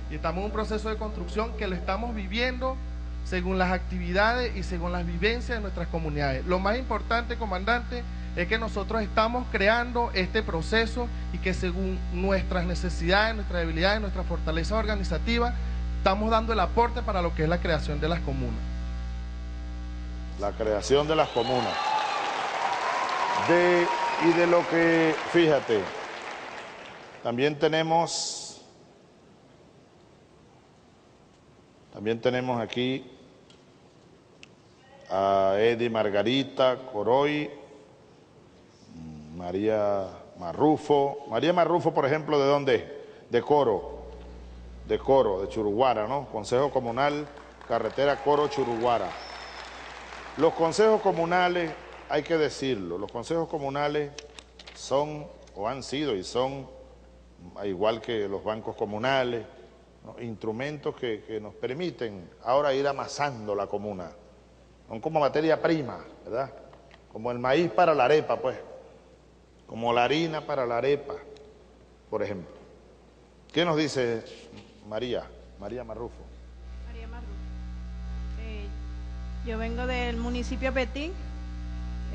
y estamos en un proceso de construcción que lo estamos viviendo según las actividades y según las vivencias de nuestras comunidades. Lo más importante, comandante, es que nosotros estamos creando este proceso y que según nuestras necesidades, nuestras debilidades, nuestras fortalezas organizativas, estamos dando el aporte para lo que es la creación de las comunas. La creación de las comunas. Y de lo que, fíjate, también tenemos, aquí a Eddie Margarita Coroy, María Marrufo. María Marrufo, por ejemplo, ¿de dónde? De Coro. De Coro, de Churuguara, ¿no? Consejo Comunal, carretera Coro-Churuguara. Los consejos comunales, hay que decirlo, los consejos comunales son, o han sido y son, igual que los bancos comunales, ¿no?, instrumentos que nos permiten ahora ir amasando la comuna. Son como materia prima, ¿verdad? Como el maíz para la arepa, pues. Como la harina para la arepa, por ejemplo. ¿Qué nos dice María Marrufo? María Marrufo. Yo vengo del municipio Betín,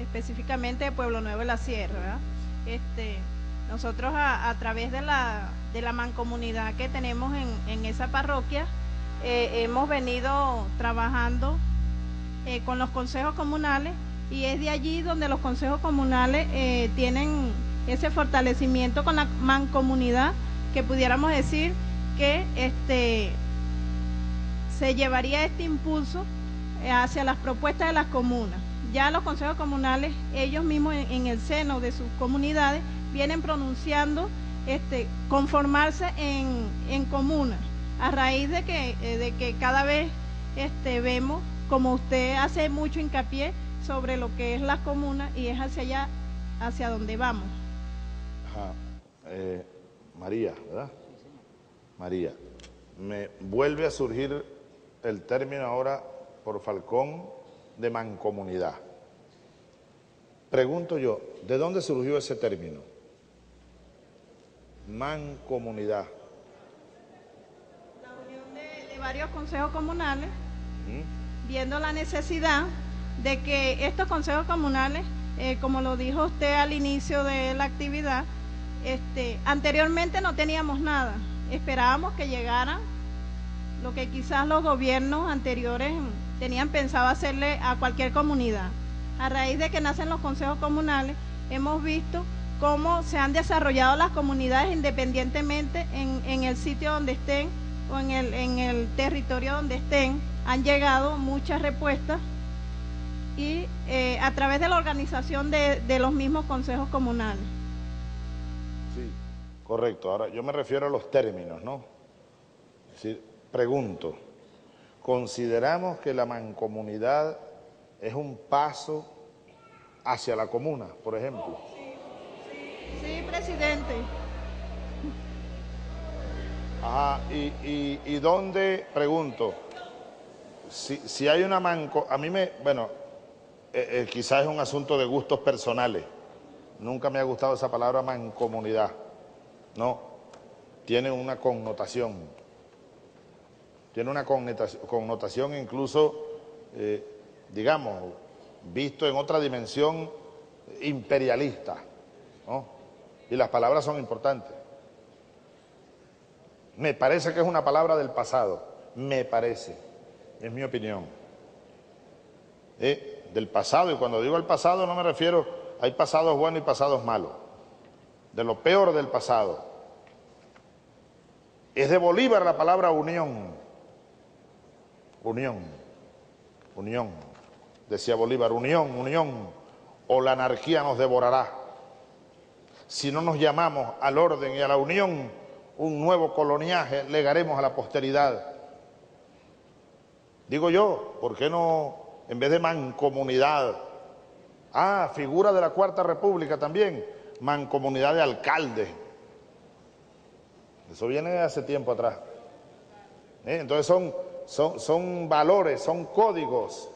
específicamente de Pueblo Nuevo de la Sierra, ¿verdad? Nosotros a través de la mancomunidad que tenemos en esa parroquia, hemos venido trabajando con los consejos comunales. Y es de allí donde los consejos comunales tienen ese fortalecimiento con la mancomunidad, que pudiéramos decir que se llevaría este impulso hacia las propuestas de las comunas. Ya los consejos comunales, ellos mismos en el seno de sus comunidades, vienen pronunciando conformarse en comunas, a raíz de que cada vez vemos, como usted hace mucho hincapié, sobre lo que es la comuna, y es hacia allá, hacia donde vamos. Ajá. María, ¿verdad? María, me vuelve a surgir el término ahora por Falcón de mancomunidad. Pregunto yo, ¿de dónde surgió ese término? Mancomunidad. La unión de varios consejos comunales, viendo la necesidad de que estos consejos comunales, como lo dijo usted al inicio de la actividad, anteriormente no teníamos nada. Esperábamos que llegara lo que quizás los gobiernos anteriores tenían pensado hacerle a cualquier comunidad. A raíz de que nacen los consejos comunales, hemos visto cómo se han desarrollado las comunidades independientemente en el sitio donde estén o en el territorio donde estén. Han llegado muchas respuestas y a través de la organización de los mismos consejos comunales. Sí, correcto. Ahora, yo me refiero a los términos, ¿no? Es decir, pregunto, ¿consideramos que la mancomunidad es un paso hacia la comuna, por ejemplo? Sí, presidente. Ajá, y dónde, pregunto, si hay una mancomunidad, a mí me, bueno, quizás es un asunto de gustos personales. Nunca me ha gustado esa palabra mancomunidad. No, tiene una connotación. Tiene una connotación incluso, digamos, visto en otra dimensión imperialista, ¿no? Y las palabras son importantes. Me parece que es una palabra del pasado. Me parece. Es mi opinión. Del pasado, y cuando digo el pasado no me refiero, hay pasados buenos y pasados malos, de lo peor del pasado. Es de Bolívar la palabra unión, unión, unión, decía Bolívar, unión, unión, o la anarquía nos devorará. Si no nos llamamos al orden y a la unión, un nuevo coloniaje legaremos a la posteridad. Digo yo, ¿por qué no? En vez de mancomunidad, figura de la Cuarta República también, mancomunidad de alcaldes. Eso viene de hace tiempo atrás. Entonces son, son valores, son códigos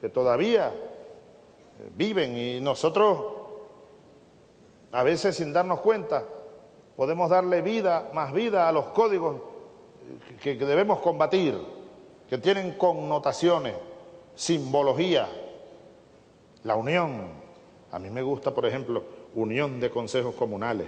que todavía viven, y nosotros a veces sin darnos cuenta podemos darle vida, más vida a los códigos que debemos combatir, que tienen connotaciones, simbología. La unión, a mí me gusta, por ejemplo, unión de consejos comunales.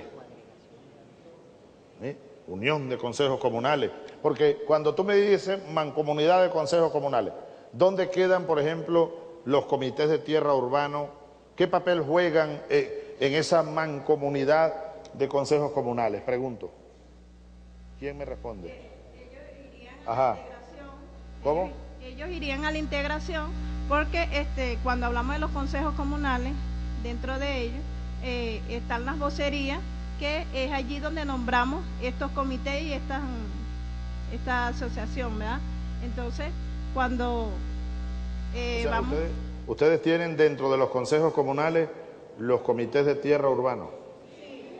¿Sí? Unión de consejos comunales, porque cuando tú me dices mancomunidad de consejos comunales, ¿dónde quedan, por ejemplo, los comités de tierra urbano? ¿Qué papel juegan en esa mancomunidad de consejos comunales? Pregunto. ¿Quién me responde? Ellos irían a la integración, porque cuando hablamos de los consejos comunales, dentro de ellos están las vocerías, que es allí donde nombramos estos comités y esta asociación, ¿verdad? Entonces, cuando vamos... Ustedes tienen dentro de los consejos comunales los comités de tierra urbano. Sí,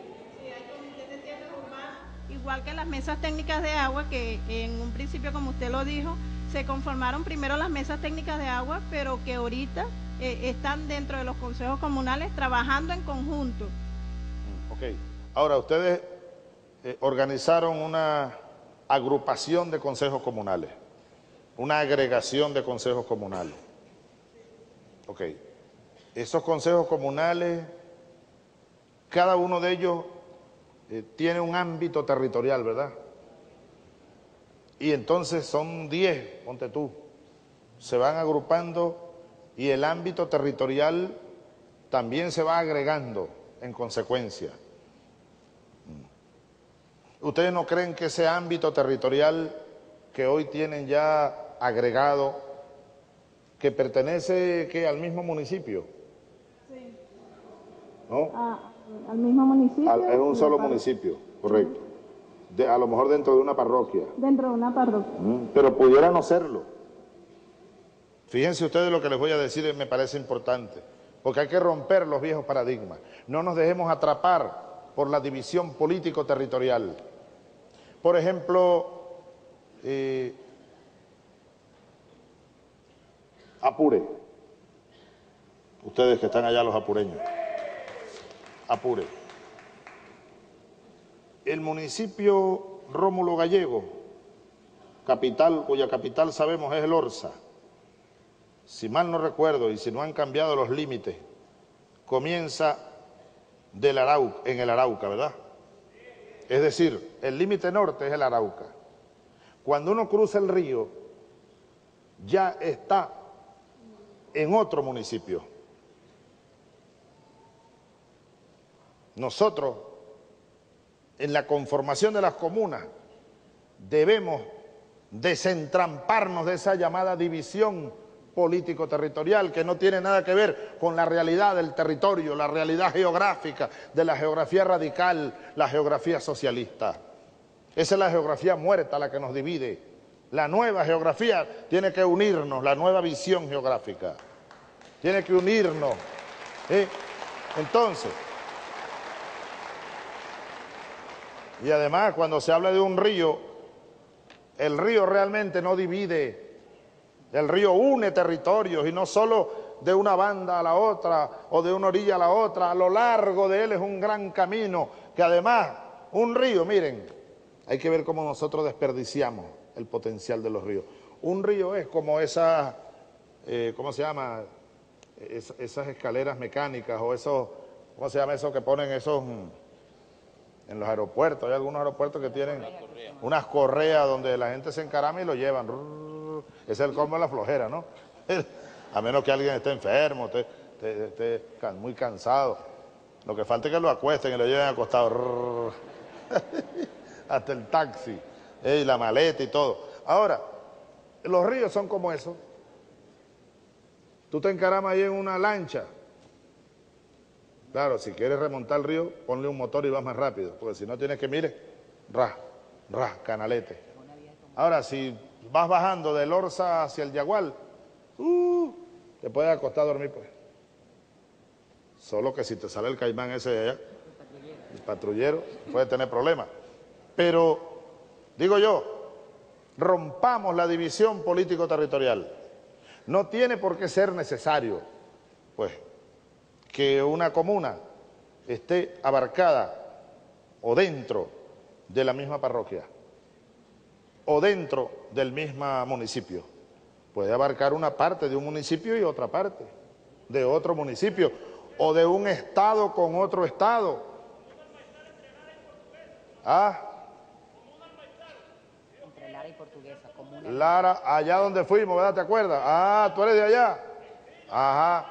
hay comités de tierra urbana, igual que las mesas técnicas de agua, que en un principio, como usted lo dijo, se conformaron primero las mesas técnicas de agua, pero que ahorita están dentro de los consejos comunales trabajando en conjunto. Ok. Ahora, ustedes organizaron una agrupación de consejos comunales, una agregación de consejos comunales. Ok. Esos consejos comunales, cada uno de ellos tiene un ámbito territorial, ¿verdad? Y entonces son 10, ponte tú, se van agrupando y el ámbito territorial también se va agregando en consecuencia. ¿Ustedes no creen que ese ámbito territorial que hoy tienen ya agregado, que pertenece al mismo municipio? Sí. ¿No? Al mismo municipio. Es un solo municipio, correcto. A lo mejor dentro de una parroquia. Dentro de una parroquia. Pero pudiera no serlo. Fíjense ustedes lo que les voy a decir, me parece importante, porque hay que romper los viejos paradigmas. No nos dejemos atrapar por la división político-territorial. Por ejemplo, Apure. Ustedes que están allá, los apureños. Apure. El municipio Rómulo Gallego, capital, cuya capital sabemos es El Orza, si mal no recuerdo y si no han cambiado los límites, comienza en el Arauca, ¿verdad? Es decir, el límite norte es el Arauca. Cuando uno cruza el río, ya está en otro municipio. Nosotros, en la conformación de las comunas, debemos desentramparnos de esa llamada división político-territorial, que no tiene nada que ver con la realidad del territorio, la realidad geográfica, de la geografía radical, la geografía socialista. Esa es la geografía muerta la que nos divide. La nueva geografía tiene que unirnos, la nueva visión geográfica. Tiene que unirnos. Entonces... Y además, cuando se habla de un río, el río realmente no divide, el río une territorios, y no solo de una banda a la otra o de una orilla a la otra. A lo largo de él es un gran camino, que además, un río, miren, hay que ver cómo nosotros desperdiciamos el potencial de los ríos. Un río es como esas, ¿cómo se llama? Esas escaleras mecánicas, o esos, ¿cómo se llama eso que ponen esos... En los aeropuertos, hay algunos aeropuertos que tienen unas correas donde la gente se encarama y lo llevan. Es el colmo de la flojera, ¿no? A menos que alguien esté enfermo, esté muy cansado. Lo que falta es que lo acuesten y lo lleven acostado. Hasta el taxi, y la maleta y todo. Ahora, los ríos son como eso. Tú te encaramas ahí en una lancha. Claro, si quieres remontar el río, ponle un motor y vas más rápido, porque si no tienes que, mire, canalete. Ahora, si vas bajando del Orza hacia el Yagual, te puedes acostar a dormir, pues. Solo que si te sale el caimán ese de allá, el patrullero, puede tener problemas. Pero, digo yo, rompamos la división político-territorial. No tiene por qué ser necesario, pues, que una comuna esté abarcada o dentro de la misma parroquia o dentro del mismo municipio. Puede abarcar una parte de un municipio y otra parte de otro municipio, o de un estado con otro estado. ¿Ah? Entre Lara y Portuguesa. Lara, allá donde fuimos, ¿verdad? ¿Te acuerdas? Ah, tú eres de allá. Ajá.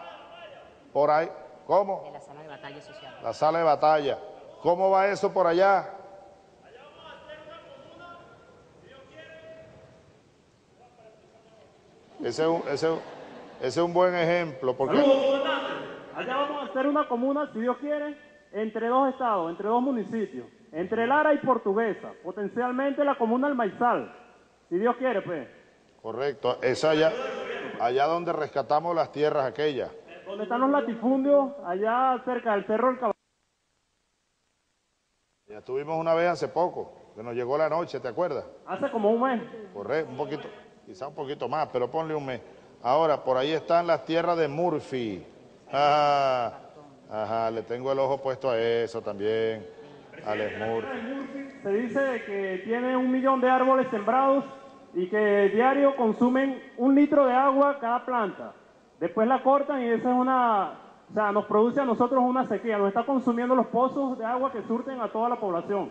Por ahí. ¿Cómo? De la sala de batalla social. La sala de batalla. ¿Cómo va eso por allá? Allá vamos a hacer una comuna, si Dios quiere. Ese es un buen ejemplo. Porque... allá vamos a hacer una comuna, si Dios quiere, entre dos estados, entre dos municipios, entre Lara y Portuguesa, potencialmente la comuna del Maizal, si Dios quiere, pues. Correcto, es allá donde rescatamos las tierras aquellas. Donde están los latifundios, allá cerca del Cerro del Caballero. Ya estuvimos una vez hace poco, que nos llegó la noche, ¿te acuerdas? Hace como un mes. Correcto, un poquito, quizá un poquito más, pero ponle un mes. Ahora, por ahí están las tierras de Murphy. Ah, ajá, le tengo el ojo puesto a eso también, Alex Murphy. Se dice que tiene 1 millón de árboles sembrados y que diario consumen 1 litro de agua cada planta. Después la cortan y esa es una... o sea, nos produce a nosotros una sequía, nos está consumiendo los pozos de agua que surten a toda la población.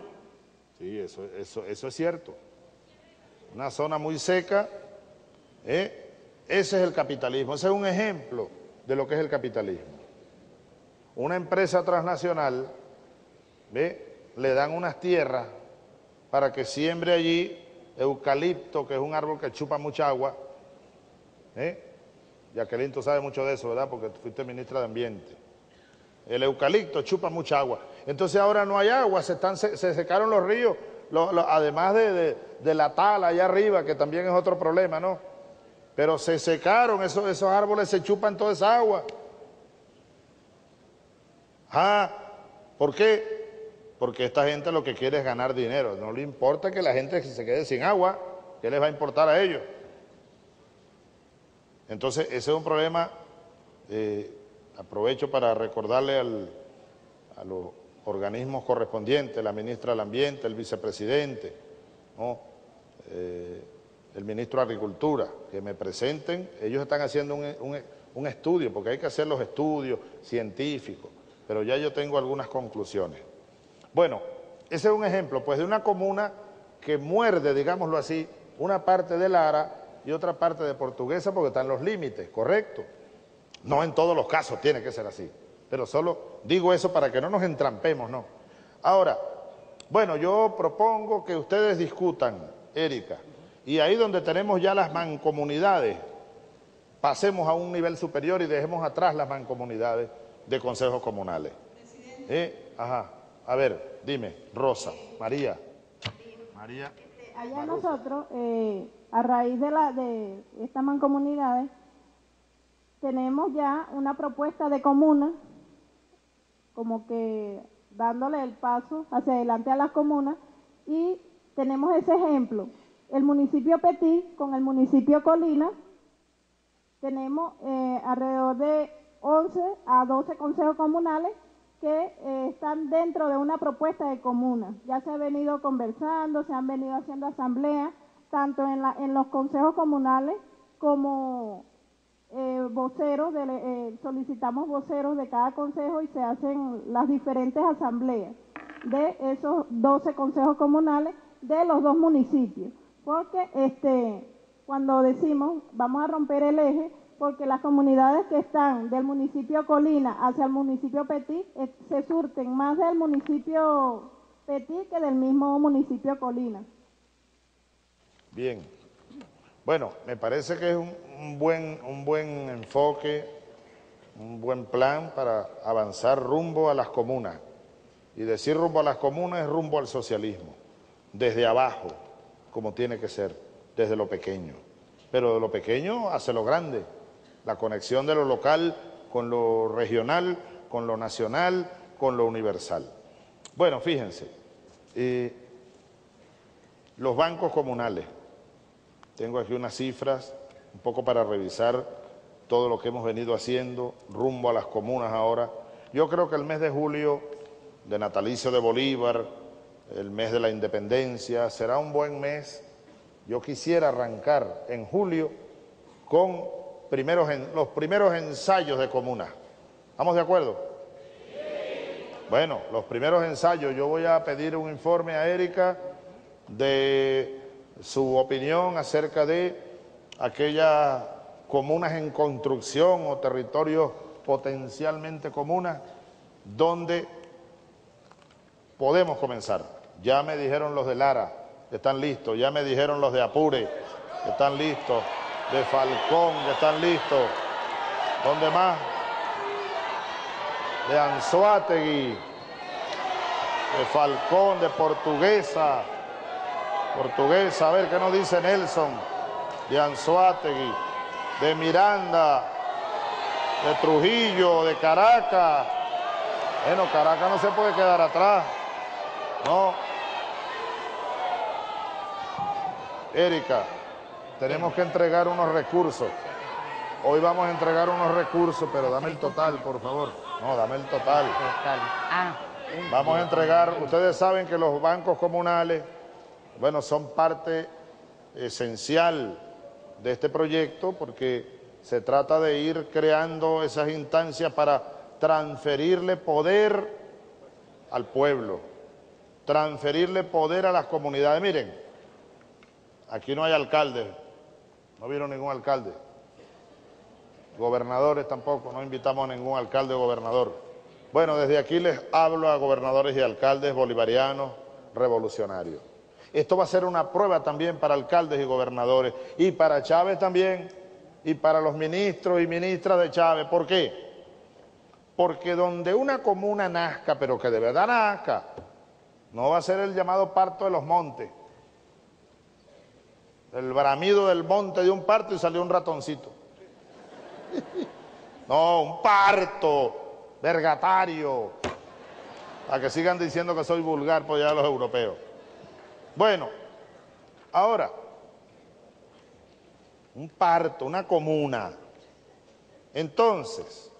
Sí, eso es cierto. Una zona muy seca, ¿eh? Ese es el capitalismo, ese es un ejemplo de lo que es el capitalismo. Una empresa transnacional, ¿ve? Le dan unas tierras para que siembre allí eucalipto, que es un árbol que chupa mucha agua, ¿eh? Jacqueline, tú sabes mucho de eso, ¿verdad? Porque fuiste ministra de Ambiente. El eucalipto chupa mucha agua. Entonces ahora no hay agua, se secaron los ríos, además de la tala allá arriba, que también es otro problema, ¿no? Pero se secaron, esos árboles se chupan toda esa agua. Ah, ¿por qué? Porque esta gente lo que quiere es ganar dinero. No le importa que la gente se quede sin agua, ¿qué les va a importar a ellos? Entonces, ese es un problema. Aprovecho para recordarle a los organismos correspondientes, la ministra del Ambiente, el vicepresidente, ¿no? El ministro de Agricultura, que me presenten. Ellos están haciendo un estudio, porque hay que hacer los estudios científicos, pero ya yo tengo algunas conclusiones. Bueno, ese es un ejemplo, pues, de una comuna que muerde, digámoslo así, una parte de Lara y otra parte de Portuguesa, porque están los límites, ¿correcto? No en todos los casos tiene que ser así, pero solo digo eso para que no nos entrampemos, ¿no? Ahora, bueno, yo propongo que ustedes discutan, Erika, y ahí donde tenemos ya las mancomunidades, pasemos a un nivel superior y dejemos atrás las mancomunidades de consejos comunales. Presidente. Ajá, a ver, dime, Rosa, María. María. Allá nosotros... a raíz de estas mancomunidades, tenemos ya una propuesta de comuna, como que dándole el paso hacia adelante a las comunas, y tenemos ese ejemplo. El municipio Petit con el municipio Colina, tenemos alrededor de 11 a 12 consejos comunales que están dentro de una propuesta de comuna. Ya se ha venido conversando, se han venido haciendo asambleas, tanto en los consejos comunales como voceros, solicitamos voceros de cada consejo y se hacen las diferentes asambleas de esos 12 consejos comunales de los dos municipios. Porque cuando decimos vamos a romper el eje, porque las comunidades que están del municipio Colina hacia el municipio Petit se surten más del municipio Petit que del mismo municipio Colina. Bien, bueno, me parece que es un buen enfoque, un buen plan para avanzar rumbo a las comunas. Y decir rumbo a las comunas es rumbo al socialismo, desde abajo, como tiene que ser, desde lo pequeño. Pero de lo pequeño hacia lo grande, la conexión de lo local con lo regional, con lo nacional, con lo universal. Bueno, fíjense, los bancos comunales. Tengo aquí unas cifras, un poco para revisar todo lo que hemos venido haciendo, rumbo a las comunas ahora. Yo creo que el mes de julio, de natalicio de Bolívar, el mes de la independencia, será un buen mes. Yo quisiera arrancar en julio con los primeros ensayos de comunas. ¿Estamos de acuerdo? Sí. Bueno, los primeros ensayos. Yo voy a pedir un informe a Erika de su opinión acerca de aquellas comunas en construcción o territorios potencialmente comunas donde podemos comenzar. Ya me dijeron los de Lara, que están listos. Ya me dijeron los de Apure, que están listos. De Falcón, que están listos. ¿Dónde más? De Anzoátegui, de Falcón, de Portuguesa. Portuguesa, a ver qué nos dice Nelson. De Anzoátegui, de Miranda, de Trujillo, de Caracas. Bueno, Caracas no se puede quedar atrás, ¿no? Erika, tenemos que entregar unos recursos. Hoy vamos a entregar unos recursos, pero dame el total, por favor. No, dame el total. Vamos a entregar, ustedes saben que los bancos comunales, bueno, son parte esencial de este proyecto porque se trata de ir creando esas instancias para transferirle poder al pueblo, transferirle poder a las comunidades. Miren, aquí no hay alcaldes, no vieron ningún alcalde, gobernadores tampoco, no invitamos a ningún alcalde o gobernador. Bueno, desde aquí les hablo a gobernadores y alcaldes bolivarianos revolucionarios. Esto va a ser una prueba también para alcaldes y gobernadores, y para Chávez también, y para los ministros y ministras de Chávez. ¿Por qué? Porque donde una comuna nazca, pero que de verdad nazca, no va a ser el llamado parto de los montes, el bramido del monte de un parto y salió un ratoncito. No, un parto vergatario, a que sigan diciendo que soy vulgar por allá los europeos. Bueno, ahora, un parto, una comuna. Entonces,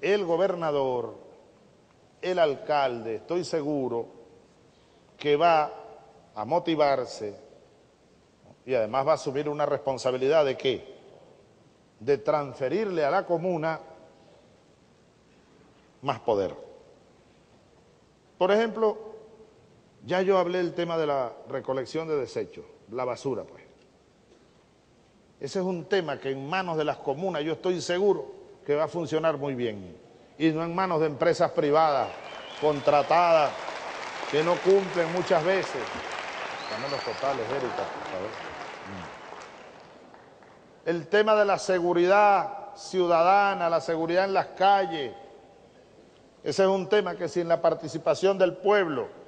el gobernador, el alcalde, estoy seguro que va a motivarse y además va a asumir una responsabilidad de ¿qué? De transferirle a la comuna más poder. Por ejemplo, ya yo hablé del tema de la recolección de desechos, la basura, pues. Ese es un tema que en manos de las comunas yo estoy seguro que va a funcionar muy bien. Y no en manos de empresas privadas, contratadas, que no cumplen muchas veces. Dame los totales, Erika, por favor. El tema de la seguridad ciudadana, la seguridad en las calles. Ese es un tema que sin la participación del pueblo,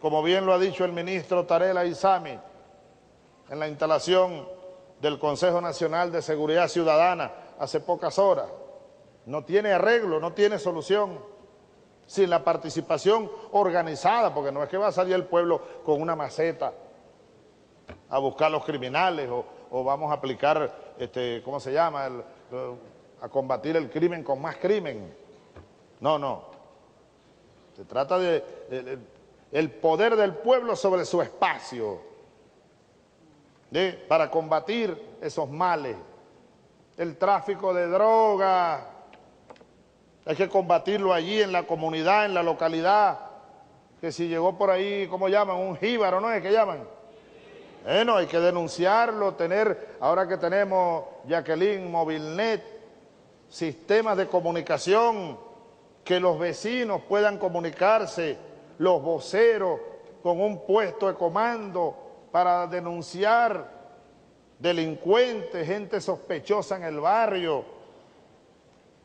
como bien lo ha dicho el ministro Tarela Isami, en la instalación del Consejo Nacional de Seguridad Ciudadana hace pocas horas, no tiene arreglo, no tiene solución sin la participación organizada, porque no es que va a salir el pueblo con una maceta a buscar a los criminales o vamos a aplicar, ¿cómo se llama?, a combatir el crimen con más crimen. No, no. Se trata de el poder del pueblo sobre su espacio, para combatir esos males. El tráfico de drogas, hay que combatirlo allí en la comunidad, en la localidad, que si llegó por ahí, ¿cómo llaman? Un jíbaro, ¿no es que llaman? Bueno, hay que denunciarlo, ahora que tenemos, Jacqueline, Movilnet, sistemas de comunicación, que los vecinos puedan comunicarse, los voceros con un puesto de comando para denunciar delincuentes, gente sospechosa en el barrio,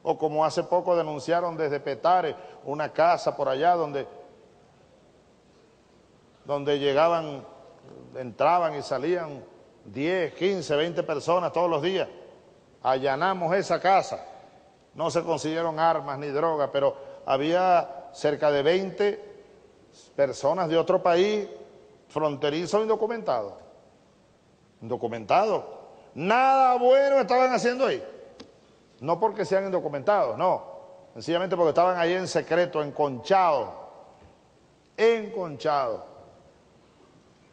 o como hace poco denunciaron desde Petare, una casa por allá donde llegaban, entraban y salían 10, 15, 20 personas todos los días. Allanamos esa casa, no se consiguieron armas ni drogas, pero había cerca de 20 personas de otro país, fronterizo, indocumentados. indocumentados. Nada bueno estaban haciendo ahí. No porque sean indocumentados, no. Sencillamente porque estaban ahí en secreto, enconchados. Enconchados.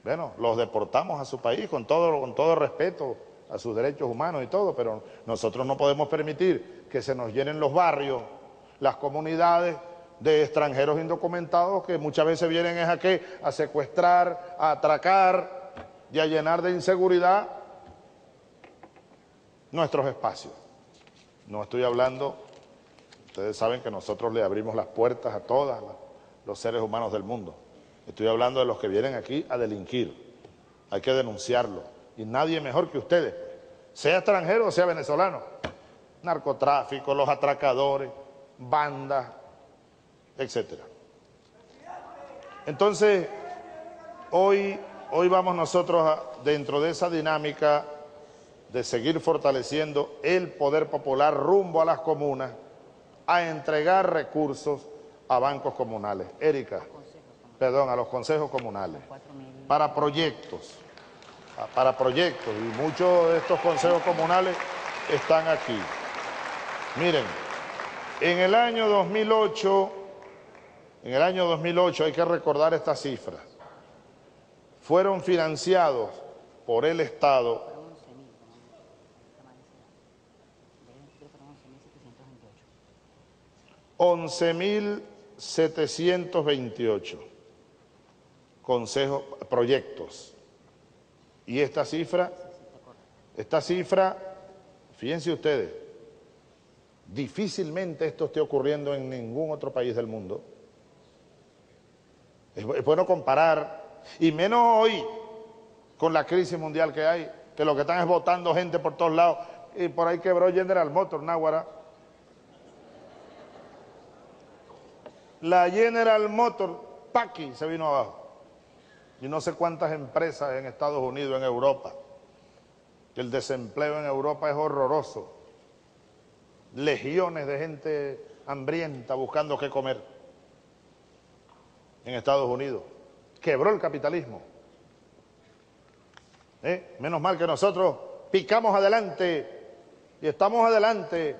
Bueno, los deportamos a su país con todo respeto a sus derechos humanos y todo, pero nosotros no podemos permitir que se nos llenen los barrios, las comunidades de extranjeros indocumentados que muchas veces vienen es a secuestrar, a atracar y a llenar de inseguridad nuestros espacios. No estoy hablando, ustedes saben que nosotros le abrimos las puertas a todos los seres humanos del mundo. Estoy hablando de los que vienen aquí a delinquir. Hay que denunciarlo. Y nadie mejor que ustedes, sea extranjero o sea venezolano. Narcotráfico, los atracadores, bandas, etc. Entonces, hoy vamos nosotros dentro de esa dinámica de seguir fortaleciendo el poder popular rumbo a las comunas, a entregar recursos a bancos comunales. Erika. Perdón, a los consejos comunales, para proyectos, y muchos de estos consejos comunales están aquí. Miren, en el año 2008, hay que recordar estas cifras, fueron financiados por el Estado 11.728. consejos, proyectos. Y esta cifra, fíjense ustedes, difícilmente esto esté ocurriendo en ningún otro país del mundo. Es bueno comparar, y menos hoy, con la crisis mundial que hay, que lo que están es botando gente por todos lados, y por ahí quebró General Motors, Náguara. La General Motors, Paqui, se vino abajo. Y no sé cuántas empresas en Estados Unidos, en Europa. El desempleo en Europa es horroroso. Legiones de gente hambrienta buscando qué comer en Estados Unidos. Quebró el capitalismo. Menos mal que nosotros picamos adelante y estamos adelante.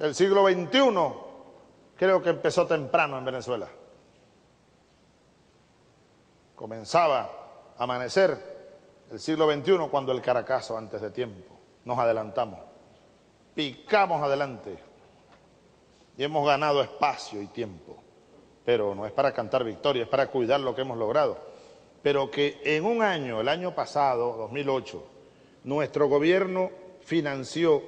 El siglo XXI. Creo que empezó temprano en Venezuela. Comenzaba a amanecer el siglo XXI cuando el Caracazo antes de tiempo. Nos adelantamos, picamos adelante y hemos ganado espacio y tiempo. Pero no es para cantar victoria, es para cuidar lo que hemos logrado. Pero que en un año, el año pasado, 2008, nuestro gobierno financió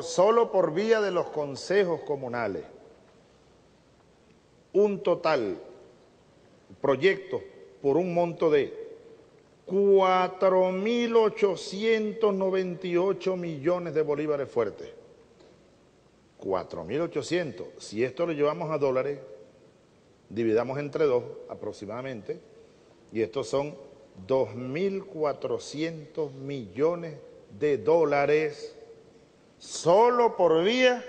solo por vía de los consejos comunales, un total proyecto por un monto de 4.898 millones de bolívares fuertes. 4.800. Si esto lo llevamos a dólares, dividamos entre dos aproximadamente, y estos son 2.400 millones de dólares solo por vía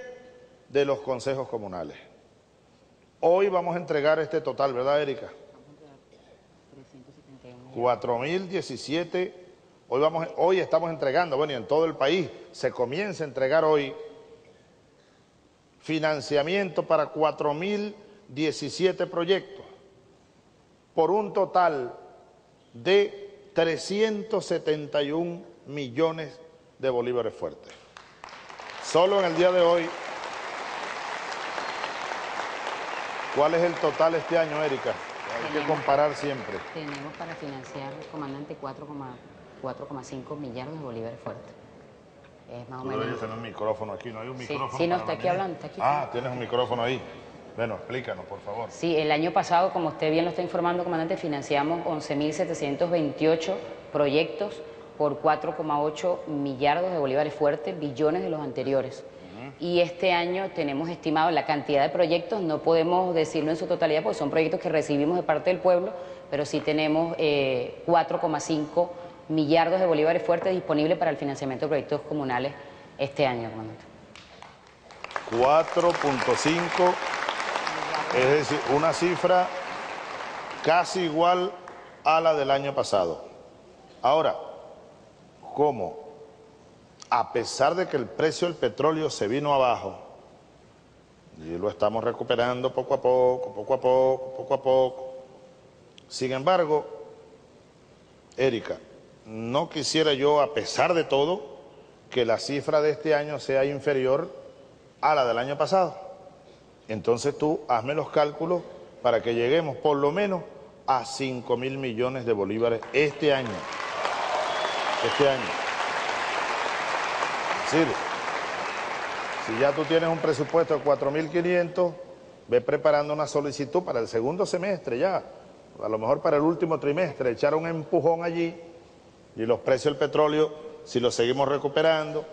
de los consejos comunales. Hoy vamos a entregar este total, ¿verdad, Erika? 4.017. Hoy estamos entregando, bueno, y en todo el país se comienza a entregar hoy financiamiento para 4.017 proyectos, por un total de 371 millones de bolívares fuertes. Solo en el día de hoy. ¿Cuál es el total este año, Erika? Hay que comparar siempre. Tenemos para financiar, comandante, 4,5 millardos de bolívares fuertes. Es más o menos. Yo tengo un micrófono aquí, no hay un micrófono. Sí, no, está aquí hablando, está aquí. Ah, tienes un micrófono ahí. Bueno, explícanos, por favor. Sí, el año pasado, como usted bien lo está informando, comandante, financiamos 11.728 proyectos por 4,8 millardos de bolívares fuertes, billones de los anteriores. Y este año tenemos estimado la cantidad de proyectos, no podemos decirlo en su totalidad porque son proyectos que recibimos de parte del pueblo, pero sí tenemos 4,5 millardos de bolívares fuertes disponibles para el financiamiento de proyectos comunales este año, comandante. 4,5, es decir, una cifra casi igual a la del año pasado. Ahora, ¿cómo? A pesar de que el precio del petróleo se vino abajo, y lo estamos recuperando poco a poco. Sin embargo, Erika, no quisiera yo, a pesar de todo, que la cifra de este año sea inferior a la del año pasado. Entonces tú hazme los cálculos para que lleguemos por lo menos a 5.000 millones de bolívares este año. Este año. Es decir, si ya tú tienes un presupuesto de 4.500, ve preparando una solicitud para el segundo semestre ya, a lo mejor para el último trimestre, echar un empujón allí, y los precios del petróleo, si los seguimos recuperando,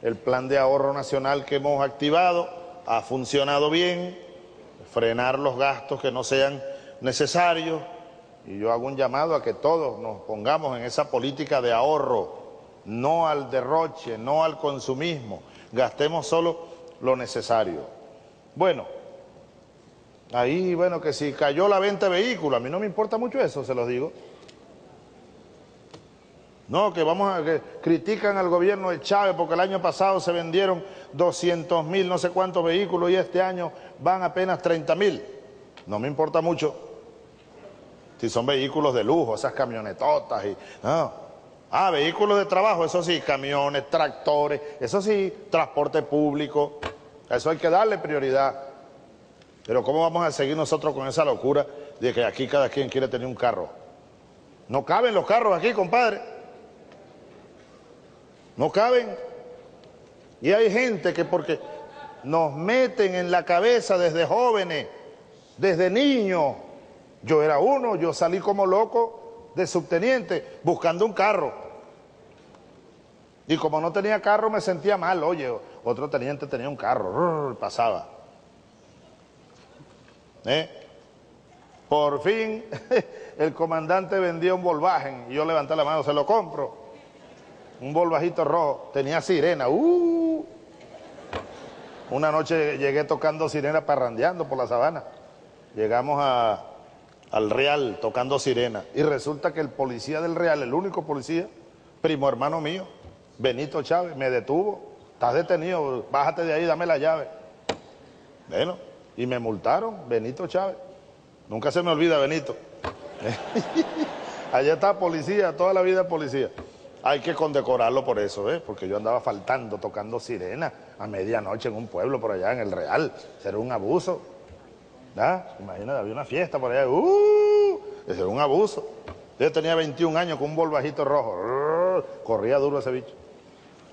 el plan de ahorro nacional que hemos activado ha funcionado bien, frenar los gastos que no sean necesarios, y yo hago un llamado a que todos nos pongamos en esa política de ahorro, no al derroche, no al consumismo, gastemos solo lo necesario. Bueno, ahí, bueno, que si cayó la venta de vehículos, a mí no me importa mucho eso, se los digo. No, que vamos a que critican al gobierno de Chávez porque el año pasado se vendieron 200.000, no sé cuántos vehículos, y este año van apenas 30.000. No me importa mucho si son vehículos de lujo, esas camionetotas y... No. Ah, vehículos de trabajo, eso sí, camiones, tractores, eso sí, transporte público, a eso hay que darle prioridad. Pero ¿cómo vamos a seguir nosotros con esa locura de que aquí cada quien quiere tener un carro? No caben los carros aquí, compadre. No caben. Y hay gente que porque nos meten en la cabeza desde jóvenes, desde niños. Yo era uno, yo salí como loco de subteniente buscando un carro. Y como no tenía carro me sentía mal. Oye, otro teniente tenía un carro, pasaba. Por fin el comandante vendía un Volkswagen y yo levanté la mano, se lo compro. Un Volvajito rojo, tenía sirena, Una noche llegué tocando sirena, parrandeando por la sabana. Llegamos al Real tocando sirena. Y resulta que el policía del Real, el único policía, primo hermano mío, Benito Chávez, me detuvo. Estás detenido, bájate de ahí, dame la llave. Bueno, y me multaron, Benito Chávez. Nunca se me olvida Benito. Allá está policía, toda la vida policía. Hay que condecorarlo por eso, porque yo andaba faltando, tocando sirena a medianoche en un pueblo por allá en el Real. Será un abuso. Imagínate, había una fiesta por allá. Será un abuso. Yo tenía 21 años con un Volvajito rojo. Corría duro ese bicho.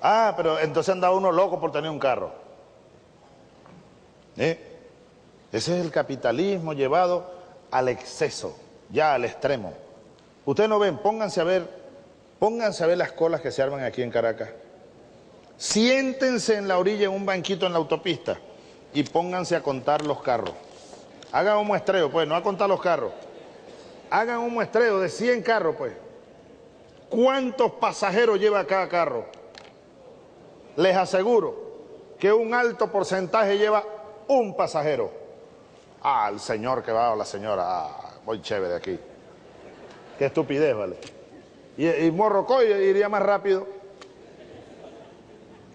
Ah, pero entonces andaba uno loco por tener un carro. Ese es el capitalismo llevado al exceso, ya al extremo. Ustedes no ven, pónganse a ver las colas que se arman aquí en Caracas. Siéntense en la orilla, en un banquito en la autopista, y pónganse a contar los carros. Hagan un muestreo, pues, no a contar los carros. Hagan un muestreo de 100 carros, pues. ¿Cuántos pasajeros lleva cada carro? Les aseguro que un alto porcentaje lleva un pasajero. Ah, el señor que va, o la señora, voy chévere aquí. Qué estupidez, vale. Y Morrocoy iría más rápido.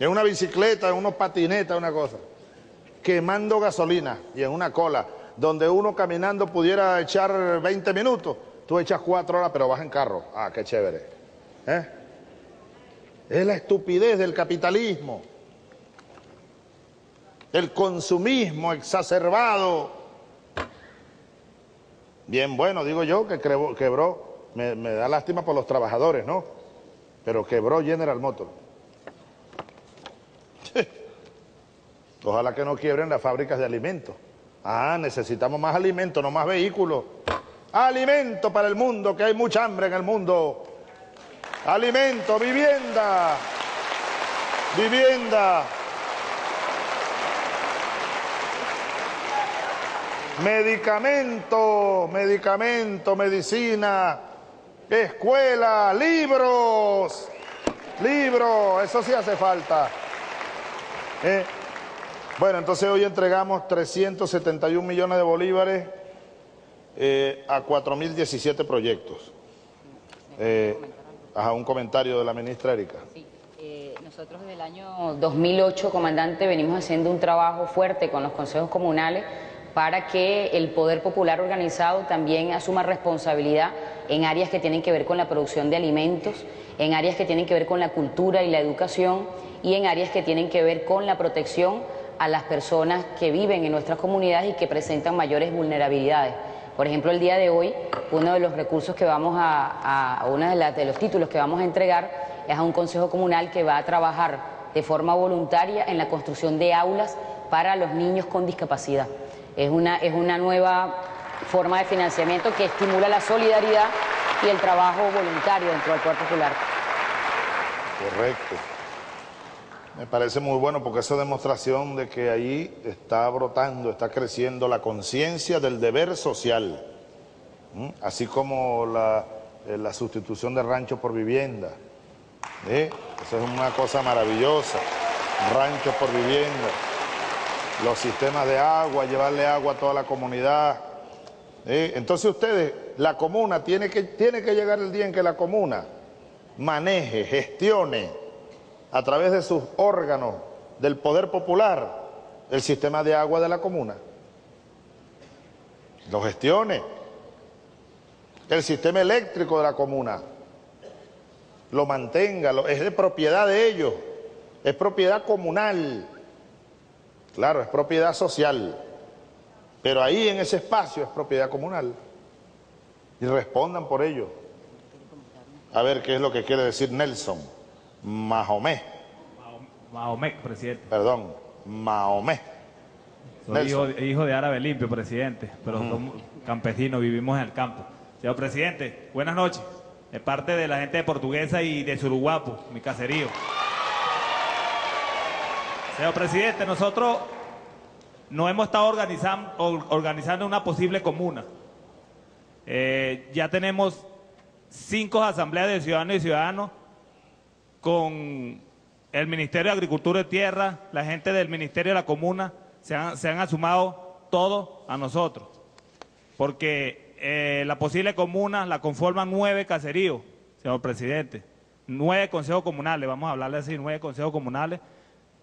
En una bicicleta, en unos patinetas, una cosa. Quemando gasolina y en una cola, donde uno caminando pudiera echar 20 minutos, tú echas 4 horas, pero vas en carro. Ah, qué chévere. Es la estupidez del capitalismo. El consumismo exacerbado. Bien, bueno, digo yo, que quebró. Me da lástima por los trabajadores, ¿no? Pero quebró General Motors. Ojalá que no quiebren las fábricas de alimentos. Ah, necesitamos más alimentos, no más vehículos. Alimento para el mundo, que hay mucha hambre en el mundo. Alimento, vivienda. Vivienda. Medicamento, medicina. Escuela, libros, eso sí hace falta. Bueno, entonces hoy entregamos 371 millones de bolívares a 4.017 proyectos. Un comentario de la ministra Erika. Sí. Nosotros desde el año 2008, comandante, venimos haciendo un trabajo fuerte con los consejos comunales para que el poder popular organizado también asuma responsabilidad en áreas que tienen que ver con la producción de alimentos, en áreas que tienen que ver con la cultura y la educación y en áreas que tienen que ver con la protección a las personas que viven en nuestras comunidades y que presentan mayores vulnerabilidades. Por ejemplo, el día de hoy, uno de los recursos que vamos a uno de los títulos que vamos a entregar es a un consejo comunal que va a trabajar de forma voluntaria en la construcción de aulas para los niños con discapacidad. Es una nueva forma de financiamiento que estimula la solidaridad y el trabajo voluntario dentro del Poder Popular. Correcto. Me parece muy bueno porque esa demostración de que ahí está brotando, está creciendo la conciencia del deber social, ¿sí? Así como la sustitución de ranchos por vivienda, ¿sí? Eso es una cosa maravillosa, ranchos por vivienda, los sistemas de agua, llevarle agua a toda la comunidad, ¿sí? Entonces ustedes, la comuna, tiene que llegar el día en que la comuna maneje, gestione, a través de sus órganos del Poder Popular, el sistema de agua de la comuna. Lo gestione. El sistema eléctrico de la comuna. Lo mantenga, es de propiedad de ellos. Es propiedad comunal. Claro, es propiedad social. Pero ahí en ese espacio es propiedad comunal. Y respondan por ello. A ver qué es lo que quiere decir Nelson. Mahomet, presidente. Perdón, Mahomet. Soy hijo de árabe limpio, presidente, pero somos campesinos, vivimos en el campo. Señor presidente, buenas noches. De parte de la gente de Portuguesa y de Suruguapo, mi caserío. Señor presidente, nosotros nos hemos estado organizando una posible comuna. Ya tenemos 5 asambleas de ciudadanos y ciudadanas con el Ministerio de Agricultura y Tierra, la gente del Ministerio de la Comuna, se han asumado todo a nosotros. Porque la posible comuna la conforman 9 caseríos, señor presidente. 9 consejos comunales, vamos a hablarle así, 9 consejos comunales.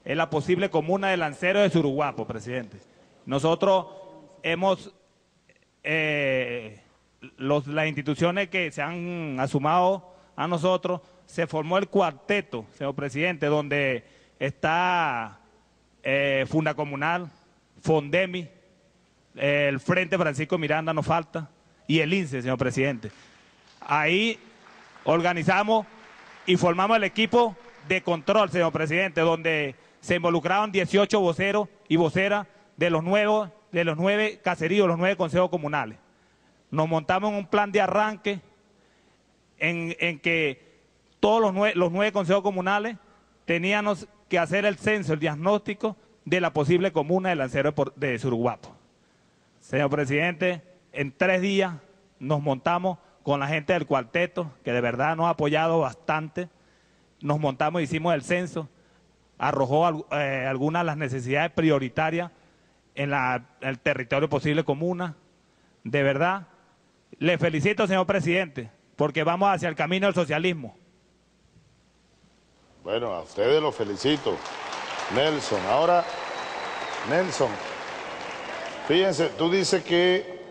Es la posible comuna de Lanceros de Suruguapo, presidente. Nosotros hemos... las instituciones que se han asumado a nosotros... Se formó el cuarteto, señor presidente, donde está Fundacomunal, Fondemi, el Frente Francisco Miranda nos falta, y el INSE, señor presidente. Ahí organizamos y formamos el equipo de control, señor presidente, donde se involucraban 18 voceros y voceras de los 9 caseríos, los 9 consejos comunales. Nos montamos en un plan de arranque en que... Todos los nueve consejos comunales teníamos que hacer el censo, el diagnóstico de la posible comuna de Lanceros de Suruguapo. Señor presidente, en 3 días nos montamos con la gente del cuarteto, que de verdad nos ha apoyado bastante. Nos montamos, hicimos el censo, arrojó algunas de las necesidades prioritarias en el territorio posible comuna. De verdad, le felicito, señor presidente, porque vamos hacia el camino del socialismo. Bueno, a ustedes los felicito, Nelson. Ahora, Nelson, fíjense, tú dices que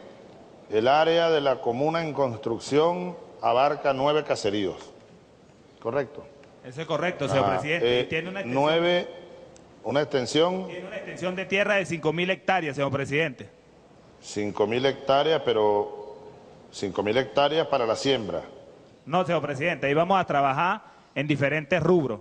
el área de la comuna en construcción abarca 9 caseríos, ¿correcto? Eso es correcto, señor presidente. Tiene una extensión, una extensión... Tiene una extensión de tierra de 5.000 hectáreas, señor presidente. 5.000 hectáreas, pero 5.000 hectáreas para la siembra. No, señor presidente, ahí vamos a trabajar... en diferentes rubros.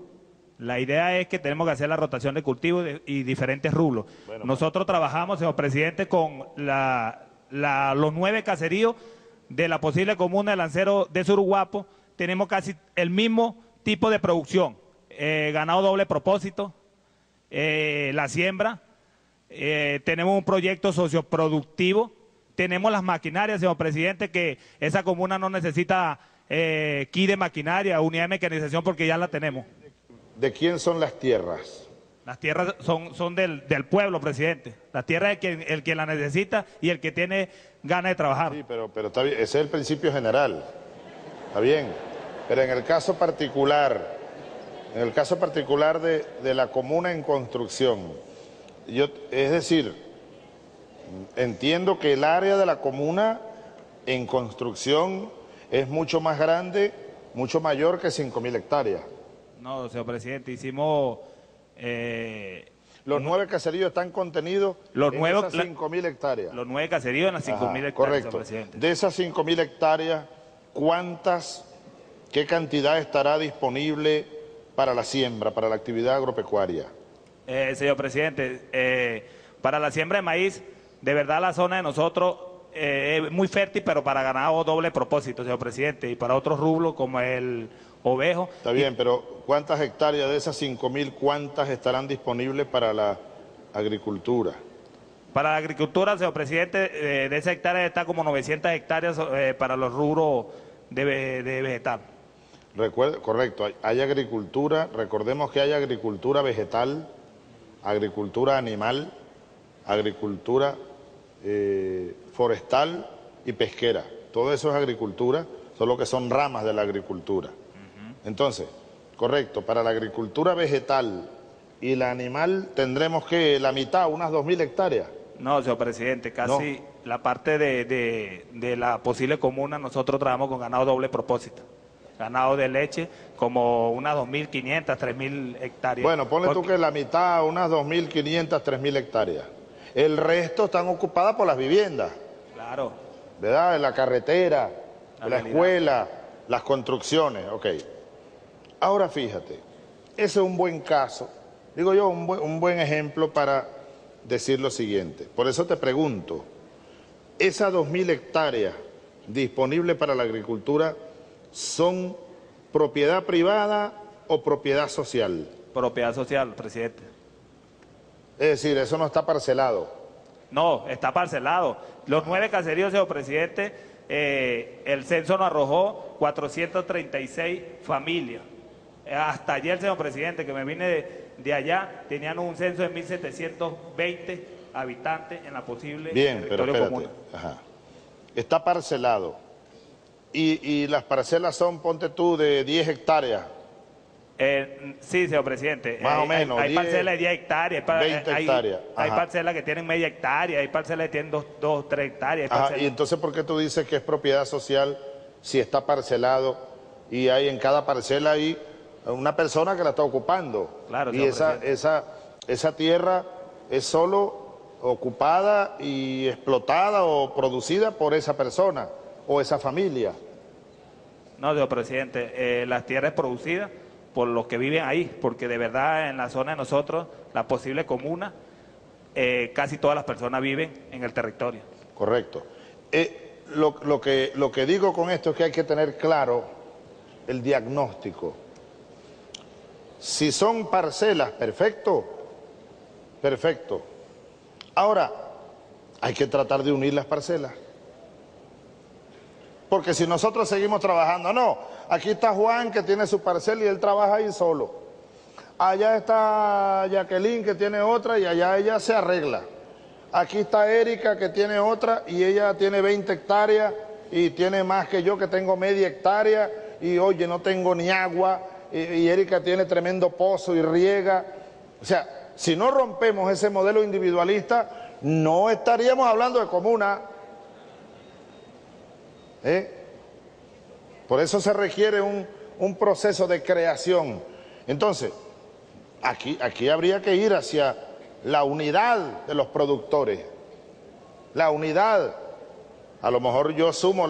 La idea es que tenemos que hacer la rotación de cultivos y diferentes rubros. Bueno, nosotros trabajamos, señor presidente, con los 9 caseríos de la posible comuna de Lanceros de Suruguapo. Tenemos casi el mismo tipo de producción. Ganado doble propósito, la siembra, tenemos un proyecto socioproductivo, tenemos las maquinarias, señor presidente, que esa comuna no necesita... kit de maquinaria, unidad de mecanización, porque ya la tenemos. ¿De quién son las tierras? Las tierras son del pueblo, presidente. La tierra es el que la necesita y el que tiene ganas de trabajar. Sí, pero está bien, ese es el principio general. Está bien. Pero en el caso particular, de la comuna en construcción, es decir, entiendo que el área de la comuna en construcción es mucho más grande, mucho mayor que 5.000 hectáreas. No, señor presidente, hicimos... los 9 caseríos están contenidos en esas 5.000 hectáreas. Los 9 caseríos en las 5.000 hectáreas, correcto. Señor presidente. De esas 5.000 hectáreas, ¿qué cantidad estará disponible para la siembra, para la actividad agropecuaria? Señor presidente, para la siembra de maíz, de verdad la zona de nosotros es muy fértil, pero para ganado doble propósito, señor presidente, y para otros rublos como el ovejo. Está bien, pero ¿cuántas hectáreas de esas 5.000, cuántas estarán disponibles para la agricultura? Para la agricultura, señor presidente, de esas hectáreas está como 900 hectáreas para los rubros de vegetal. Correcto, hay agricultura, recordemos que hay agricultura vegetal, agricultura animal, agricultura forestal y pesquera. Todo eso es agricultura, solo que son ramas de la agricultura. Entonces, correcto, para la agricultura vegetal y la animal tendremos que la mitad, unas 2.000 hectáreas. No, señor presidente, casi no. La parte de la posible comuna nosotros trabajamos con ganado doble propósito. Ganado de leche, como unas 2.500, 3.000 hectáreas. Bueno, ponle tú que la mitad, unas 2.500, 3.000 hectáreas. El resto están ocupadas por las viviendas. Claro. ¿Verdad? La carretera, la escuela, las construcciones. Ok. Ahora fíjate, ese es un buen caso, digo yo, un buen ejemplo para decir lo siguiente. Por eso te pregunto, esas 2.000 hectáreas disponibles para la agricultura, ¿son propiedad privada o propiedad social? Propiedad social, presidente. Es decir, eso no está parcelado. No, está parcelado. Los 9 caseríos, señor presidente, el censo nos arrojó 436 familias. Hasta ayer, señor presidente, que me vine de allá, tenían un censo de 1.720 habitantes en la posible territorio común. Ajá. Está parcelado. Y las parcelas son, ponte tú, de 10 hectáreas. Sí, señor presidente. Más o menos. Hay parcelas de 10 hectáreas. 20 hectáreas. Hay parcelas que tienen media hectárea, hay parcelas que tienen 2, 3 hectáreas. Ajá, y entonces, ¿por qué tú dices que es propiedad social si está parcelado y hay en cada parcela hay una persona que la está ocupando? Claro, y esa tierra es solo ocupada y explotada o producida por esa persona o esa familia. No, señor presidente, las tierras producidas por los que viven ahí, porque de verdad en la zona de nosotros, la posible comuna, casi todas las personas viven en el territorio. Correcto. Lo que digo con esto es que hay que tener claro el diagnóstico. Si son parcelas, perfecto, perfecto. Ahora, hay que tratar de unir las parcelas. Porque si nosotros seguimos trabajando, no, aquí está Juan que tiene su parcela y él trabaja ahí solo. Allá está Jacqueline que tiene otra y allá ella se arregla. Aquí está Erika que tiene otra y ella tiene 20 hectáreas y tiene más que yo que tengo media hectárea y oye, no tengo ni agua y Erika tiene tremendo pozo y riega. O sea, si no rompemos ese modelo individualista, no estaríamos hablando de comuna. Por eso se requiere un proceso de creación. Entonces, aquí habría que ir hacia la unidad de los productores, la unidad. A lo mejor yo sumo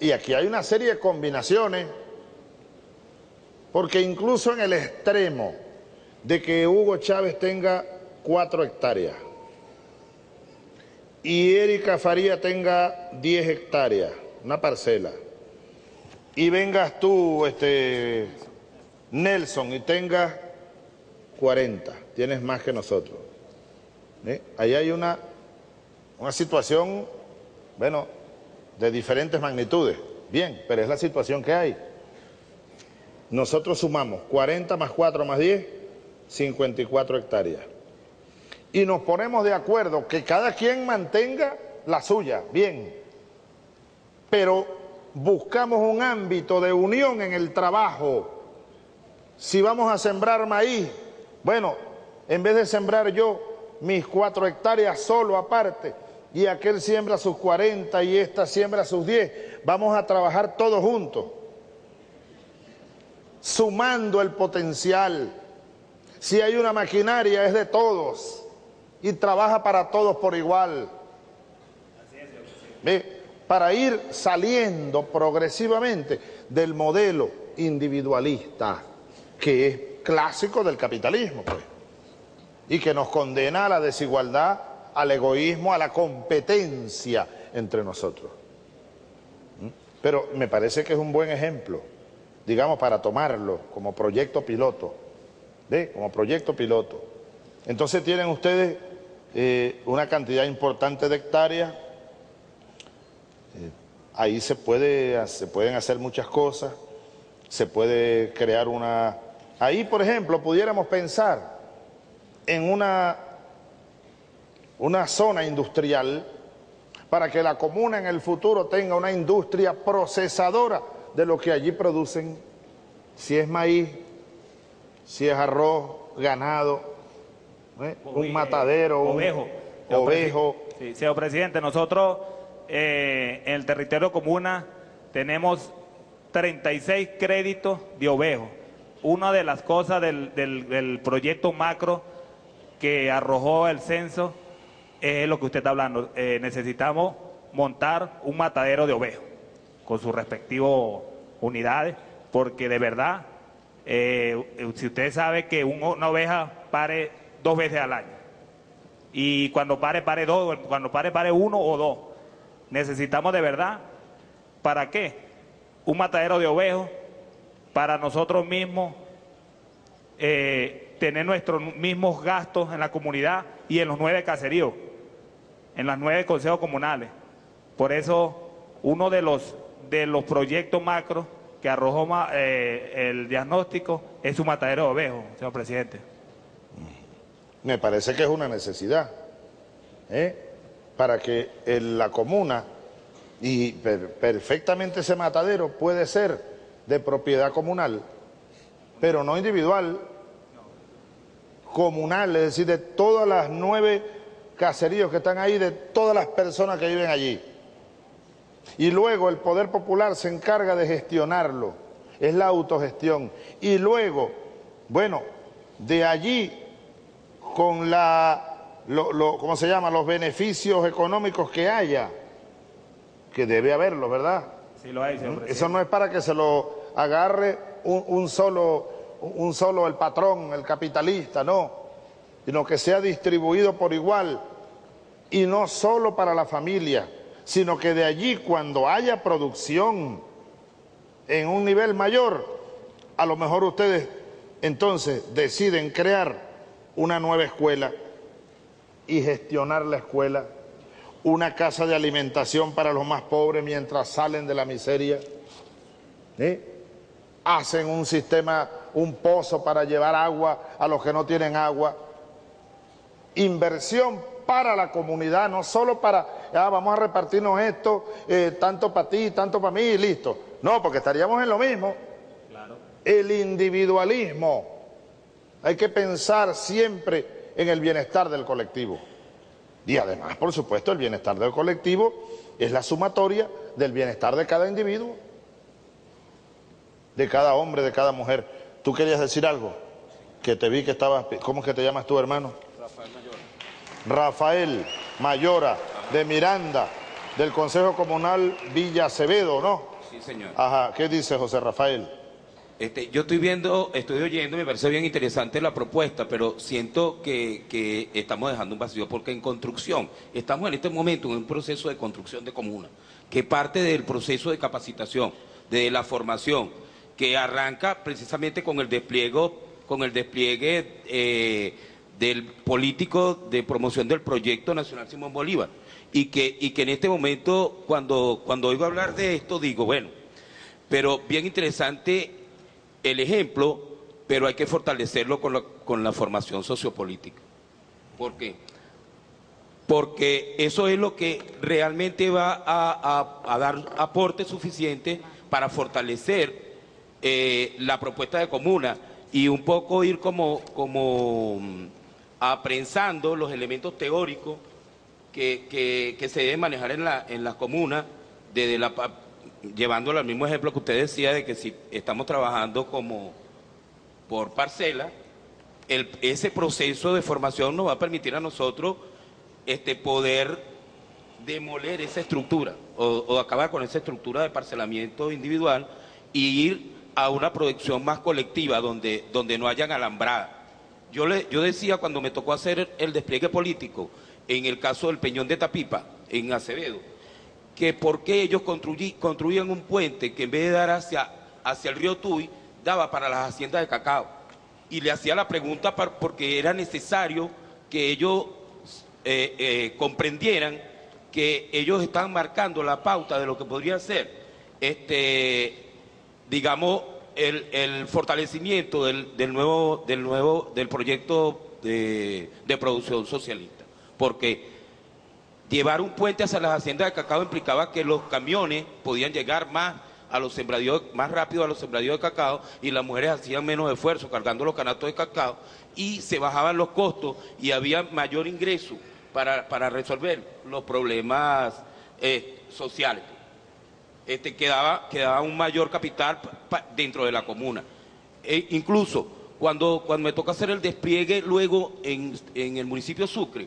y aquí hay una serie de combinaciones, porque incluso en el extremo de que Hugo Chávez tenga 4 hectáreas y Erika Faría tenga 10 hectáreas, una parcela, y vengas tú, Nelson, y tengas 40, tienes más que nosotros. Ahí hay una situación, bueno, de diferentes magnitudes, bien, pero es la situación que hay. Nosotros sumamos 40 más 4 más 10, 54 hectáreas. Y nos ponemos de acuerdo que cada quien mantenga la suya, bien. Pero buscamos un ámbito de unión en el trabajo. Si vamos a sembrar maíz, bueno, en vez de sembrar yo mis 4 hectáreas solo aparte, y aquel siembra sus 40 y esta siembra sus 10, vamos a trabajar todos juntos, sumando el potencial. Si hay una maquinaria, es de todos y trabaja para todos por igual. ¿Ve? Para ir saliendo progresivamente del modelo individualista que es clásico del capitalismo, pues, y que nos condena a la desigualdad, al egoísmo, a la competencia entre nosotros. Pero me parece que es un buen ejemplo, digamos, para tomarlo como proyecto piloto. ¿Ve? Como proyecto piloto. Entonces tienen ustedes una cantidad importante de hectáreas. Ahí se pueden hacer muchas cosas. Se puede crear una... Ahí, por ejemplo, pudiéramos pensar en una zona industrial para que la comuna en el futuro tenga una industria procesadora de lo que allí producen, si es maíz, si es arroz, ganado, un matadero, ovejo. Sí, señor presidente, nosotros en el territorio comuna tenemos 36 créditos de ovejo. Una de las cosas del proyecto macro que arrojó el censo es lo que usted está hablando. Necesitamos montar un matadero de ovejo con sus respectivas unidades, porque de verdad... si usted sabe que una oveja pare 2 veces al año, y cuando pare 2, cuando pare 1 o 2, necesitamos de verdad, ¿para qué? Un matadero de ovejos para nosotros mismos, tener nuestros mismos gastos en la comunidad y en los 9 caseríos, en los 9 consejos comunales. Por eso, uno de los proyectos macro que arrojó el diagnóstico es un matadero de ovejos, señor presidente. Me parece que es una necesidad, para que la comuna, y perfectamente ese matadero puede ser de propiedad comunal, pero no individual, comunal, es decir, de todas las 9 caseríos que están ahí, de todas las personas que viven allí. Y luego el poder popular se encarga de gestionarlo, es la autogestión. Y luego, bueno, de allí, con ¿cómo se llama?, los beneficios económicos que haya, que debe haberlo, ¿verdad? Sí, lo hay, señor presidente. Eso no es para que se lo agarre un solo el patrón, el capitalista, no, sino que sea distribuido por igual, y no solo para la familia, sino que de allí, cuando haya producción en un nivel mayor, a lo mejor ustedes entonces deciden crear una nueva escuela y gestionar la escuela, una casa de alimentación para los más pobres mientras salen de la miseria, hacen un sistema, un pozo para llevar agua a los que no tienen agua, inversión para la comunidad, no solo para... vamos a repartirnos esto, tanto para ti, tanto para mí y listo. No, porque estaríamos en lo mismo. Claro. El individualismo. Hay que pensar siempre en el bienestar del colectivo. Y además, por supuesto, el bienestar del colectivo es la sumatoria del bienestar de cada individuo, de cada hombre, de cada mujer. ¿Tú querías decir algo? Que te vi que estabas... ¿Cómo es que te llamas tú, hermano? Rafael Mayora. Rafael Mayora, de Miranda, del Consejo Comunal Villa Acevedo, ¿no? Sí, señor. Ajá, ¿qué dice José Rafael? Yo estoy oyendo, me parece bien interesante la propuesta, pero siento que estamos dejando un vacío, porque en construcción, estamos en este momento en un proceso de construcción de comuna, que parte del proceso de capacitación, de la formación, que arranca precisamente con el despliegue, del político de promoción del proyecto nacional Simón Bolívar, y que en este momento, cuando oigo hablar de esto, digo, bueno, pero bien interesante el ejemplo pero hay que fortalecerlo con la formación sociopolítica. ¿Por qué? Porque eso es lo que realmente va a dar aporte suficiente para fortalecer la propuesta de comuna y un poco ir como aprensando los elementos teóricos que se deben manejar en las comunas, llevándolo al mismo ejemplo que usted decía de que si estamos trabajando como por parcela, ese proceso de formación nos va a permitir a nosotros poder demoler esa estructura o acabar con esa estructura de parcelamiento individual y ir a una producción más colectiva donde no hayan alambrada. Yo decía cuando me tocó hacer el despliegue político, en el caso del Peñón de Tapipa, en Acevedo, que por qué ellos construían un puente que en vez de dar hacia el río Tuy, daba para las haciendas de cacao. Y le hacía la pregunta porque era necesario que ellos comprendieran que ellos estaban marcando la pauta de lo que podría ser, digamos, el fortalecimiento del proyecto de producción socialista. Porque llevar un puente hacia las haciendas de cacao implicaba que los camiones podían llegar más rápido a los sembradíos de cacao y las mujeres hacían menos esfuerzo cargando los canastos de cacao y se bajaban los costos y había mayor ingreso para resolver los problemas sociales. Quedaba un mayor capital dentro de la comuna. Incluso cuando me toca hacer el despliegue luego en el municipio Sucre,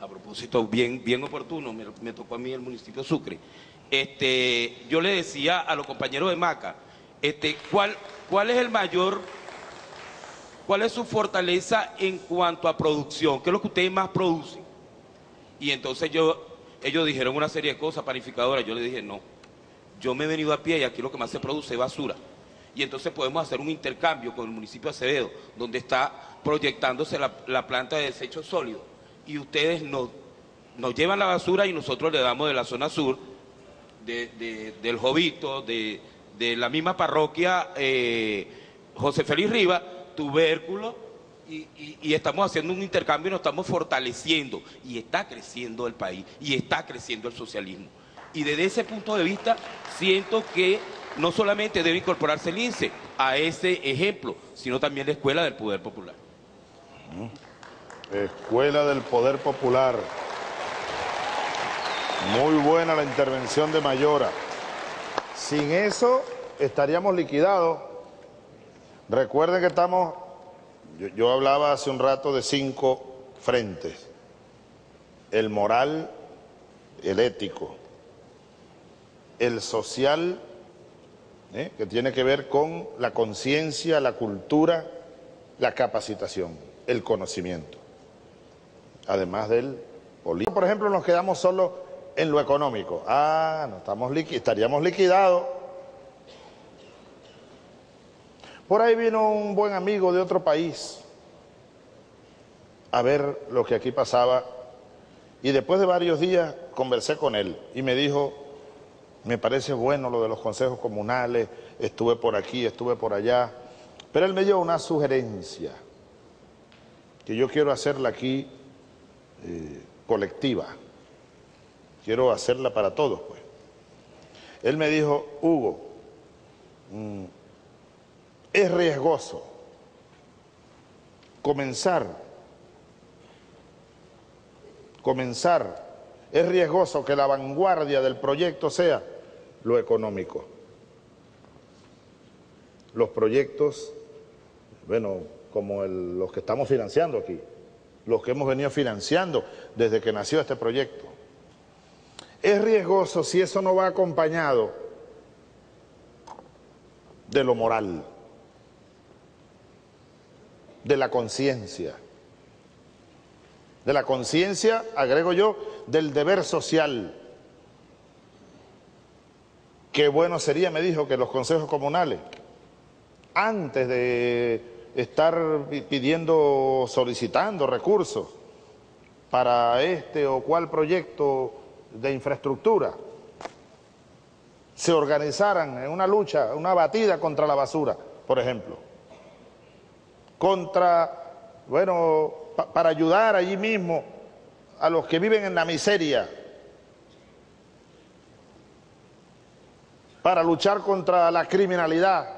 a propósito, bien oportuno, me tocó a mí el municipio Sucre. Yo le decía a los compañeros de Maca, ¿cuál es el mayor, cuál es su fortaleza en cuanto a producción? ¿Qué es lo que ustedes más producen? Y entonces ellos dijeron una serie de cosas panificadoras. Yo les dije, no, yo me he venido a pie y aquí lo que más se produce es basura. Y entonces podemos hacer un intercambio con el municipio de Acevedo, donde está proyectándose la planta de desechos sólidos. Y ustedes nos llevan la basura y nosotros le damos de la zona sur, del Jovito, de la misma parroquia José Félix Rivas, Tubérculo, y estamos haciendo un intercambio y nos estamos fortaleciendo. Y está creciendo el país, y está creciendo el socialismo. Y desde ese punto de vista, siento que no solamente debe incorporarse el INSE a ese ejemplo, sino también la Escuela del Poder Popular. Escuela del Poder Popular. Muy buena la intervención de Mayora. Sin eso estaríamos liquidados. Recuerden que estamos... Yo hablaba hace un rato de 5 frentes. El moral, el ético, el social, que tiene que ver con la conciencia, la cultura, la capacitación, el conocimiento. Además del político. Por ejemplo, nos quedamos solo en lo económico. Ah, no estamos estaríamos liquidados. Por ahí vino un buen amigo de otro país a ver lo que aquí pasaba y después de varios días conversé con él y me dijo, me parece bueno lo de los consejos comunales, estuve por aquí, estuve por allá, pero él me dio una sugerencia que yo quiero hacerla aquí colectiva. Quiero hacerla para todos, pues. Él me dijo, Hugo, es riesgoso es riesgoso que la vanguardia del proyecto sea lo económico. Los proyectos, bueno, como los que estamos financiando aquí, los que hemos venido financiando desde que nació este proyecto. Es riesgoso si eso no va acompañado de lo moral, de la conciencia, agrego yo, del deber social. Qué bueno sería, me dijo, que los consejos comunales, antes de estar solicitando recursos para este o cual proyecto de infraestructura, se organizaran en una lucha, una batida contra la basura, por ejemplo. para ayudar allí mismo a los que viven en la miseria, para luchar contra la criminalidad.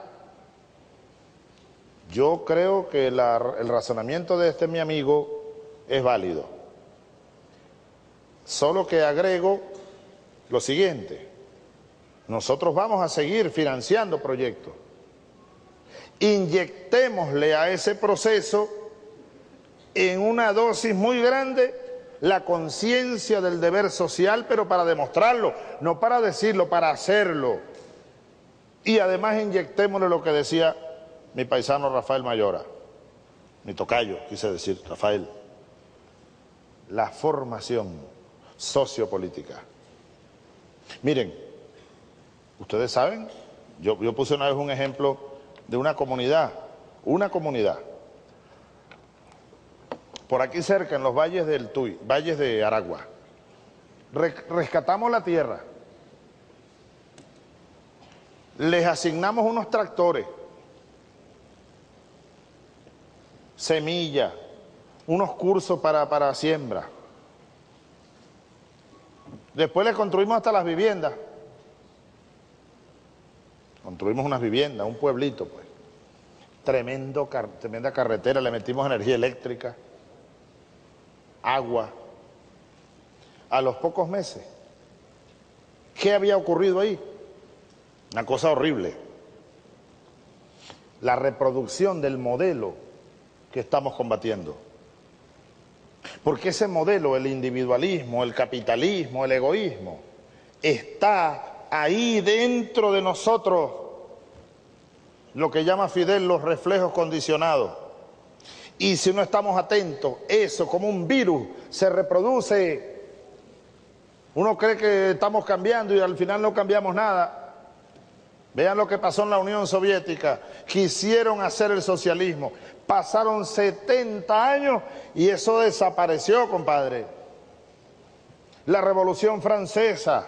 Yo creo que el razonamiento de mi amigo es válido. Solo que agrego lo siguiente: nosotros vamos a seguir financiando proyectos. Inyectémosle a ese proceso en una dosis muy grande la conciencia del deber social, pero para demostrarlo, no para decirlo, para hacerlo. Y además inyectémosle lo que decía mi paisano Rafael Mayora, mi tocayo, quise decir, Rafael, la formación sociopolítica. Miren, ustedes saben, yo puse una vez un ejemplo de una comunidad, por aquí cerca, en los valles del Tuy, valles de Aragua. Rescatamos la tierra, les asignamos unos tractores, semillas, unos cursos para siembra. Después le construimos hasta las viviendas. Construimos unas viviendas, un pueblito, pues. Tremenda carretera, le metimos energía eléctrica, agua. A los pocos meses, ¿qué había ocurrido ahí? Una cosa horrible. La reproducción del modelo que estamos combatiendo. Porque ese modelo, el individualismo, el capitalismo, el egoísmo, está ahí dentro de nosotros, lo que llama Fidel los reflejos condicionados. Y si no estamos atentos, eso como un virus se reproduce. Uno cree que estamos cambiando y al final no cambiamos nada. Vean lo que pasó en la Unión Soviética. Quisieron hacer el socialismo. Pasaron 70 años y eso desapareció, compadre. La Revolución Francesa.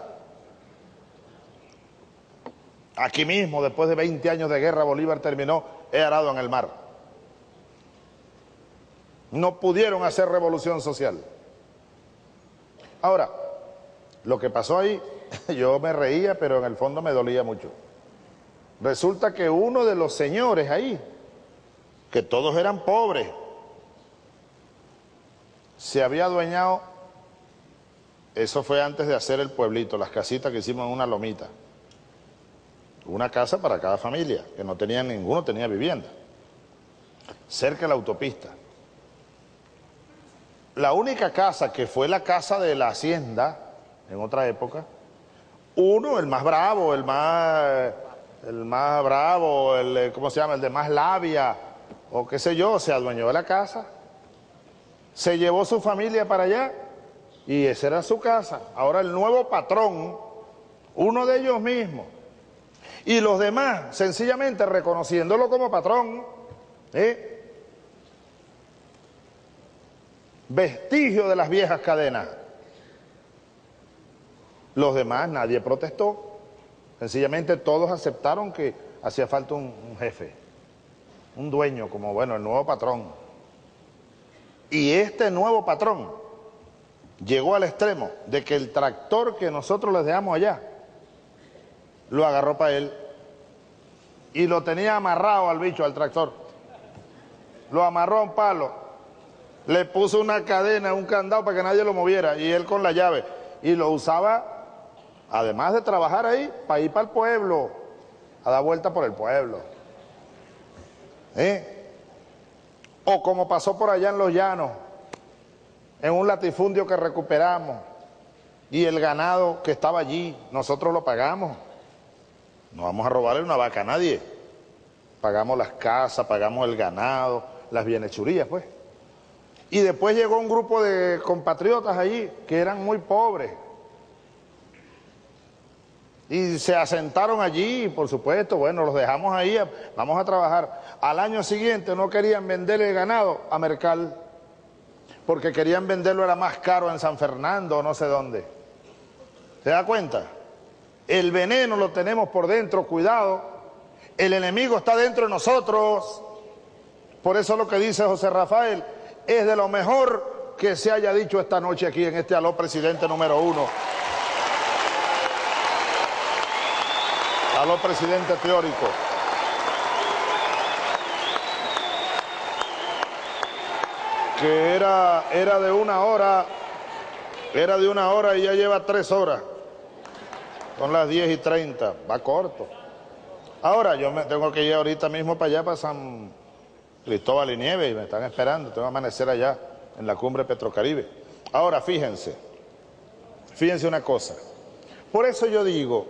Aquí mismo, después de 20 años de guerra, Bolívar terminó arado en el mar. No pudieron hacer revolución social. Ahora, lo que pasó ahí, yo me reía, pero en el fondo me dolía mucho. Resulta que uno de los señores ahí, que todos eran pobres, se había adueñado, eso fue antes de hacer el pueblito, las casitas que hicimos en una lomita, una casa para cada familia, que no tenía ninguno, tenía vivienda, cerca de la autopista. La única casa que fue la casa de la hacienda, en otra época, uno, el más bravo, el de más labia, o qué sé yo, se adueñó de la casa, se llevó su familia para allá, y esa era su casa. Ahora el nuevo patrón, uno de ellos mismos, y los demás, sencillamente reconociéndolo como patrón, vestigio de las viejas cadenas. Los demás, nadie protestó. Sencillamente todos aceptaron que hacía falta un jefe, un dueño, como el nuevo patrón. Y este nuevo patrón llegó al extremo de que el tractor que nosotros les dejamos allá, lo agarró para él y lo tenía amarrado al tractor. Lo amarró a un palo, le puso una cadena, un candado para que nadie lo moviera, y él con la llave, y lo usaba. Además de trabajar ahí, para ir para el pueblo, a dar vuelta por el pueblo. O como pasó por allá en los llanos, en un latifundio que recuperamos, y el ganado que estaba allí, nosotros lo pagamos. No vamos a robarle una vaca a nadie. Pagamos las casas, pagamos el ganado, las bienhechurías, pues. Y después llegó un grupo de compatriotas allí, que eran muy pobres, y se asentaron allí, y por supuesto, los dejamos ahí, vamos a trabajar. Al año siguiente no querían vender el ganado a Mercal, porque querían venderlo, era más caro en San Fernando o no sé dónde. ¿Se da cuenta? El veneno lo tenemos por dentro, cuidado. El enemigo está dentro de nosotros. Por eso lo que dice José Rafael es de lo mejor que se haya dicho esta noche aquí en este Aló Presidente número 1. Aló Presidente teórico. Que era de una hora, y ya lleva 3 horas. Son las 10:30, va corto. Ahora yo me tengo que ir ahorita mismo para allá, para San Cristóbal y Nieves, y me están esperando, tengo que amanecer allá en la cumbre Petrocaribe. Ahora fíjense una cosa. Por eso yo digo,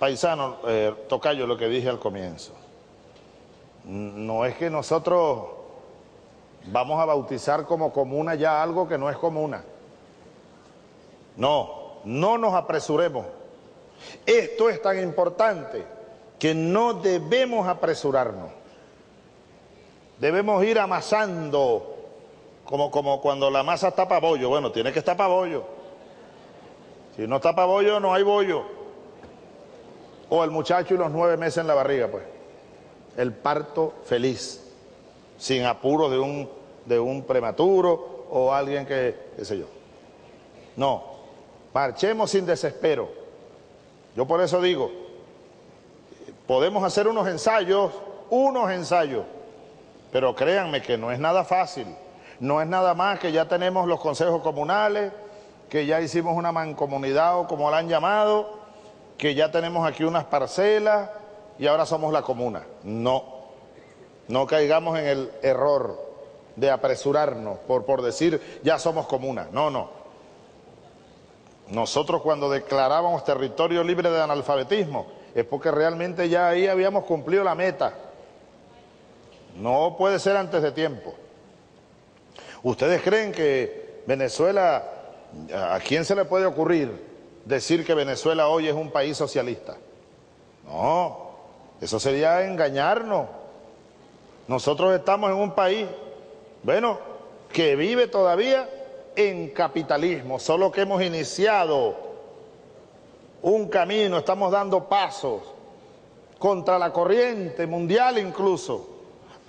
paisano, tocayo, lo que dije al comienzo, no es que nosotros vamos a bautizar como comuna ya algo que no es comuna. No nos apresuremos. Esto es tan importante que no debemos apresurarnos. Debemos ir amasando, como cuando la masa está para bollo. Bueno, tiene que estar para bollo. Si no está para bollo, no hay bollo. O el muchacho y los 9 meses en la barriga, pues. El parto feliz, sin apuros de un prematuro o alguien que, qué sé yo. No, marchemos sin desespero. Yo por eso digo, podemos hacer unos ensayos, pero créanme que no es nada fácil, no es nada más que ya tenemos los consejos comunales, que ya hicimos una mancomunidad o como la han llamado, que ya tenemos aquí unas parcelas y ahora somos la comuna. No caigamos en el error de apresurarnos por decir ya somos comuna. No. Nosotros cuando declarábamos territorio libre de analfabetismo es porque realmente ya ahí habíamos cumplido la meta. No puede ser antes de tiempo. ¿Ustedes creen que Venezuela, a quién se le puede ocurrir decir que Venezuela hoy es un país socialista? No, eso sería engañarnos. Nosotros estamos en un país, bueno, que vive todavía en capitalismo, solo que hemos iniciado un camino, estamos dando pasos contra la corriente mundial incluso,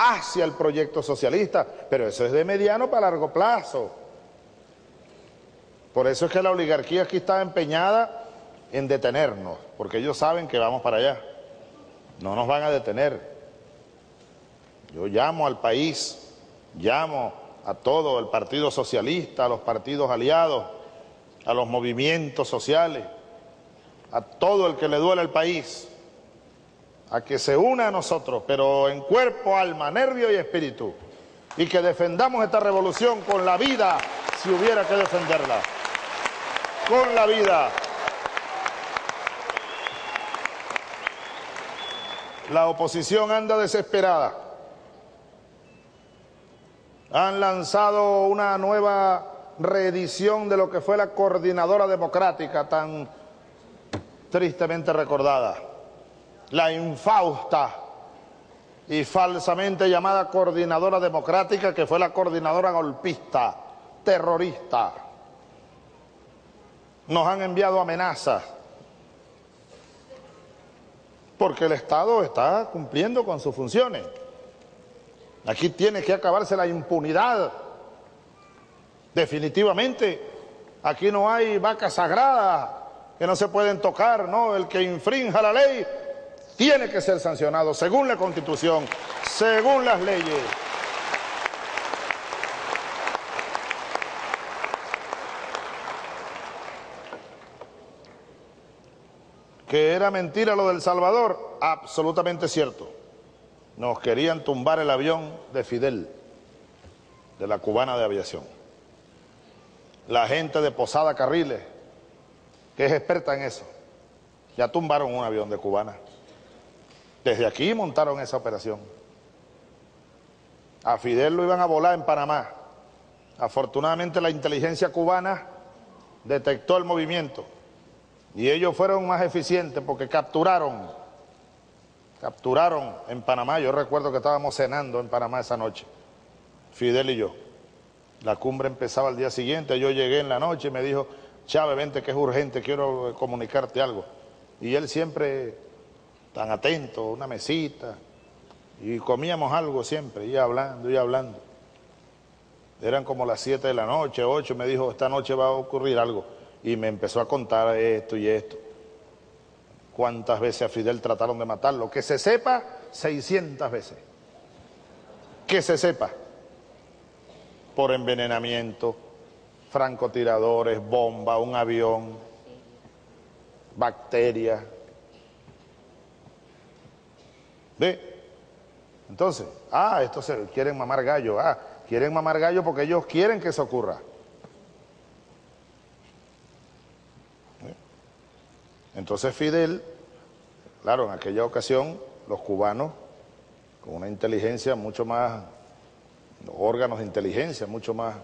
hacia el proyecto socialista, pero eso es de mediano para largo plazo. Por eso es que la oligarquía aquí está empeñada en detenernos, porque ellos saben que vamos para allá, no nos van a detener. Yo llamo al país, llamo a todo el Partido Socialista, a los partidos aliados, a los movimientos sociales, a todo el que le duele al país, a que se una a nosotros, pero en cuerpo, alma, nervio y espíritu, y que defendamos esta revolución con la vida, si hubiera que defenderla, con la vida. La oposición anda desesperada. Han lanzado una nueva reedición de lo que fue la Coordinadora Democrática, tan tristemente recordada. La infausta y falsamente llamada Coordinadora Democrática, que fue la coordinadora golpista, terrorista. Nos han enviado amenazas, porque el Estado está cumpliendo con sus funciones. Aquí tiene que acabarse la impunidad. Definitivamente, aquí no hay vacas sagradas que no se pueden tocar, ¿no? El que infrinja la ley tiene que ser sancionado según la Constitución, según las leyes. ¿Que era mentira lo del Salvador? Absolutamente cierto. Nos querían tumbar el avión de Fidel, de la cubana de aviación. La gente de Posada Carriles, que es experta en eso, ya tumbaron un avión de cubana. Desde aquí montaron esa operación. A Fidel lo iban a volar en Panamá. Afortunadamente la inteligencia cubana detectó el movimiento y ellos fueron más eficientes porque capturaron en Panamá. Yo recuerdo que estábamos cenando en Panamá esa noche, Fidel y yo. La cumbre empezaba al día siguiente, yo llegué en la noche y me dijo, Chávez, vente que es urgente, quiero comunicarte algo. Y él siempre tan atento, una mesita, y comíamos algo siempre, y hablando. Eran como las 7 de la noche, 8, me dijo, esta noche va a ocurrir algo. Y me empezó a contar esto y esto. ¿Cuántas veces a Fidel trataron de matarlo? Que se sepa, 600 veces. Que se sepa. Por envenenamiento, francotiradores, bomba, un avión, bacterias. ¿Ve? Entonces, estos se quieren mamar gallo, quieren mamar gallo porque ellos quieren que eso ocurra. Entonces Fidel, claro, en aquella ocasión los cubanos, con una inteligencia mucho más, órganos de inteligencia mucho más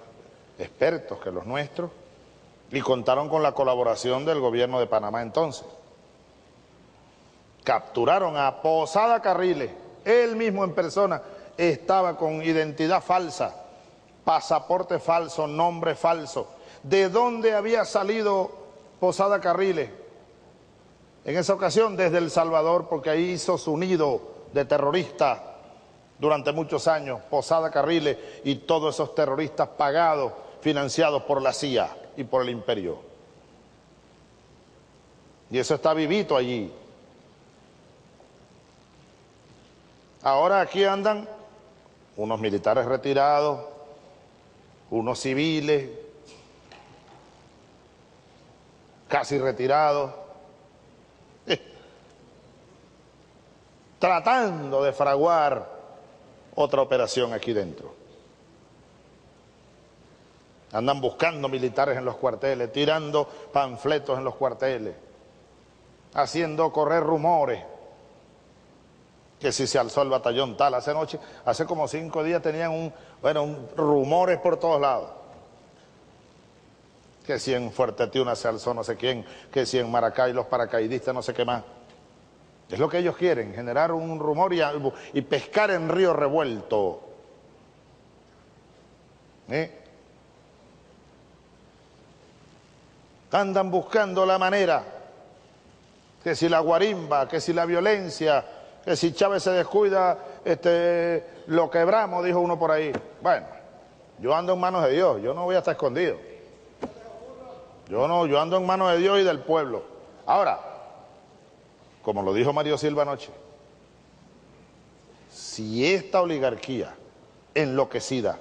expertos que los nuestros, y contaron con la colaboración del gobierno de Panamá entonces. Capturaron a Posada Carriles, él mismo en persona. Estaba con identidad falsa, pasaporte falso, nombre falso. ¿De dónde había salido Posada Carriles? En esa ocasión desde El Salvador, porque ahí hizo su nido de terroristas durante muchos años, Posada Carriles y todos esos terroristas pagados, financiados por la CIA y por el imperio. Y eso está vivito allí. Ahora aquí andan unos militares retirados, unos civiles, casi retirados, tratando de fraguar otra operación aquí dentro. Andan buscando militares en los cuarteles, tirando panfletos en los cuarteles, haciendo correr rumores. Que si se alzó el batallón tal, hace como 5 días tenían rumores por todos lados. Que si en Fuerte Tiuna se alzó no sé quién, que si en Maracay los paracaidistas no sé qué más. Es lo que ellos quieren, generar un rumor y pescar en río revuelto. Andan buscando la manera, que si la guarimba, que si la violencia, que si Chávez se descuida, lo quebramos, dijo uno por ahí. Bueno, yo ando en manos de Dios, yo no voy a estar escondido. Yo ando en manos de Dios y del pueblo. Ahora, como lo dijo Mario Silva anoche, si esta oligarquía enloquecida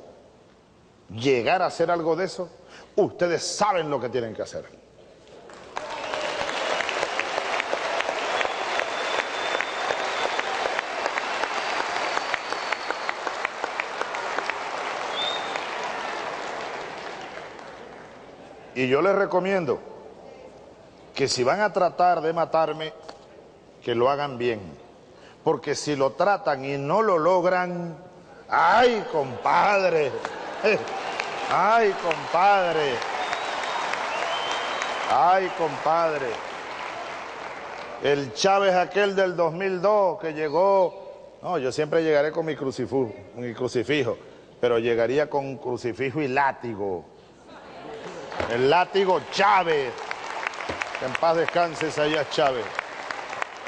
llegara a hacer algo de eso, ustedes saben lo que tienen que hacer. Y yo les recomiendo que si van a tratar de matarme, que lo hagan bien. Porque si lo tratan y no lo logran, ¡ay, compadre! ¡Ay, compadre! ¡Ay, compadre! El Chávez aquel del 2002 que llegó, no, yo siempre llegaré con mi crucifijo, pero llegaría con crucifijo y látigo. El látigo Chávez, que en paz descanse allá Chávez.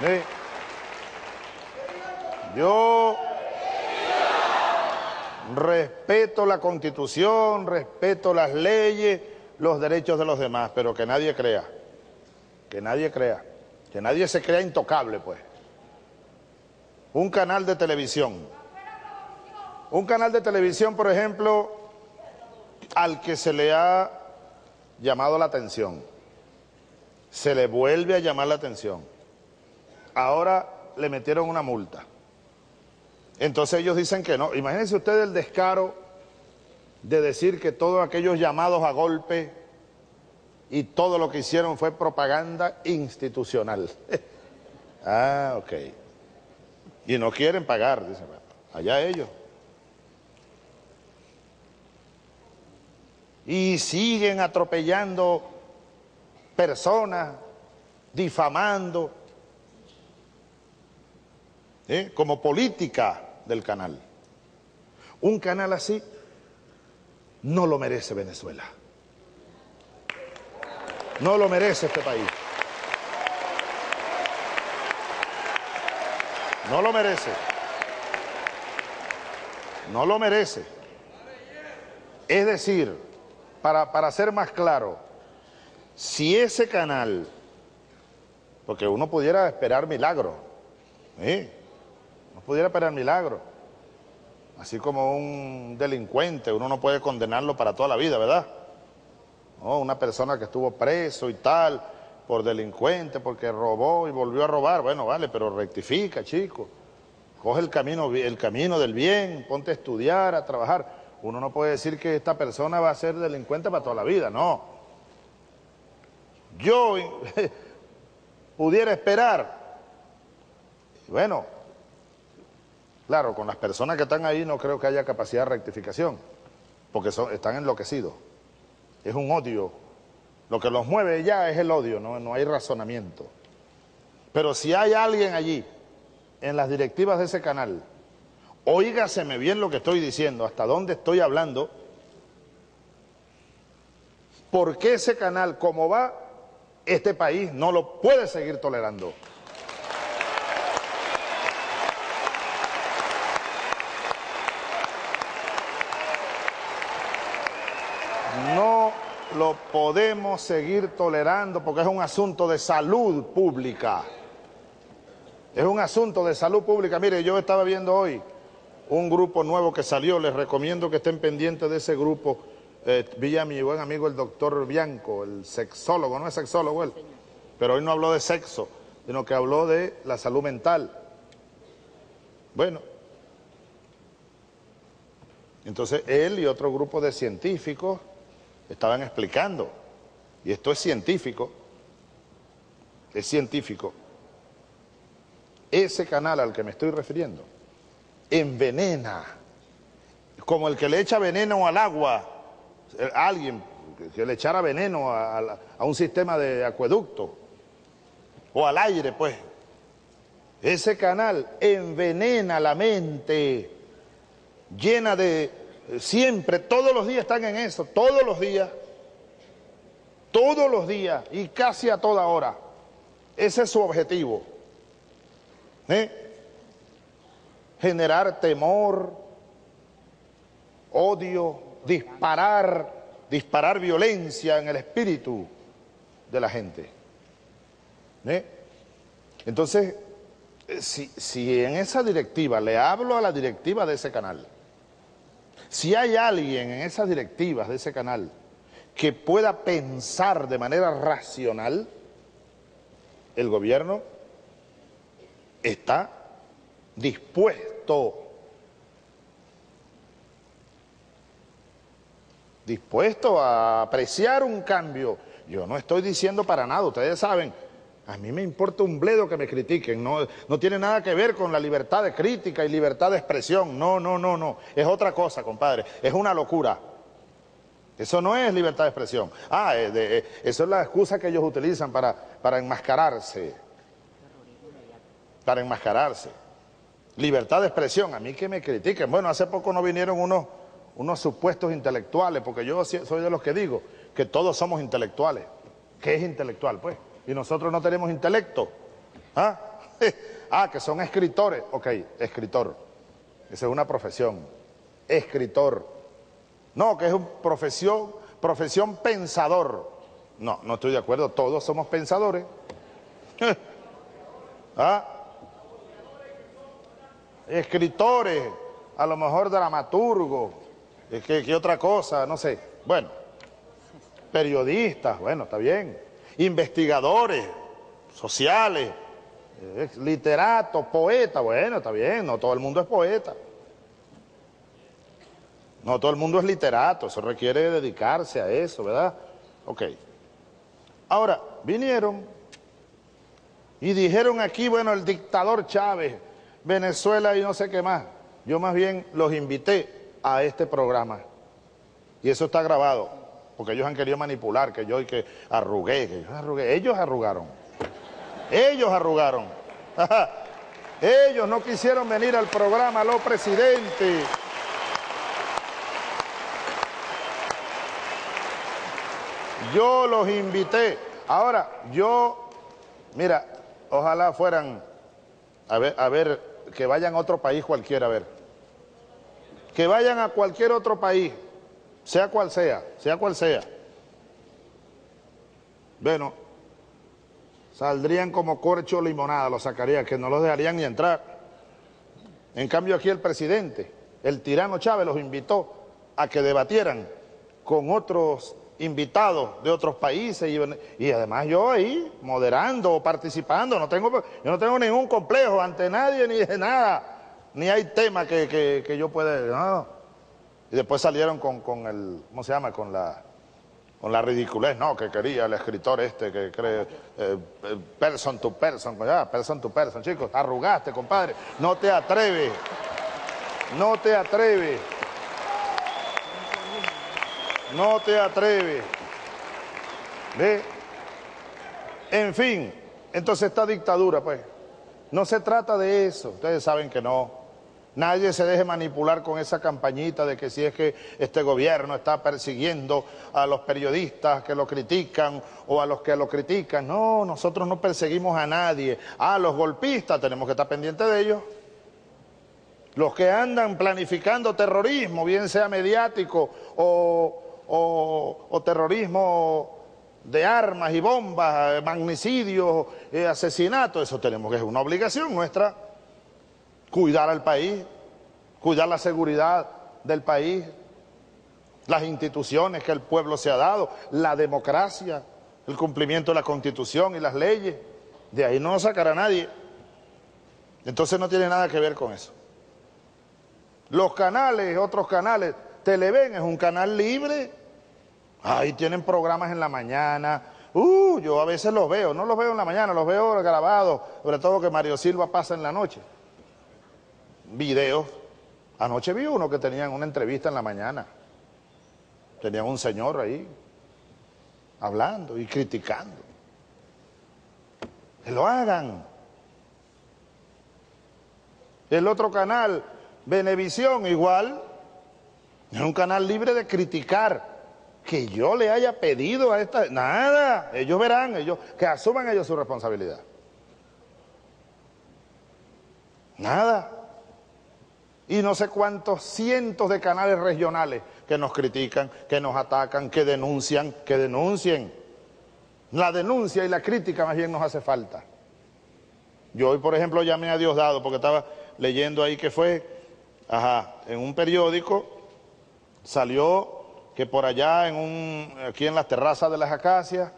¿Sí? Yo respeto la Constitución, respeto las leyes, los derechos de los demás, pero que nadie crea, que nadie se crea intocable, pues. Un canal de televisión, por ejemplo, al que se le ha llamado la atención, se le vuelve a llamar la atención, ahora le metieron una multa, entonces ellos dicen que no. Imagínense ustedes el descaro de decir que todos aquellos llamados a golpe y todo lo que hicieron fue propaganda institucional. Ok, y no quieren pagar, dicen, allá ellos. Y siguen atropellando personas, difamando, como política del canal. Un canal así no lo merece Venezuela. No lo merece este país. No lo merece. No lo merece. Es decir, para ser más claro, si ese canal, porque uno pudiera esperar milagro, ¿sí? Uno pudiera esperar milagro. Así como un delincuente, uno no puede condenarlo para toda la vida, ¿verdad? No, una persona que estuvo preso y tal, por delincuente, porque robó y volvió a robar, bueno, vale, pero rectifica, chico. Coge el camino del bien, ponte a estudiar, a trabajar. Uno no puede decir que esta persona va a ser delincuente para toda la vida, no. Yo pudiera esperar, bueno, claro, con las personas que están ahí no creo que haya capacidad de rectificación, porque están enloquecidos. Es un odio. Lo que los mueve ya es el odio, no hay razonamiento. Pero si hay alguien allí, en las directivas de ese canal, oígaseme bien lo que estoy diciendo, hasta dónde estoy hablando, porque ese canal, como va, este país no lo puede seguir tolerando. No lo podemos seguir tolerando porque es un asunto de salud pública. Es un asunto de salud pública. Mire, yo estaba viendo hoy un grupo nuevo que salió. Les recomiendo que estén pendientes de ese grupo. Vi a mi buen amigo el doctor Bianco, el sexólogo. No es sexólogo él, pero hoy no habló de sexo, sino que habló de la salud mental. Bueno, entonces él y otro grupo de científicos estaban explicando, y esto es científico, es científico. Ese canal al que me estoy refiriendo envenena, como el que le echa veneno al agua. Alguien que le echara veneno a un sistema de acueducto o al aire, pues ese canal envenena la mente, llena de siempre, todos los días están en eso, todos los días y casi a toda hora. Ese es su objetivo. Generar temor, odio, disparar violencia en el espíritu de la gente. Entonces, si en esa directiva, le hablo a la directiva de ese canal, si hay alguien en esas directivas de ese canal que pueda pensar de manera racional, el gobierno está dispuesto a apreciar un cambio. Yo no estoy diciendo para nada, ustedes saben, a mí me importa un bledo que me critiquen, no tiene nada que ver con la libertad de crítica y libertad de expresión, no, es otra cosa, compadre, es una locura. Eso no es libertad de expresión. Eso es la excusa que ellos utilizan para enmascararse. Libertad de expresión, a mí que me critiquen. Bueno, hace poco no vinieron unos supuestos intelectuales, porque yo soy de los que digo que todos somos intelectuales. ¿Qué es intelectual, pues? Y nosotros no tenemos intelecto. Que son escritores. Ok, escritor. Esa es una profesión. Escritor. No, que es una profesión pensador. No estoy de acuerdo. Todos somos pensadores. Escritores, a lo mejor dramaturgos, ¿qué otra cosa? No sé. Bueno, periodistas, bueno, está bien. Investigadores sociales, literatos, poetas, bueno, está bien. No todo el mundo es poeta. No todo el mundo es literato, eso requiere dedicarse a eso, ¿verdad? Ok. Ahora, vinieron y dijeron aquí, bueno, el dictador Chávez, Venezuela y no sé qué más. Yo más bien los invité a este programa. Y eso está grabado, porque ellos han querido manipular, que yo arrugué. Ellos arrugaron. Ellos no quisieron venir al programa, los presidentes. Yo los invité. Ahora, mira, ojalá fueran, a ver, que vayan a otro país cualquiera, a ver. que vayan a cualquier otro país, sea cual sea, bueno, saldrían como corcho limonada, los sacarían, que no los dejarían ni entrar. En cambio aquí el presidente, el tirano Chávez, los invitó a que debatieran con otros invitados de otros países y además yo ahí moderando o participando, yo no tengo ningún complejo ante nadie ni de nada. Ni hay tema que yo pueda... No. Y después salieron con el... ¿Cómo se llama? Con la ridiculez, ¿no? Que quería el escritor este que cree... person to person. Ah, person to person, chicos. Arrugaste, compadre. No te atreves. No te atreves. No te atreves. ¿Ve? En fin. Entonces esta dictadura, pues. No se trata de eso. Ustedes saben que no. Nadie se deje manipular con esa campañita de que si es que este gobierno está persiguiendo a los periodistas que lo critican o a los que lo critican. No, nosotros no perseguimos a nadie. A los golpistas tenemos que estar pendientes de ellos. Los que andan planificando terrorismo, bien sea mediático o terrorismo de armas y bombas, magnicidios, asesinatos, eso tenemos que es una obligación nuestra. Cuidar al país, cuidar la seguridad del país, las instituciones que el pueblo se ha dado, la democracia, el cumplimiento de la Constitución y las leyes. De ahí no nos sacará nadie. Entonces no tiene nada que ver con eso. Los canales, otros canales, Televen es un canal libre. Ahí tienen programas en la mañana. Yo a veces los veo, no los veo en la mañana, los veo grabados, sobre todo que Mario Silva pasa en la noche. Videos. Anoche vi uno que tenían una entrevista en la mañana. Tenían un señor ahí, hablando y criticando. Que lo hagan. El otro canal, Venevisión, igual. Es un canal libre de criticar. Que yo le haya pedido a esta... Nada, ellos verán, que asuman ellos su responsabilidad. Nada. Y no sé cuántos cientos de canales regionales que nos critican, que nos atacan, que denuncian, que denuncien. La denuncia y la crítica más bien nos hace falta. Yo hoy, por ejemplo, llamé a Diosdado porque estaba leyendo ahí que fue... en un periódico salió... que por allá, aquí en las terrazas de las Acacias,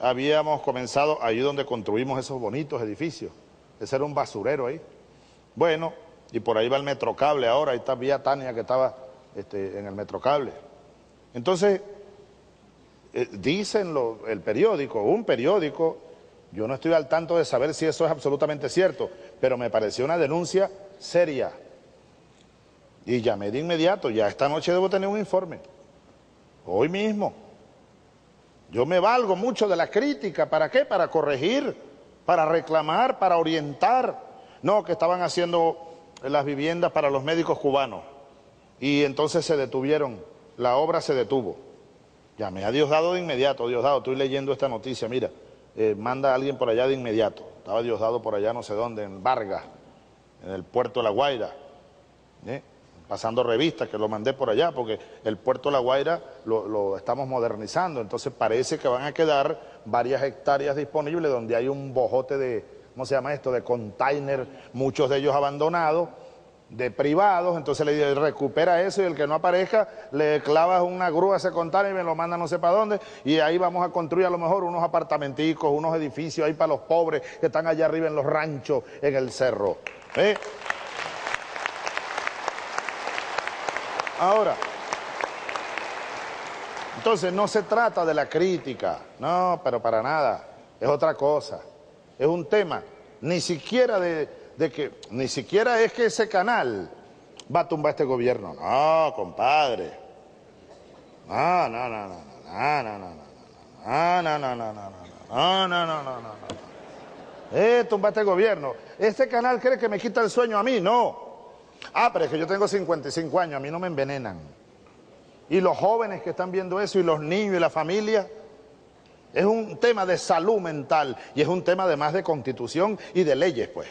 habíamos comenzado, ahí donde construimos esos bonitos edificios. Ese era un basurero ahí. Bueno, y por ahí va el metrocable ahora, ahí está Vía Tania que estaba en el metrocable. Entonces, dicen el periódico, un periódico, yo no estoy al tanto de saber si eso es absolutamente cierto, pero me pareció una denuncia seria. Y llamé de inmediato, ya esta noche debo tener un informe. Hoy mismo. Yo me valgo mucho de la crítica. ¿Para qué? Para corregir, para reclamar, para orientar. No, que estaban haciendo las viviendas para los médicos cubanos. Y entonces se detuvieron. La obra se detuvo. Llamé a Diosdado de inmediato. Diosdado, estoy leyendo esta noticia, mira. Manda a alguien por allá de inmediato. Estaba Diosdado por allá no sé dónde, en Vargas, en el puerto de La Guaira. Pasando revistas, que lo mandé por allá, porque el puerto La Guaira lo estamos modernizando, entonces parece que van a quedar varias hectáreas disponibles donde hay un bojote de, ¿cómo se llama esto?, de container, muchos de ellos abandonados, de privados, entonces le recupera eso y el que no aparezca, le clavas una grúa a ese container y me lo manda no sé para dónde, y ahí vamos a construir a lo mejor unos apartamenticos, unos edificios ahí para los pobres que están allá arriba en los ranchos, en el cerro. Ahora, entonces no se trata de la crítica, no, pero para nada, es otra cosa, es un tema, ni siquiera ni siquiera es que ese canal va a tumbar este gobierno, no, compadre, no, tumba este gobierno, este canal cree que me quita el sueño a mí, no. Pero es que yo tengo 55 años, a mí no me envenenan. Y los jóvenes que están viendo eso, y los niños, y la familia, es un tema de salud mental, y es un tema además de constitución y de leyes, pues.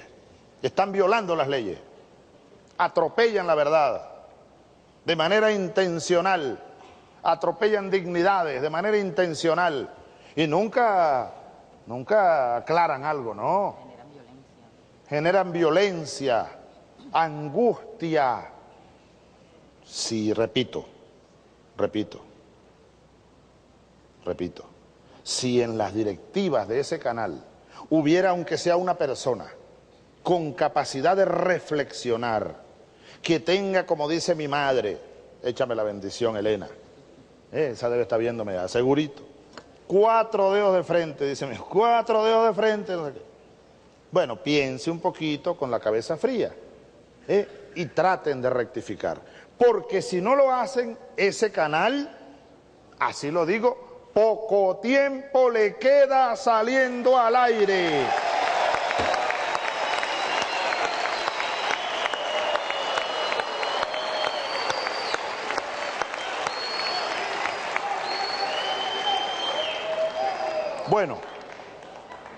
Están violando las leyes, atropellan la verdad, de manera intencional, atropellan dignidades de manera intencional y nunca aclaran algo, ¿no? Generan violencia, angustia. Sí, repito, si en las directivas de ese canal hubiera, aunque sea una persona, con capacidad de reflexionar, que tenga, como dice mi madre, échame la bendición, Elena, esa debe estar viéndome, asegurito, 4 dedos de frente, dice mi hijo, 4 dedos de frente, no sé qué. Bueno, piense un poquito con la cabeza fría, y traten de rectificar, porque si no lo hacen, ese canal, así lo digo, poco tiempo le queda saliendo al aire. Bueno,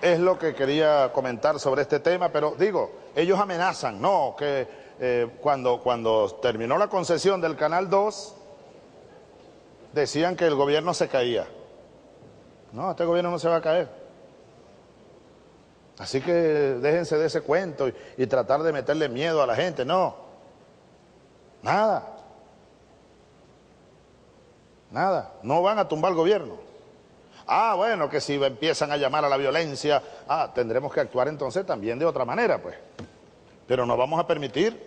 es lo que quería comentar sobre este tema, pero digo, ellos amenazan, ¿no? Que cuando terminó la concesión del Canal 2, decían que el gobierno se caía. No, este gobierno no se va a caer. Así que déjense de ese cuento y tratar de meterle miedo a la gente, no. Nada, no van a tumbar el gobierno. Ah, bueno, que si empiezan a llamar a la violencia, tendremos que actuar entonces también de otra manera, pues. Pero no vamos a permitir.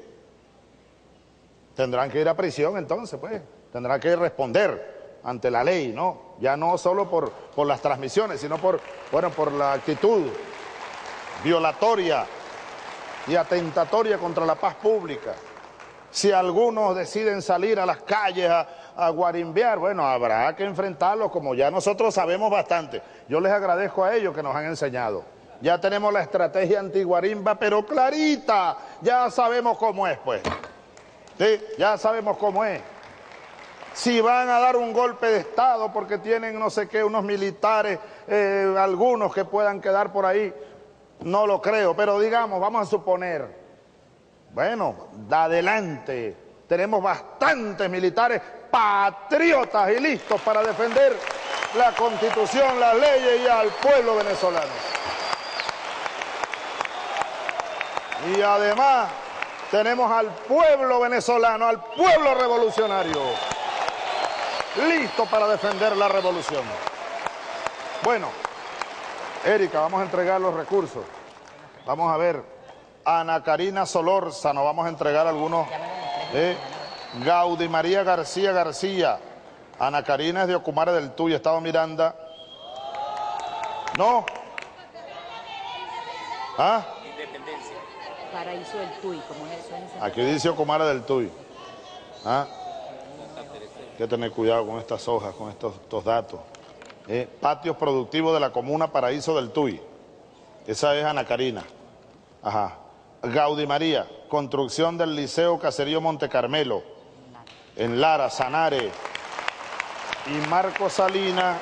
Tendrán que ir a prisión entonces, pues. Tendrán que responder ante la ley, ¿no? Ya no solo por las transmisiones, sino por la actitud violatoria y atentatoria contra la paz pública. Si algunos deciden salir a las calles a guarimbear, bueno, habrá que enfrentarlos, como ya nosotros sabemos bastante. Yo les agradezco a ellos que nos han enseñado. Ya tenemos la estrategia antiguarimba, pero clarita, ya sabemos cómo es, pues. ¿Sí? Ya sabemos cómo es. Si van a dar un golpe de Estado porque tienen no sé qué, unos militares, algunos que puedan quedar por ahí, no lo creo, pero digamos, vamos a suponer. Bueno, adelante, tenemos bastantes militares patriotas y listos para defender la Constitución, las leyes y al pueblo venezolano. Y además tenemos al pueblo venezolano, al pueblo revolucionario, listo para defender la revolución. Bueno, Erika, vamos a entregar los recursos, vamos a ver. Ana Karina Solórzano, vamos a entregar algunos. Gaudí María García. Ana Karina es de Ocumare del Tuy, Estado Miranda. ¿No? ¿Ah? Independencia. Paraíso del Tuy, como es eso. Aquí dice Ocumare del Tuy. ¿Ah? Hay que tener cuidado con estas hojas, con estos datos. Patios productivos de la comuna Paraíso del Tuy. Esa es Ana Karina. Ajá. Gaudí María, construcción del Liceo Caserío Monte Carmelo, en Lara, Sanare. Y Marco Salina,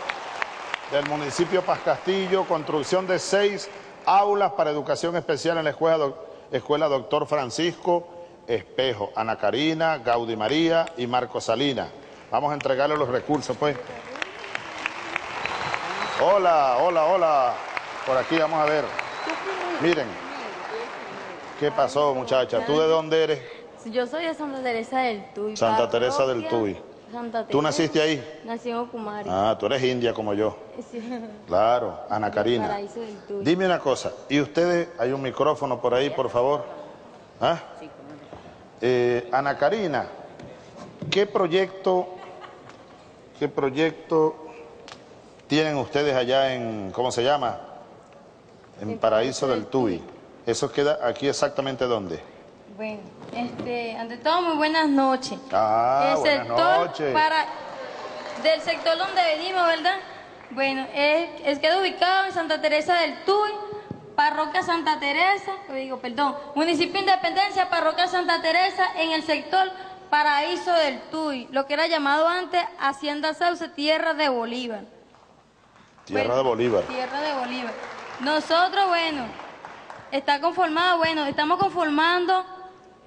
del municipio Pascastillo, construcción de 6 aulas para educación especial en la escuela Doctor Francisco Espejo. Ana Karina, Gaudí María y Marco Salina. Vamos a entregarle los recursos, pues. Hola. Por aquí vamos a ver. Miren. ¿Qué pasó, muchacha? ¿Tú de dónde eres? Yo soy de Santa Teresa del Tuy. Santa Teresa del Tuy. ¿Tú naciste ahí? Nací en Ocumare. Ah, tú eres india como yo. Sí. Claro, Ana Karina. Dime una cosa, ¿y ustedes? Hay un micrófono por ahí, por favor. ¿Ah? Ana Karina, ¿qué proyecto tienen ustedes allá en, ¿cómo se llama? En Paraíso del Tuy. ¿Eso queda aquí exactamente dónde? Bueno, ante todo, muy buenas noches. Buenas noches. Del sector donde venimos, ¿verdad? Bueno, queda ubicado en Santa Teresa del Tuy, Parroquia Santa Teresa, Municipio Independencia, Parroquia Santa Teresa, en el sector Paraíso del Tuy, lo que era llamado antes Hacienda Sauce, Tierra de Bolívar. Tierra de Bolívar. Nosotros, bueno... Estamos conformando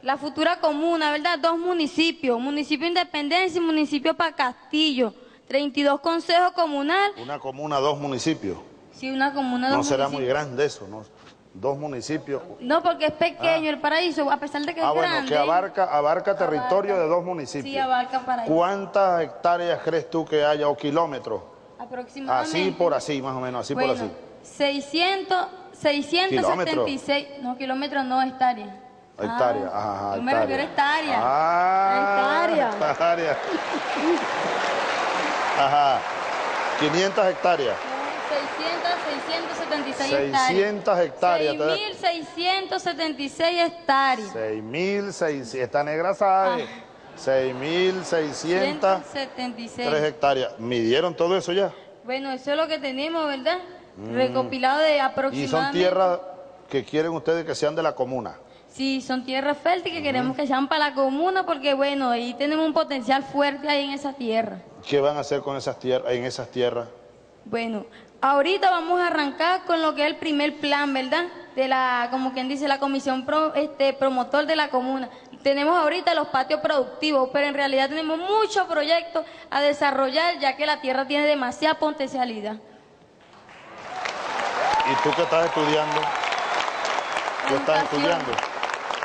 La futura comuna, ¿verdad? 2 municipios, municipio Independencia y municipio Pacastillo, 32 consejos comunales. Una comuna, 2 municipios. Sí, una comuna, 2 municipios. No será muy grande eso, ¿no? 2 municipios. No, porque es pequeño el Paraíso, a pesar de que es grande. Ah, bueno, que abarca territorio de 2 municipios. Sí, abarca Paraíso. ¿Cuántas hectáreas crees tú que haya o kilómetros? Aproximadamente. Así por así, más o menos, así bueno, por así. 676. No, kilómetros no, hectáreas. Hectárea, ajá, yo me refiero a hectárea. Ah, hectárea. Ajá. 500 hectáreas. 676 hectáreas. 6.676 hectáreas. 6.600, esta negra sabe. 6.676 hectáreas. ¿Midieron todo eso ya? Bueno, eso es lo que tenemos, ¿verdad? Recopilado de aproximadamente. ¿Y son tierras que quieren ustedes que sean de la comuna? Sí, son tierras fértiles que queremos que sean para la comuna porque, bueno, ahí tenemos un potencial fuerte ahí en esa tierra. ¿Qué van a hacer con esas tierras, en esas tierras? Bueno, ahorita vamos a arrancar con lo que es el primer plan, ¿verdad? De la, como quien dice, la comisión promotor de la comuna. Tenemos ahorita los patios productivos, pero en realidad tenemos muchos proyectos a desarrollar ya que la tierra tiene demasiada potencialidad. ¿Y tú qué estás estudiando? ¿Qué estás estudiando?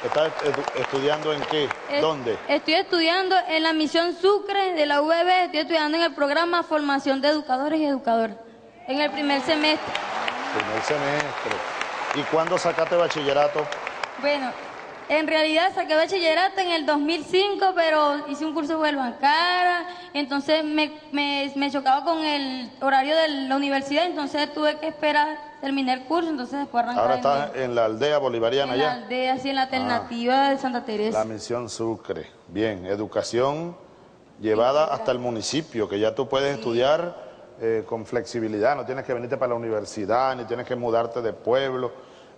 ¿Estás estudiando en qué? ¿Dónde? Estoy estudiando en la misión Sucre de la UEB, estoy estudiando en el programa Formación de Educadores y Educadoras, en el primer semestre. Primer semestre. ¿Y cuándo sacaste bachillerato? Bueno, en realidad saqué bachillerato en el 2005, pero hice un curso de bancara, entonces me chocaba con el horario de la universidad, entonces tuve que esperar. Terminé el curso, entonces después arranqué. Ahora está en la aldea bolivariana ya. En la aldea, sí, en la alternativa de Santa Teresa. La misión Sucre. Bien, educación llevada hasta el municipio, que ya tú puedes estudiar con flexibilidad, no tienes que venirte para la universidad, ni tienes que mudarte de pueblo.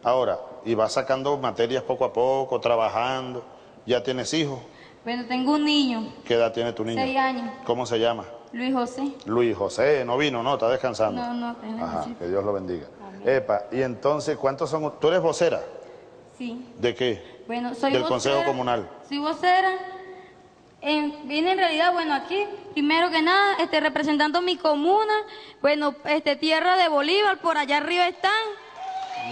Ahora, y vas sacando materias poco a poco, trabajando. ¿Ya tienes hijos? Bueno, tengo un niño. ¿Qué edad tiene tu niño? 6 años. ¿Cómo se llama? Luis José. Luis José, no vino, no, está descansando. No, no, está descansando. Que Dios lo bendiga. Epa, y entonces, ¿cuántos son? ¿Tú eres vocera? Sí. ¿De qué? Bueno, soy vocera. Del Consejo Comunal. Soy vocera. Vine en realidad, bueno, aquí, primero que nada, representando mi comuna, bueno, Tierra de Bolívar, por allá arriba están.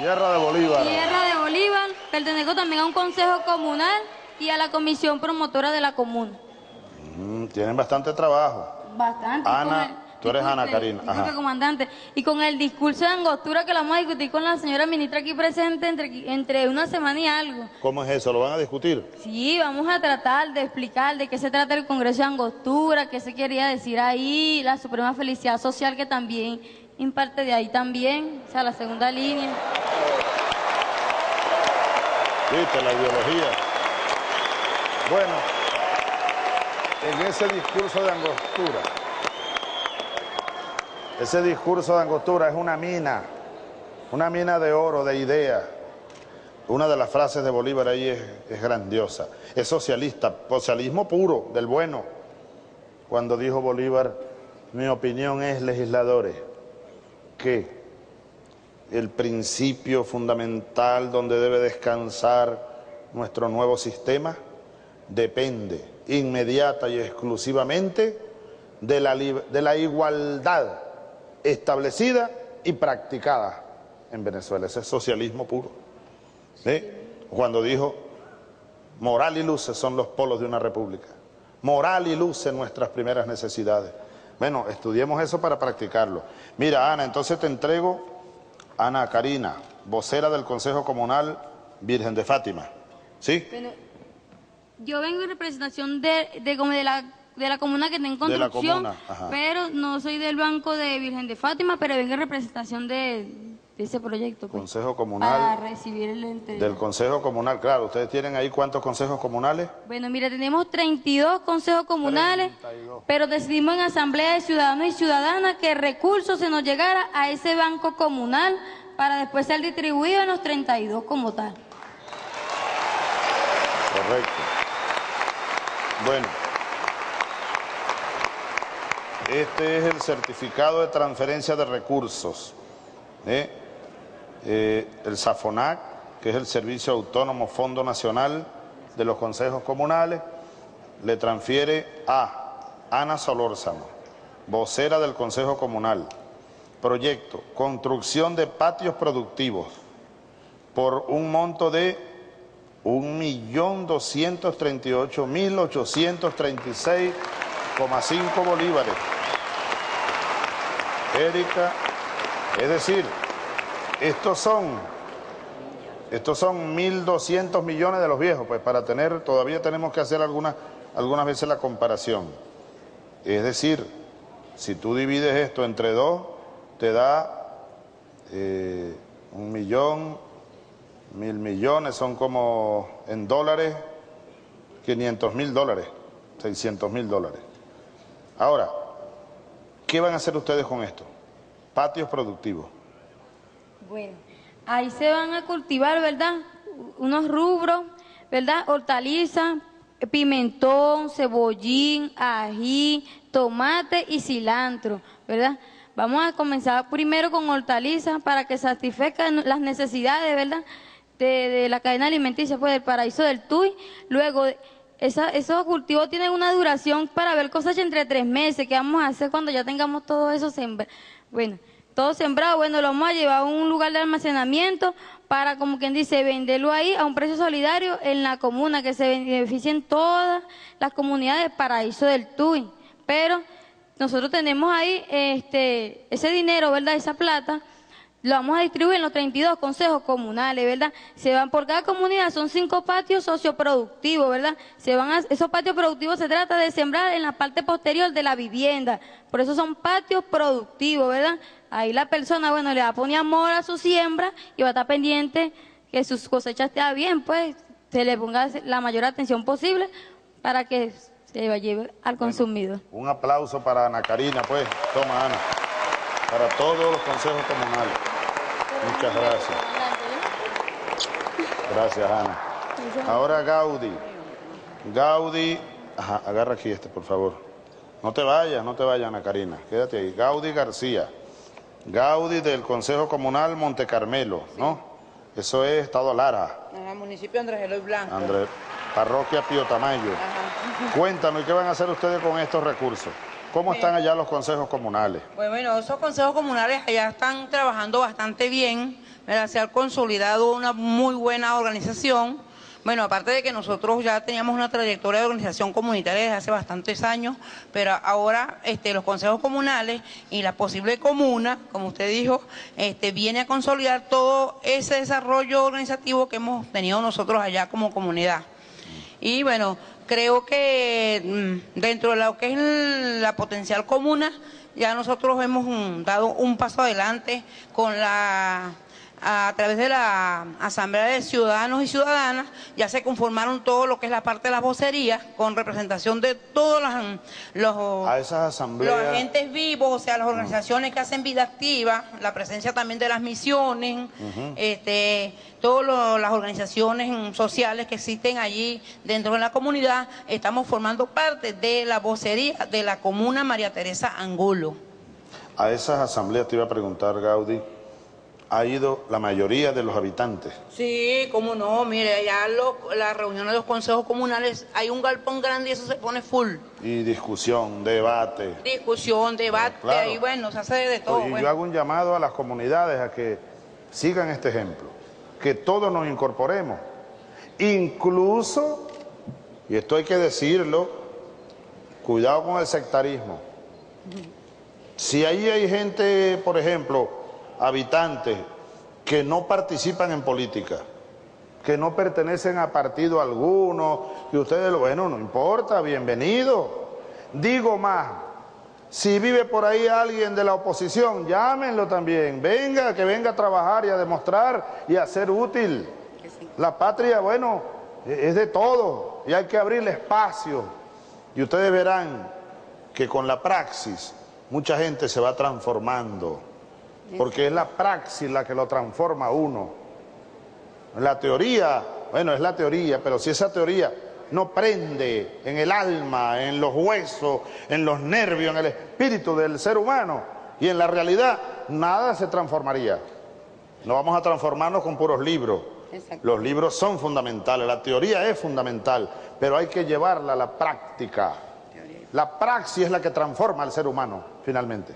Tierra de Bolívar. Tierra de Bolívar, pertenezco también a un Consejo Comunal y a la Comisión Promotora de la Comuna. Tienen bastante trabajo. Bastante. Ana. Tú eres Ana Karina. Disculpe, comandante. Y con el discurso de angostura que lo vamos a discutir con la señora ministra aquí presente entre una semana y algo. ¿Cómo es eso? ¿Lo van a discutir? Sí, vamos a tratar de explicar de qué se trata el Congreso de Angostura, qué se quería decir ahí, la suprema felicidad social que también imparte de ahí también, o sea, la segunda línea. Viste, la ideología. Bueno, en ese discurso de angostura. Ese discurso de angostura es una mina de oro, de ideas. Una de las frases de Bolívar ahí es grandiosa. Es socialista, socialismo puro, del bueno. Cuando dijo Bolívar, mi opinión es, legisladores, que el principio fundamental donde debe descansar nuestro nuevo sistema depende inmediata y exclusivamente de la igualdad establecida y practicada en Venezuela. Ese es socialismo puro. ¿Sí? Cuando dijo, moral y luces son los polos de una república. Moral y luces nuestras primeras necesidades. Bueno, estudiemos eso para practicarlo. Mira, Ana, entonces te entrego a Ana Karina, vocera del Consejo Comunal Virgen de Fátima. ¿Sí? Bueno, yo vengo en representación de la comuna que está en construcción, pero no soy del banco de Virgen de Fátima, pero vengo en representación de ese proyecto. Pues, Consejo Comunal. Para recibir el ente. Del Consejo Comunal, claro. ¿Ustedes tienen ahí cuántos consejos comunales? Bueno, mire, tenemos 32 consejos comunales, 32. Pero decidimos en asamblea de ciudadanos y ciudadanas que recursos se nos llegara a ese banco comunal para después ser distribuido en los 32 como tal. Correcto. Bueno. Este es el certificado de transferencia de recursos. El SAFONAC, que es el Servicio Autónomo Fondo Nacional de los consejos comunales, le transfiere a Ana Solórzano, vocera del Consejo Comunal, proyecto construcción de patios productivos por un monto de 1.238.836,5 bolívares. Erika, es decir, estos son 1.200 millones de los viejos, pues para tener, todavía tenemos que hacer algunas veces la comparación. Es decir, si tú divides esto entre 2, te da 1 millón, 1.000 millones, son como en dólares, 500.000 dólares, 600.000 dólares. Ahora, ¿qué van a hacer ustedes con esto? Patios productivos. Bueno, ahí se van a cultivar, ¿verdad? Unos rubros, ¿verdad? Hortalizas, pimentón, cebollín, ají, tomate y cilantro, ¿verdad? Vamos a comenzar primero con hortalizas para que satisfagan las necesidades, ¿verdad? De la cadena alimenticia, pues del paraíso del Tuy. Luego, esos cultivos tienen una duración para ver cosecha entre 3 meses, que vamos a hacer cuando ya tengamos todo eso sembrado. Bueno, todo sembrado, bueno, lo vamos a llevar a un lugar de almacenamiento para, como quien dice, venderlo ahí a un precio solidario en la comuna, que se beneficien todas las comunidades del paraíso del Tuy. Pero nosotros tenemos ahí ese dinero, ¿verdad? Esa plata, lo vamos a distribuir en los 32 consejos comunales, ¿verdad? Se van por cada comunidad, son 5 patios socioproductivos, ¿verdad? Esos patios productivos se trata de sembrar en la parte posterior de la vivienda, por eso son patios productivos, ¿verdad? Ahí la persona, bueno, le va a poner amor a su siembra y va a estar pendiente que sus cosechas estén bien, pues se le ponga la mayor atención posible para que se la lleve al consumidor. Bueno, un aplauso para Ana Karina, pues. Toma, Ana. Para todos los consejos comunales. Muchas gracias. Gracias, Ana. Ahora Gaudí. Gaudí, ajá, agarra aquí por favor. No te vayas, Ana Karina. Quédate ahí. Gaudí García. Gaudí del Consejo Comunal Monte Carmelo, ¿no? Eso es Estado Lara. Ajá, municipio Andrés Eloy Blanco. Parroquia Pío Tamayo. Ajá. Cuéntanos, ¿qué van a hacer ustedes con estos recursos? ¿Cómo están allá los consejos comunales? Bueno, esos consejos comunales allá están trabajando bastante bien, ¿verdad? Se ha consolidado una muy buena organización. Bueno, aparte de que nosotros ya teníamos una trayectoria de organización comunitaria desde hace bastantes años, pero ahora los consejos comunales y la posible comuna, como usted dijo, viene a consolidar todo ese desarrollo organizativo que hemos tenido nosotros allá como comunidad. Y bueno, creo que dentro de lo que es la potencial comuna, ya nosotros hemos dado un paso adelante con a través de la Asamblea de Ciudadanos y Ciudadanas, ya se conformaron todo lo que es la parte de las vocerías, con representación de todos los agentes vivos, o sea, las organizaciones que hacen vida activa, la presencia también de las misiones, todas las organizaciones sociales que existen allí dentro de la comunidad. Estamos formando parte de la vocería de la comuna María Teresa Angulo. A esas asambleas te iba a preguntar, Gaudí, ¿ha ido la mayoría de los habitantes? Sí, cómo no, mire, allá las reuniones de los consejos comunales, hay un galpón grande y eso se pone full. Y discusión, debate. Discusión, debate, claro. Y bueno, se hace de todo. Oye, bueno. Yo hago un llamado a las comunidades a que sigan este ejemplo, que todos nos incorporemos. Incluso, y esto hay que decirlo, cuidado con el sectarismo. Si ahí hay gente, por ejemplo, habitantes que no participan en política, que no pertenecen a partido alguno, y ustedes, bueno, no importa, bienvenido. Digo más, si vive por ahí alguien de la oposición, llámenlo también, venga, que venga a trabajar y a demostrar y a ser útil. La patria, bueno, es de todo y hay que abrirle espacio. Y ustedes verán que con la praxis mucha gente se va transformando. Porque es la praxis la que lo transforma a uno. La teoría, bueno, es la teoría, pero si esa teoría no prende en el alma, en los huesos, en los nervios, en el espíritu del ser humano y en la realidad, nada se transformaría. No vamos a transformarnos con puros libros, Exacto. Los libros son fundamentales, la teoría es fundamental, pero hay que llevarla a la práctica. La praxis es la que transforma al ser humano, finalmente.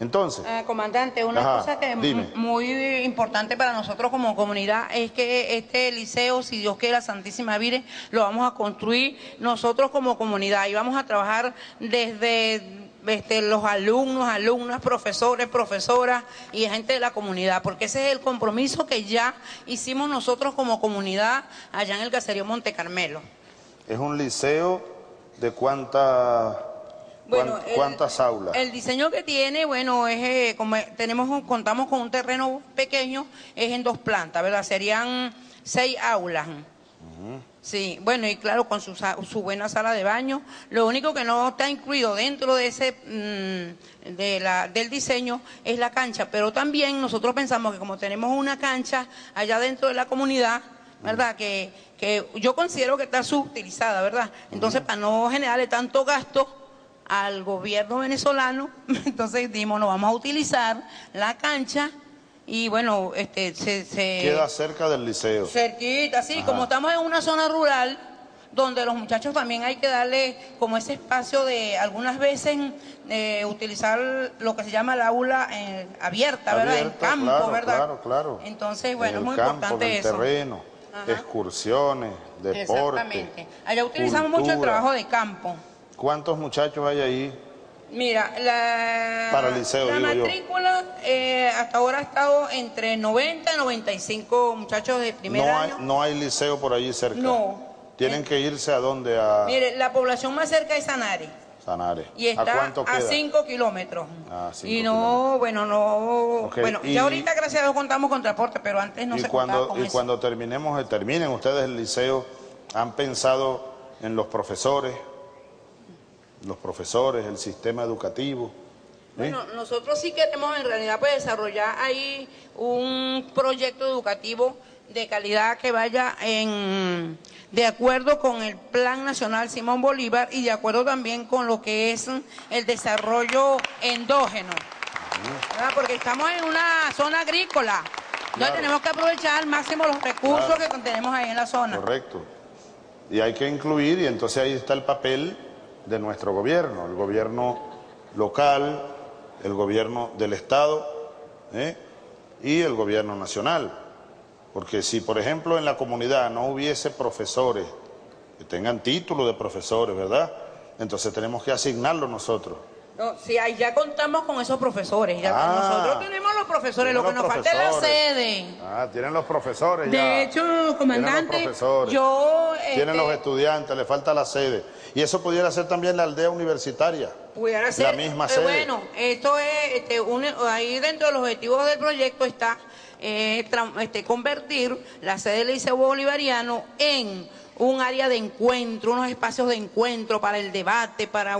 Entonces... comandante, una cosa que es muy importante para nosotros como comunidad es que este liceo, si Dios quiere, la Santísima Virgen, lo vamos a construir nosotros como comunidad y vamos a trabajar desde... los alumnos, alumnas, profesores, profesoras y gente de la comunidad, porque ese es el compromiso que ya hicimos nosotros como comunidad allá en el caserío Monte Carmelo. ¿Es un liceo de cuántas aulas? El diseño que tiene, bueno, es contamos con un terreno pequeño, es en 2 plantas, ¿verdad? Serían 6 aulas. Sí, bueno, y claro, con su buena sala de baño. Lo único que no está incluido dentro de ese del diseño es la cancha, pero también nosotros pensamos que como tenemos una cancha allá dentro de la comunidad, ¿verdad?, que yo considero que está subutilizada, ¿verdad? Entonces, para no generarle tanto gasto al gobierno venezolano, entonces dijimos, no, vamos a utilizar la cancha. Y bueno, queda cerca del liceo. Cerquita, sí, como estamos en una zona rural, donde los muchachos también hay que darle como ese espacio de algunas veces utilizar lo que se llama el aula abierta, ¿verdad? En campo, claro, ¿verdad? Claro. Entonces, bueno, es muy importante eso. En el terreno, excursiones, deporte. Exactamente. Allá utilizamos mucho el trabajo de campo. ¿Cuántos muchachos hay ahí? Mira, la matrícula hasta ahora ha estado entre 90 y 95 muchachos de primer año. No hay liceo por allí cerca. No. ¿Tienen que irse a dónde? Mire, la población más cerca es Sanare. Sanare. Y está a 5 kilómetros. Y no, bueno, no... Bueno, ya ahorita gracias a Dios contamos con transporte, pero antes no se contaba con eso. Y cuando terminen ustedes el liceo, ¿han pensado en los profesores? El sistema educativo. Bueno, nosotros sí queremos en realidad pues desarrollar ahí un proyecto educativo de calidad que vaya de acuerdo con el Plan Nacional Simón Bolívar y de acuerdo también con lo que es el desarrollo endógeno, ¿verdad? Porque estamos en una zona agrícola, entonces tenemos que aprovechar al máximo los recursos que tenemos ahí en la zona. Correcto, y hay que incluir, y entonces ahí está el papel de nuestro gobierno, el gobierno local, el gobierno del Estado y el gobierno nacional. Porque si, por ejemplo, en la comunidad no hubiese profesores que tengan título de profesores, ¿verdad? Entonces tenemos que asignarlo nosotros. No, sí, ahí ya contamos con esos profesores. Ya nosotros tenemos los profesores, lo que nos falta es la sede. Tienen los profesores ya. De hecho, comandante, tienen los, tienen los estudiantes, le falta la sede. Y eso pudiera ser también la aldea universitaria. Pudiera ser. La misma sede. Bueno, esto es, ahí dentro de los objetivos del proyecto está convertir la sede del Liceo Bolivariano en... un área de encuentro, unos espacios de encuentro para el debate, para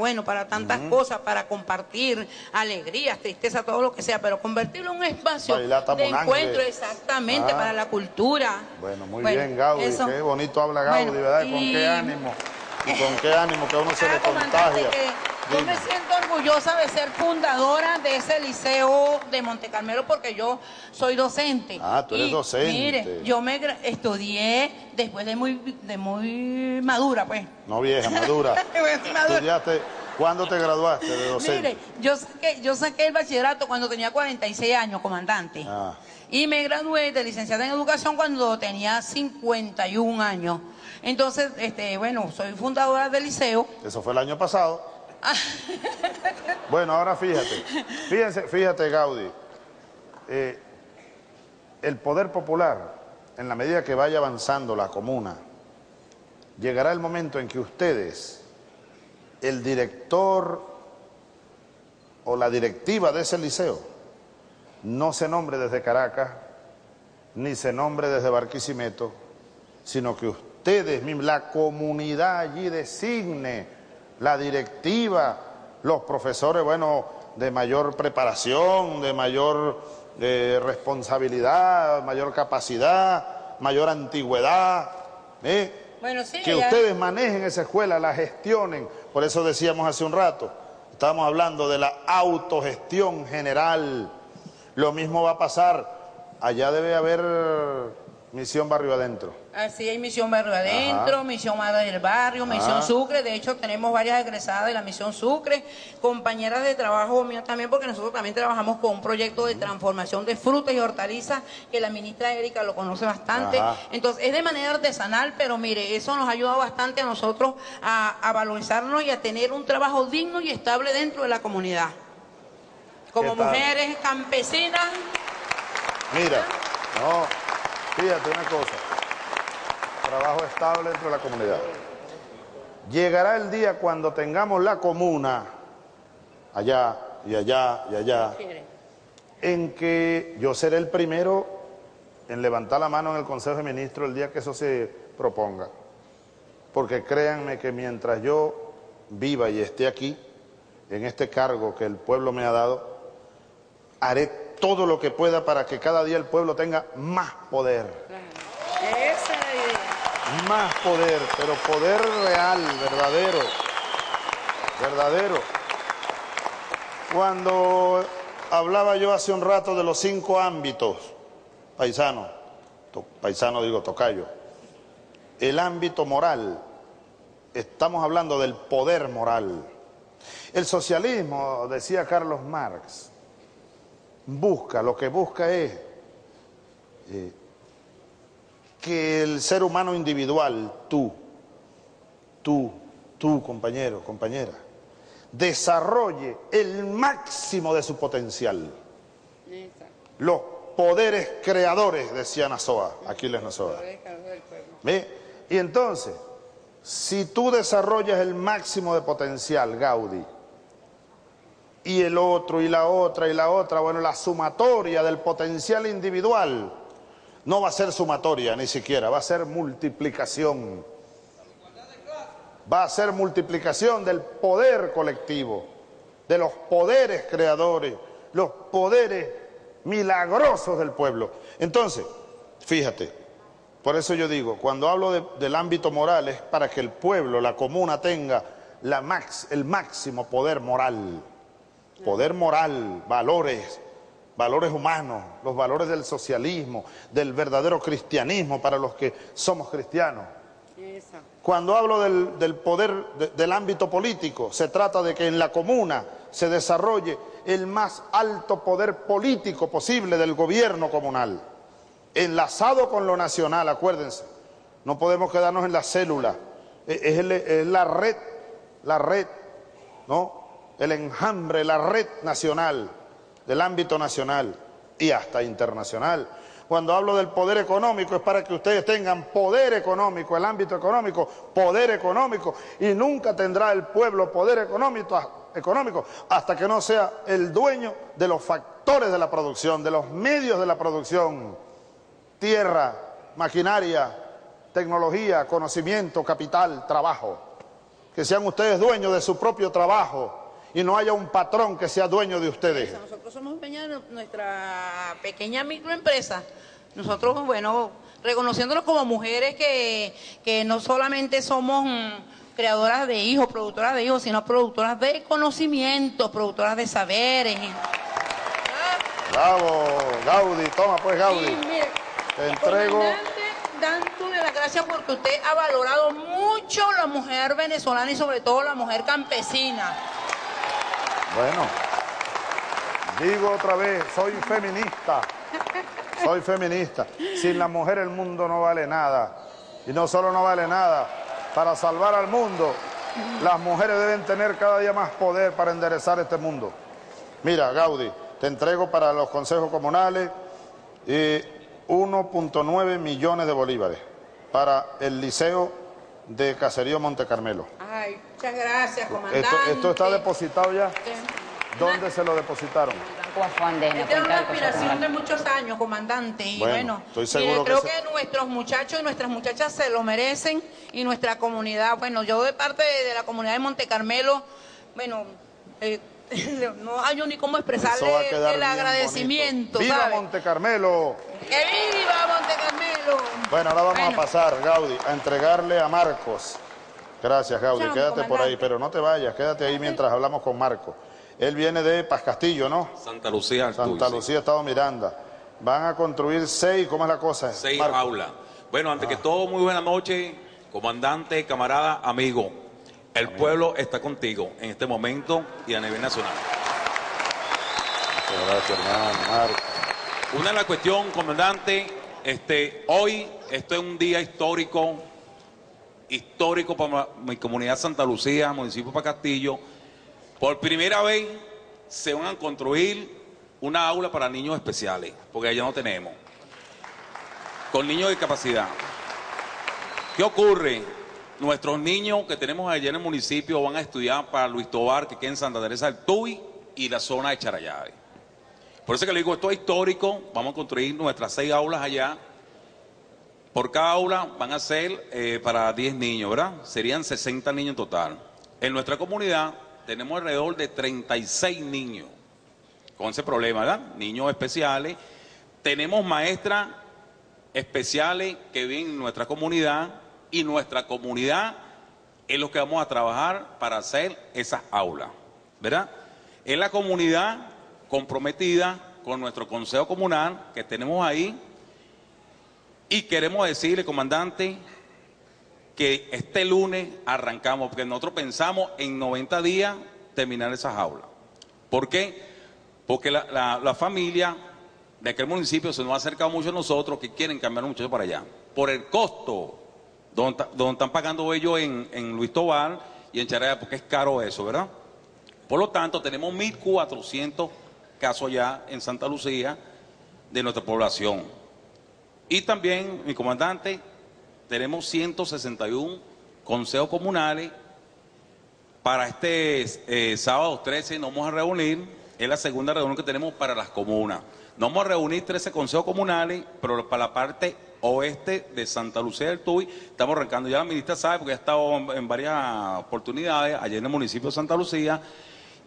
tantas cosas, para compartir alegrías, tristezas, todo lo que sea, pero convertirlo en un espacio de encuentro, exactamente, para la cultura. Bueno, muy bien, Gaudí, eso. Qué bonito habla Gaudí, ¿verdad? Con qué ánimo que a uno se le contagia. Yo me siento orgullosa de ser fundadora de ese liceo de Monte Carmelo porque yo soy docente. Tú eres docente. Mire, yo me estudié después de muy madura, pues. No vieja, madura. Estudiaste, ¿cuándo te graduaste de docente? Mire, yo saqué el bachillerato cuando tenía 46 años, comandante. Y me gradué de licenciada en educación cuando tenía 51 años. Entonces, bueno, soy fundadora del liceo. Eso fue el año pasado. Bueno, ahora fíjate Gaudí, el poder popular, en la medida que vaya avanzando la comuna, llegará el momento en que ustedes, el director o la directiva de ese liceo, no se nombre desde Caracas, ni se nombre desde Barquisimeto, sino que ustedes, la comunidad allí designe la directiva, los profesores, bueno, de mayor preparación, de mayor responsabilidad, mayor capacidad, mayor antigüedad, bueno, sí, que ustedes manejen esa escuela, la gestionen. Por eso decíamos hace un rato, estábamos hablando de la autogestión general. Lo mismo va a pasar, allá debe haber Misión Barrio Adentro. Así es, Misión Barrio Adentro, ajá. Misión Madre del Barrio, Misión ajá. Sucre. De hecho, tenemos varias egresadas de la Misión Sucre, compañeras de trabajo mías también, porque nosotros también trabajamos con un proyecto de transformación de frutas y hortalizas, que la ministra Erika lo conoce bastante. Ajá. Entonces, es de manera artesanal, pero mire, eso nos ha ayudado bastante a nosotros a valorizarnos y a tener un trabajo digno y estable dentro de la comunidad. Como mujeres campesinas. Mira, no... Fíjate una cosa, trabajo estable dentro de la comunidad. Llegará el día cuando tengamos la comuna, allá y allá y allá, en que yo seré el primero en levantar la mano en el Consejo de Ministros el día que eso se proponga. Porque créanme que mientras yo viva y esté aquí, en este cargo que el pueblo me ha dado, haré todo lo que pueda para que cada día el pueblo tenga más poder. Claro. Esa es la idea. Más poder, pero poder real, verdadero. Verdadero. Cuando hablaba yo hace un rato de los 5 ámbitos, tocayo, el ámbito moral, estamos hablando del poder moral. El socialismo, decía Carlos Marx, lo que busca es que el ser humano individual, tú compañero, compañera, desarrolle el máximo de su potencial. Los poderes creadores, decía Nazoa, Aquiles Nazoa. ¿Ve? Y entonces, si tú desarrollas el máximo de potencial, Gaudí, y el otro, y la otra, bueno, la sumatoria del potencial individual no va a ser sumatoria ni siquiera, va a ser multiplicación. Va a ser multiplicación del poder colectivo, de los poderes creadores, los poderes milagrosos del pueblo. Entonces, fíjate, por eso yo digo, cuando hablo del ámbito moral es para que el pueblo, la comuna, tenga el máximo poder moral. Poder moral, valores, valores humanos, los valores del socialismo, del verdadero cristianismo para los que somos cristianos. Cuando hablo del poder, del ámbito político, se trata de que en la comuna se desarrolle el más alto poder político posible del gobierno comunal, enlazado con lo nacional, acuérdense. No podemos quedarnos en la célula, es la red, ¿no? El enjambre, la red nacional, del ámbito nacional y hasta internacional. Cuando hablo del poder económico es para que ustedes tengan poder económico, el ámbito económico, poder económico, y nunca tendrá el pueblo poder económico hasta que no sea el dueño de los factores de la producción, de los medios de la producción, tierra, maquinaria, tecnología, conocimiento, capital, trabajo. Que sean ustedes dueños de su propio trabajo, y no haya un patrón que sea dueño de ustedes. Nosotros somos nuestra pequeña microempresa. Nosotros, bueno, reconociéndonos como mujeres que no solamente somos creadoras de hijos, productoras de hijos, sino productoras de conocimientos, productoras de saberes. Bravo, Gaudí, toma pues, Gaudí. Sí, mire, te entrego... Dándole las gracias porque usted ha valorado mucho la mujer venezolana y sobre todo la mujer campesina. Bueno, digo otra vez, soy feminista, soy feminista. Sin la mujer el mundo no vale nada. Y no solo no vale nada, para salvar al mundo, las mujeres deben tener cada día más poder para enderezar este mundo. Mira, Gaudí, te entrego para los consejos comunales 1.9 millones de bolívares para el liceo de Caserío Monte Carmelo. Ay, muchas gracias, comandante. Esto está depositado ya. ¿Dónde se lo depositaron? Esta es una aspiración de muchos años, comandante. Y bueno, estoy seguro creo que nuestros muchachos y nuestras muchachas se lo merecen. Y nuestra comunidad, bueno, yo de parte de la comunidad de Monte Carmelo, bueno, no hay ni cómo expresarle el agradecimiento. Bonito. ¡Viva Monte Carmelo! ¡Que viva Monte Carmelo! Bueno, ahora vamos a pasar, Gaudí, a entregarle a Marcos. Gracias, Gaudí, quédate por ahí, pero no te vayas, quédate ahí mientras hablamos con Marcos. Él viene de Paz Castillo, ¿no? Santa Lucía, Estado Miranda. Van a construir 6, ¿cómo es la cosa? 6 aulas. Bueno, antes que todo, muy buena noche, comandante, camarada, amigo. El pueblo está contigo en este momento y a nivel nacional. Muchas gracias, hermano Marco. Una de las cuestiones, comandante, hoy, esto es un día histórico, histórico para mi comunidad Santa Lucía, municipio de Pacastillo. Por primera vez se van a construir una aula para niños especiales, porque allá no tenemos, con niños de discapacidad. ¿Qué ocurre? Nuestros niños que tenemos allá en el municipio van a estudiar para Luis Tobar, que queda en Santa Teresa del Tuy y la zona de Charallave. Por eso que le digo, esto es histórico, vamos a construir nuestras 6 aulas allá. Por cada aula van a ser para 10 niños, ¿verdad? Serían 60 niños en total. En nuestra comunidad tenemos alrededor de 36 niños con ese problema, ¿verdad? Niños especiales. Tenemos maestras especiales que viven en nuestra comunidad, y nuestra comunidad es lo que vamos a trabajar para hacer esas aulas, ¿verdad? Es la comunidad comprometida con nuestro consejo comunal que tenemos ahí, y queremos decirle, comandante, que este lunes arrancamos, porque nosotros pensamos en 90 días terminar esas aulas. ¿Por qué? Porque la familia de aquel municipio se nos ha acercado mucho a nosotros, que quieren cambiar a los muchachos para allá. Por el costo, donde están pagando ellos en Luis Tobar y en Charallave, porque es caro eso, ¿verdad? Por lo tanto, tenemos 1.400 casos allá en Santa Lucía de nuestra población. Y también, mi comandante, tenemos 161 consejos comunales. Para este sábado 13 nos vamos a reunir. Es la segunda reunión que tenemos para las comunas. Nos vamos a reunir 13 consejos comunales, pero para la parte oeste de Santa Lucía del Tuy. Estamos arrancando, ya la ministra sabe, porque ha estado en varias oportunidades allá en el municipio de Santa Lucía.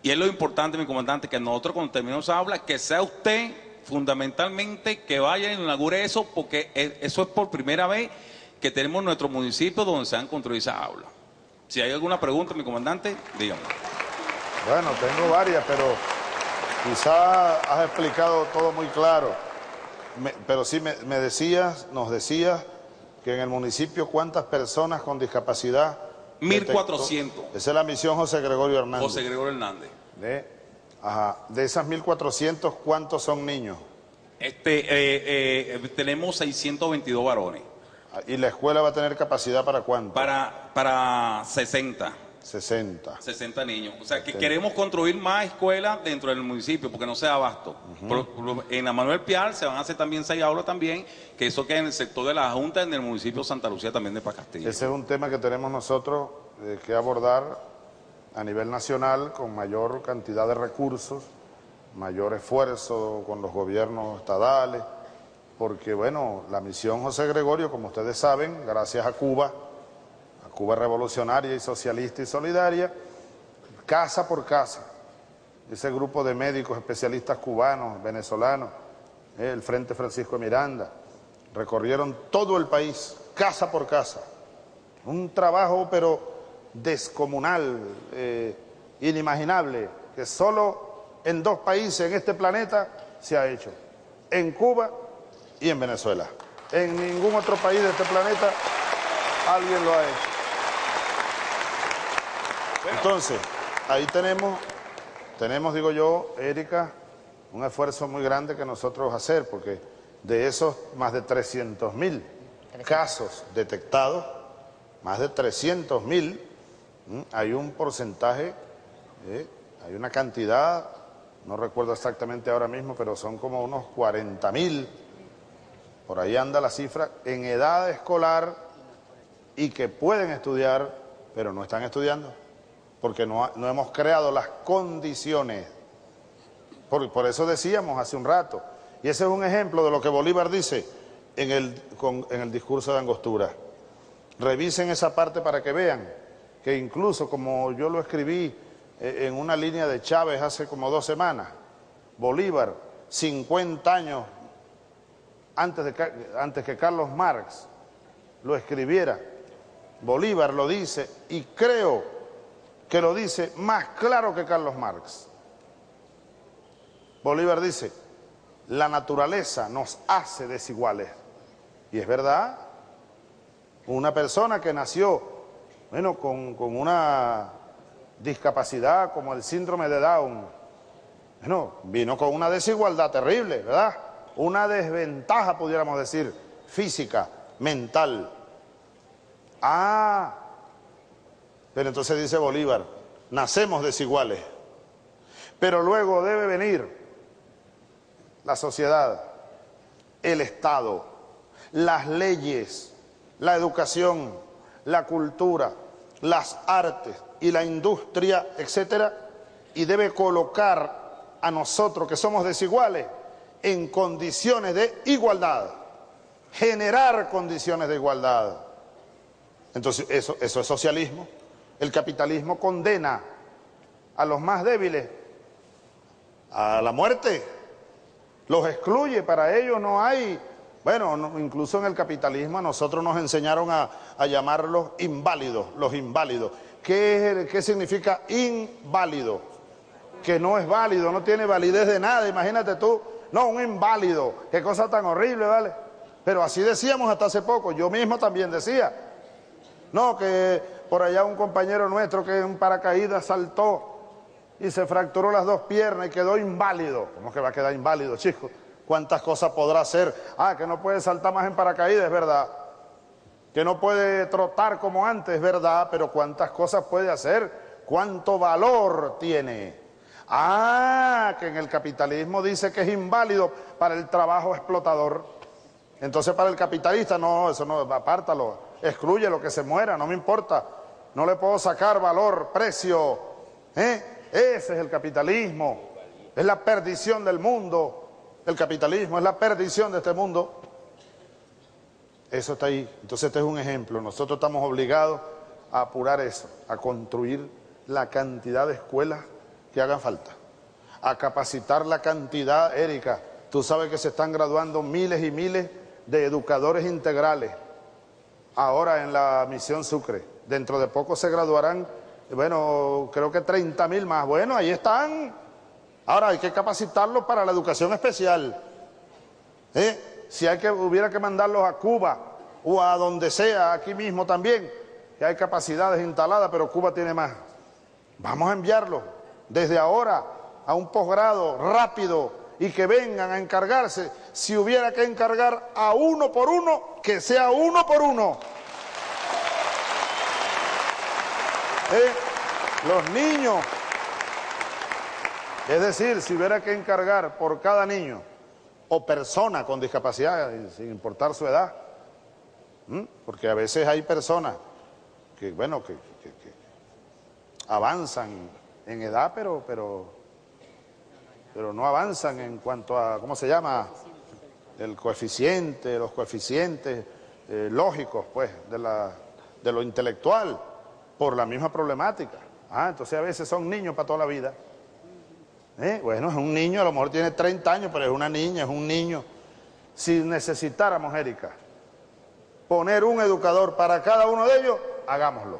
Y es lo importante, mi comandante, que nosotros cuando terminemos habla, que sea usted fundamentalmente que vaya y inaugure eso, porque eso es por primera vez que tenemos nuestro municipio donde se han construido esas aulas. Si hay alguna pregunta, mi comandante, dígame. Bueno, tengo varias, pero quizá has explicado todo muy claro, pero sí nos decías que en el municipio cuántas personas con discapacidad. 1.400. Esa es la misión José Gregorio Hernández. José Gregorio Hernández. De esas 1.400, ¿cuántos son niños? Tenemos 622 varones. ¿Y la escuela va a tener capacidad para cuánto? Para 60. 60 niños. O sea, que queremos construir más escuelas dentro del municipio, porque no se da abasto. En la Manuel Pial se van a hacer también 6 aulas también, que eso queda en el sector de la Junta, en el municipio de Santa Lucía también de Pacastillo. Ese es un tema que tenemos nosotros que abordar a nivel nacional, con mayor cantidad de recursos, mayor esfuerzo con los gobiernos estadales, porque bueno, la misión José Gregorio, como ustedes saben, gracias a Cuba revolucionaria y socialista y solidaria, casa por casa. Ese grupo de médicos especialistas cubanos, venezolanos, el Frente Francisco Miranda, recorrieron todo el país, casa por casa. Un trabajo pero descomunal, inimaginable, que solo en 2 países en este planeta se ha hecho. En Cuba y en Venezuela. En ningún otro país de este planeta alguien lo ha hecho. Entonces, ahí tenemos, digo yo, Erika, un esfuerzo muy grande que nosotros hacer, porque de esos más de 300.000 casos detectados, más de 300.000, hay un porcentaje, hay una cantidad, no recuerdo exactamente ahora mismo, pero son como unos 40.000, por ahí anda la cifra, en edad escolar y que pueden estudiar, pero no están estudiando, porque no hemos creado las condiciones. Por eso decíamos hace un rato, y ese es un ejemplo de lo que Bolívar dice en el discurso de Angostura. Revisen esa parte para que vean, que incluso como yo lo escribí en una línea de Chávez hace como 2 semanas, Bolívar, 50 años antes que Carlos Marx lo escribiera, Bolívar lo dice, y creo que lo dice más claro que Carlos Marx. Bolívar dice, la naturaleza nos hace desiguales. Y es verdad, una persona que nació, bueno, con una discapacidad como el síndrome de Down, bueno, vino con una desigualdad terrible, ¿verdad? Una desventaja, pudiéramos decir, física, mental. Ah, pero entonces dice Bolívar, nacemos desiguales, pero luego debe venir la sociedad, el Estado, las leyes, la educación, la cultura, las artes y la industria, etcétera, y debe colocar a nosotros que somos desiguales en condiciones de igualdad, generar condiciones de igualdad. Entonces eso es socialismo. El capitalismo condena a los más débiles a la muerte, los excluye, para ellos no hay... Bueno, no, incluso en el capitalismo a nosotros nos enseñaron a llamarlos inválidos, los inválidos. ¿Qué significa inválido? Que no es válido, no tiene validez de nada, imagínate tú. No, un inválido, qué cosa tan horrible, ¿vale? Pero así decíamos hasta hace poco, yo mismo también decía. No, que por allá un compañero nuestro que en paracaídas saltó y se fracturó las dos piernas y quedó inválido. ¿Cómo que va a quedar inválido, chico? ¿Cuántas cosas podrá hacer? Ah, que no puede saltar más en paracaídas, es verdad. Que no puede trotar como antes, es verdad. Pero ¿cuántas cosas puede hacer? ¿Cuánto valor tiene? Ah, que en el capitalismo dice que es inválido para el trabajo explotador. Entonces para el capitalista, no, eso no, apártalo, exclúyelo, que se muera, no me importa. No le puedo sacar valor, precio, ¿eh? Ese es el capitalismo, es la perdición del mundo. El capitalismo es la perdición de este mundo. Eso está ahí. Entonces este es un ejemplo. Nosotros estamos obligados a apurar eso, a construir la cantidad de escuelas que hagan falta, a capacitar la cantidad. Erika, tú sabes que se están graduando miles y miles de educadores integrales ahora en la misión Sucre. Dentro de poco se graduarán, bueno, creo que 30.000 más. Bueno, ahí están. Ahora hay que capacitarlos para la educación especial. Si hubiera que mandarlos a Cuba o a donde sea, aquí mismo también, que hay capacidades instaladas, pero Cuba tiene más. Vamos a enviarlos desde ahora a un posgrado rápido y que vengan a encargarse. Si hubiera que encargar a uno por uno, que sea uno por uno. Los niños, es decir, si hubiera que encargar por cada niño o persona con discapacidad, sin importar su edad, porque a veces hay personas que, bueno, que avanzan en edad, pero no avanzan en cuanto a, ¿cómo se llama? El coeficiente, los coeficientes lógicos, pues, de lo intelectual, por la misma problemática. Ah, entonces a veces son niños para toda la vida. Bueno, es un niño, a lo mejor tiene 30 años, pero es una niña, es un niño. Si necesitáramos, Erika, poner un educador para cada uno de ellos, hagámoslo.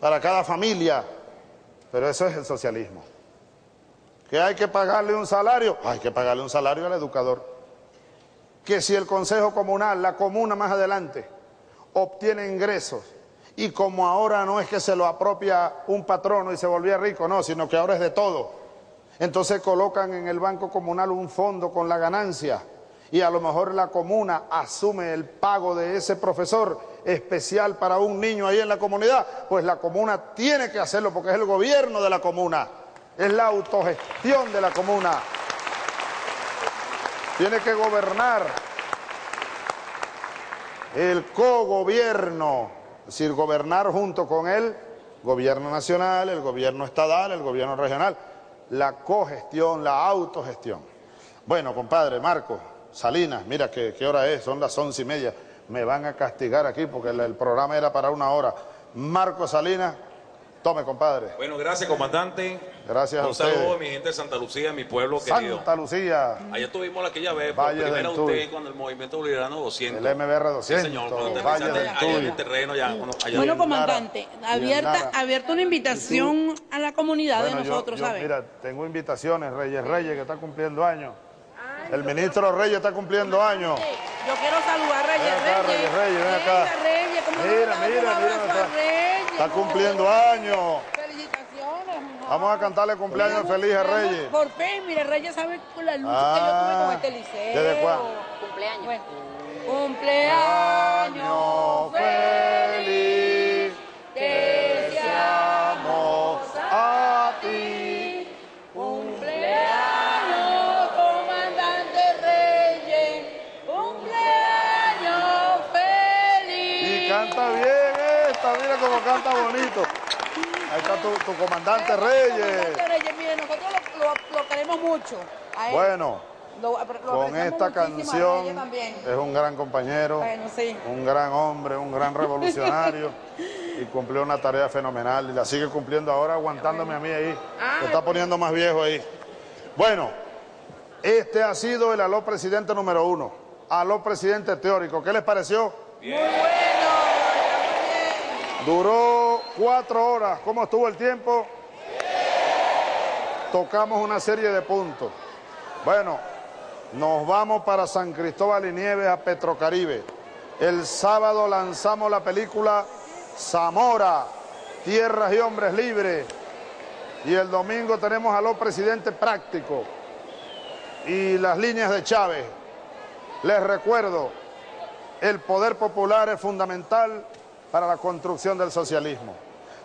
Para cada familia. Pero eso es el socialismo. Que hay que pagarle un salario, hay que pagarle un salario al educador. Que si el Consejo Comunal, la comuna más adelante, obtiene ingresos, y como ahora no es que se lo apropia un patrono y se volvía rico, no, sino que ahora es de todo, entonces colocan en el banco comunal un fondo con la ganancia, y a lo mejor la comuna asume el pago de ese profesor especial para un niño ahí en la comunidad. Pues la comuna tiene que hacerlo, porque es el gobierno de la comuna, es la autogestión de la comuna, tiene que gobernar el cogobierno, es decir, gobernar junto con el gobierno nacional, el gobierno estatal, el gobierno regional, la cogestión, la autogestión. Bueno, compadre Marco, Salinas, mira qué hora es, son las 11:30, me van a castigar aquí porque el programa era para una hora. Marco Salinas, Tome, compadre. Bueno, gracias, comandante. Gracias a ustedes. Un saludo a mi gente de Santa Lucía, mi pueblo querido. Santa Lucía. Allá estuvimos aquella vez, por primera usted, cuando el Movimiento Bolivariano 200. El MBR 200. Sí, señor, cuando te allá en el terreno. Ya, allá bueno, comandante, abierta una invitación a la comunidad bueno, de nosotros, ¿sabes? Mira, tengo invitaciones, Reyes, que está cumpliendo años. Ay, el ministro Reyes está cumpliendo años. Yo quiero saludar a Reyes, ven acá. Reyes, mira. Está cumpliendo años. Felicitaciones, mamá. Vamos a cantarle cumpleaños feliz a Reyes. Por fin, mire, Reyes sabe la lucha que yo tuve con este liceo. ¿Desde cuándo? Cumpleaños. Bueno. Cumpleaños feliz, te deseamos a ti. Cumpleaños, comandante Reyes. Cumpleaños feliz. Y canta bien. Mira cómo canta bonito. Ahí está tu comandante Reyes. Mire, nosotros lo queremos mucho. Bueno, con esta canción es un gran compañero, bueno, sí, un gran hombre, un gran revolucionario y cumplió una tarea fenomenal y la sigue cumpliendo ahora aguantándome a mí ahí. Se está poniendo más viejo ahí. Bueno, este ha sido el Aló Presidente número 1. Aló Presidente teórico. ¿Qué les pareció? Bien. Muy bueno. Duró 4 horas. ¿Cómo estuvo el tiempo? Sí. Tocamos una serie de puntos. Bueno, nos vamos para San Cristóbal y Nieves a Petrocaribe. El sábado lanzamos la película Zamora, Tierras y Hombres Libres. Y el domingo tenemos a los presidentes prácticos y las líneas de Chávez. Les recuerdo, el poder popular es fundamental para la construcción del socialismo.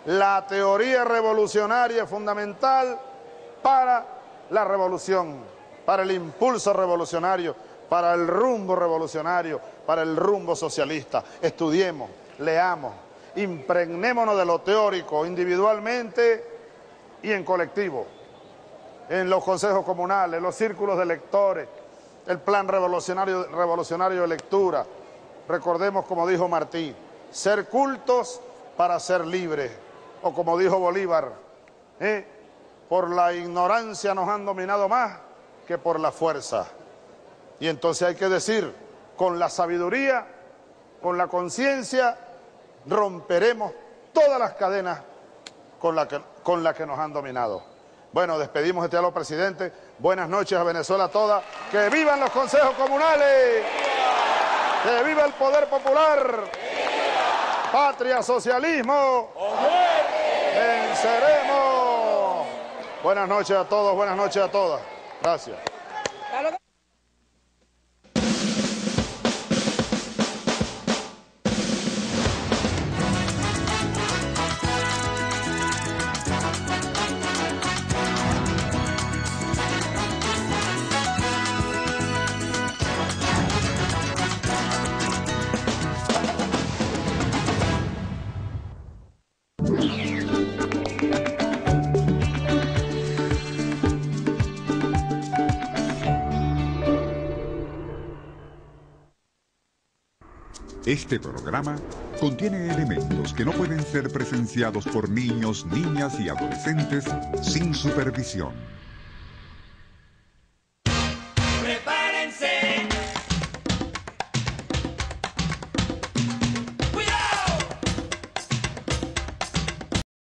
La teoría revolucionaria es fundamental para la revolución, para el impulso revolucionario, para el rumbo revolucionario, para el rumbo socialista. Estudiemos, leamos, impregnémonos de lo teórico individualmente y en colectivo, en los consejos comunales, los círculos de lectores, el plan revolucionario de lectura. Recordemos, como dijo Martí, ser cultos para ser libres, o como dijo Bolívar, por la ignorancia nos han dominado más que por la fuerza. Y entonces hay que decir, con la sabiduría, con la conciencia, romperemos todas las cadenas con la que nos han dominado. Bueno, despedimos este Aló Presidente. Buenas noches a Venezuela toda. ¡Que vivan los consejos comunales! ¡Que viva el poder popular! Patria, socialismo, venceremos. Buenas noches a todos, buenas noches a todas. Gracias. Este programa contiene elementos que no pueden ser presenciados por niños, niñas y adolescentes sin supervisión.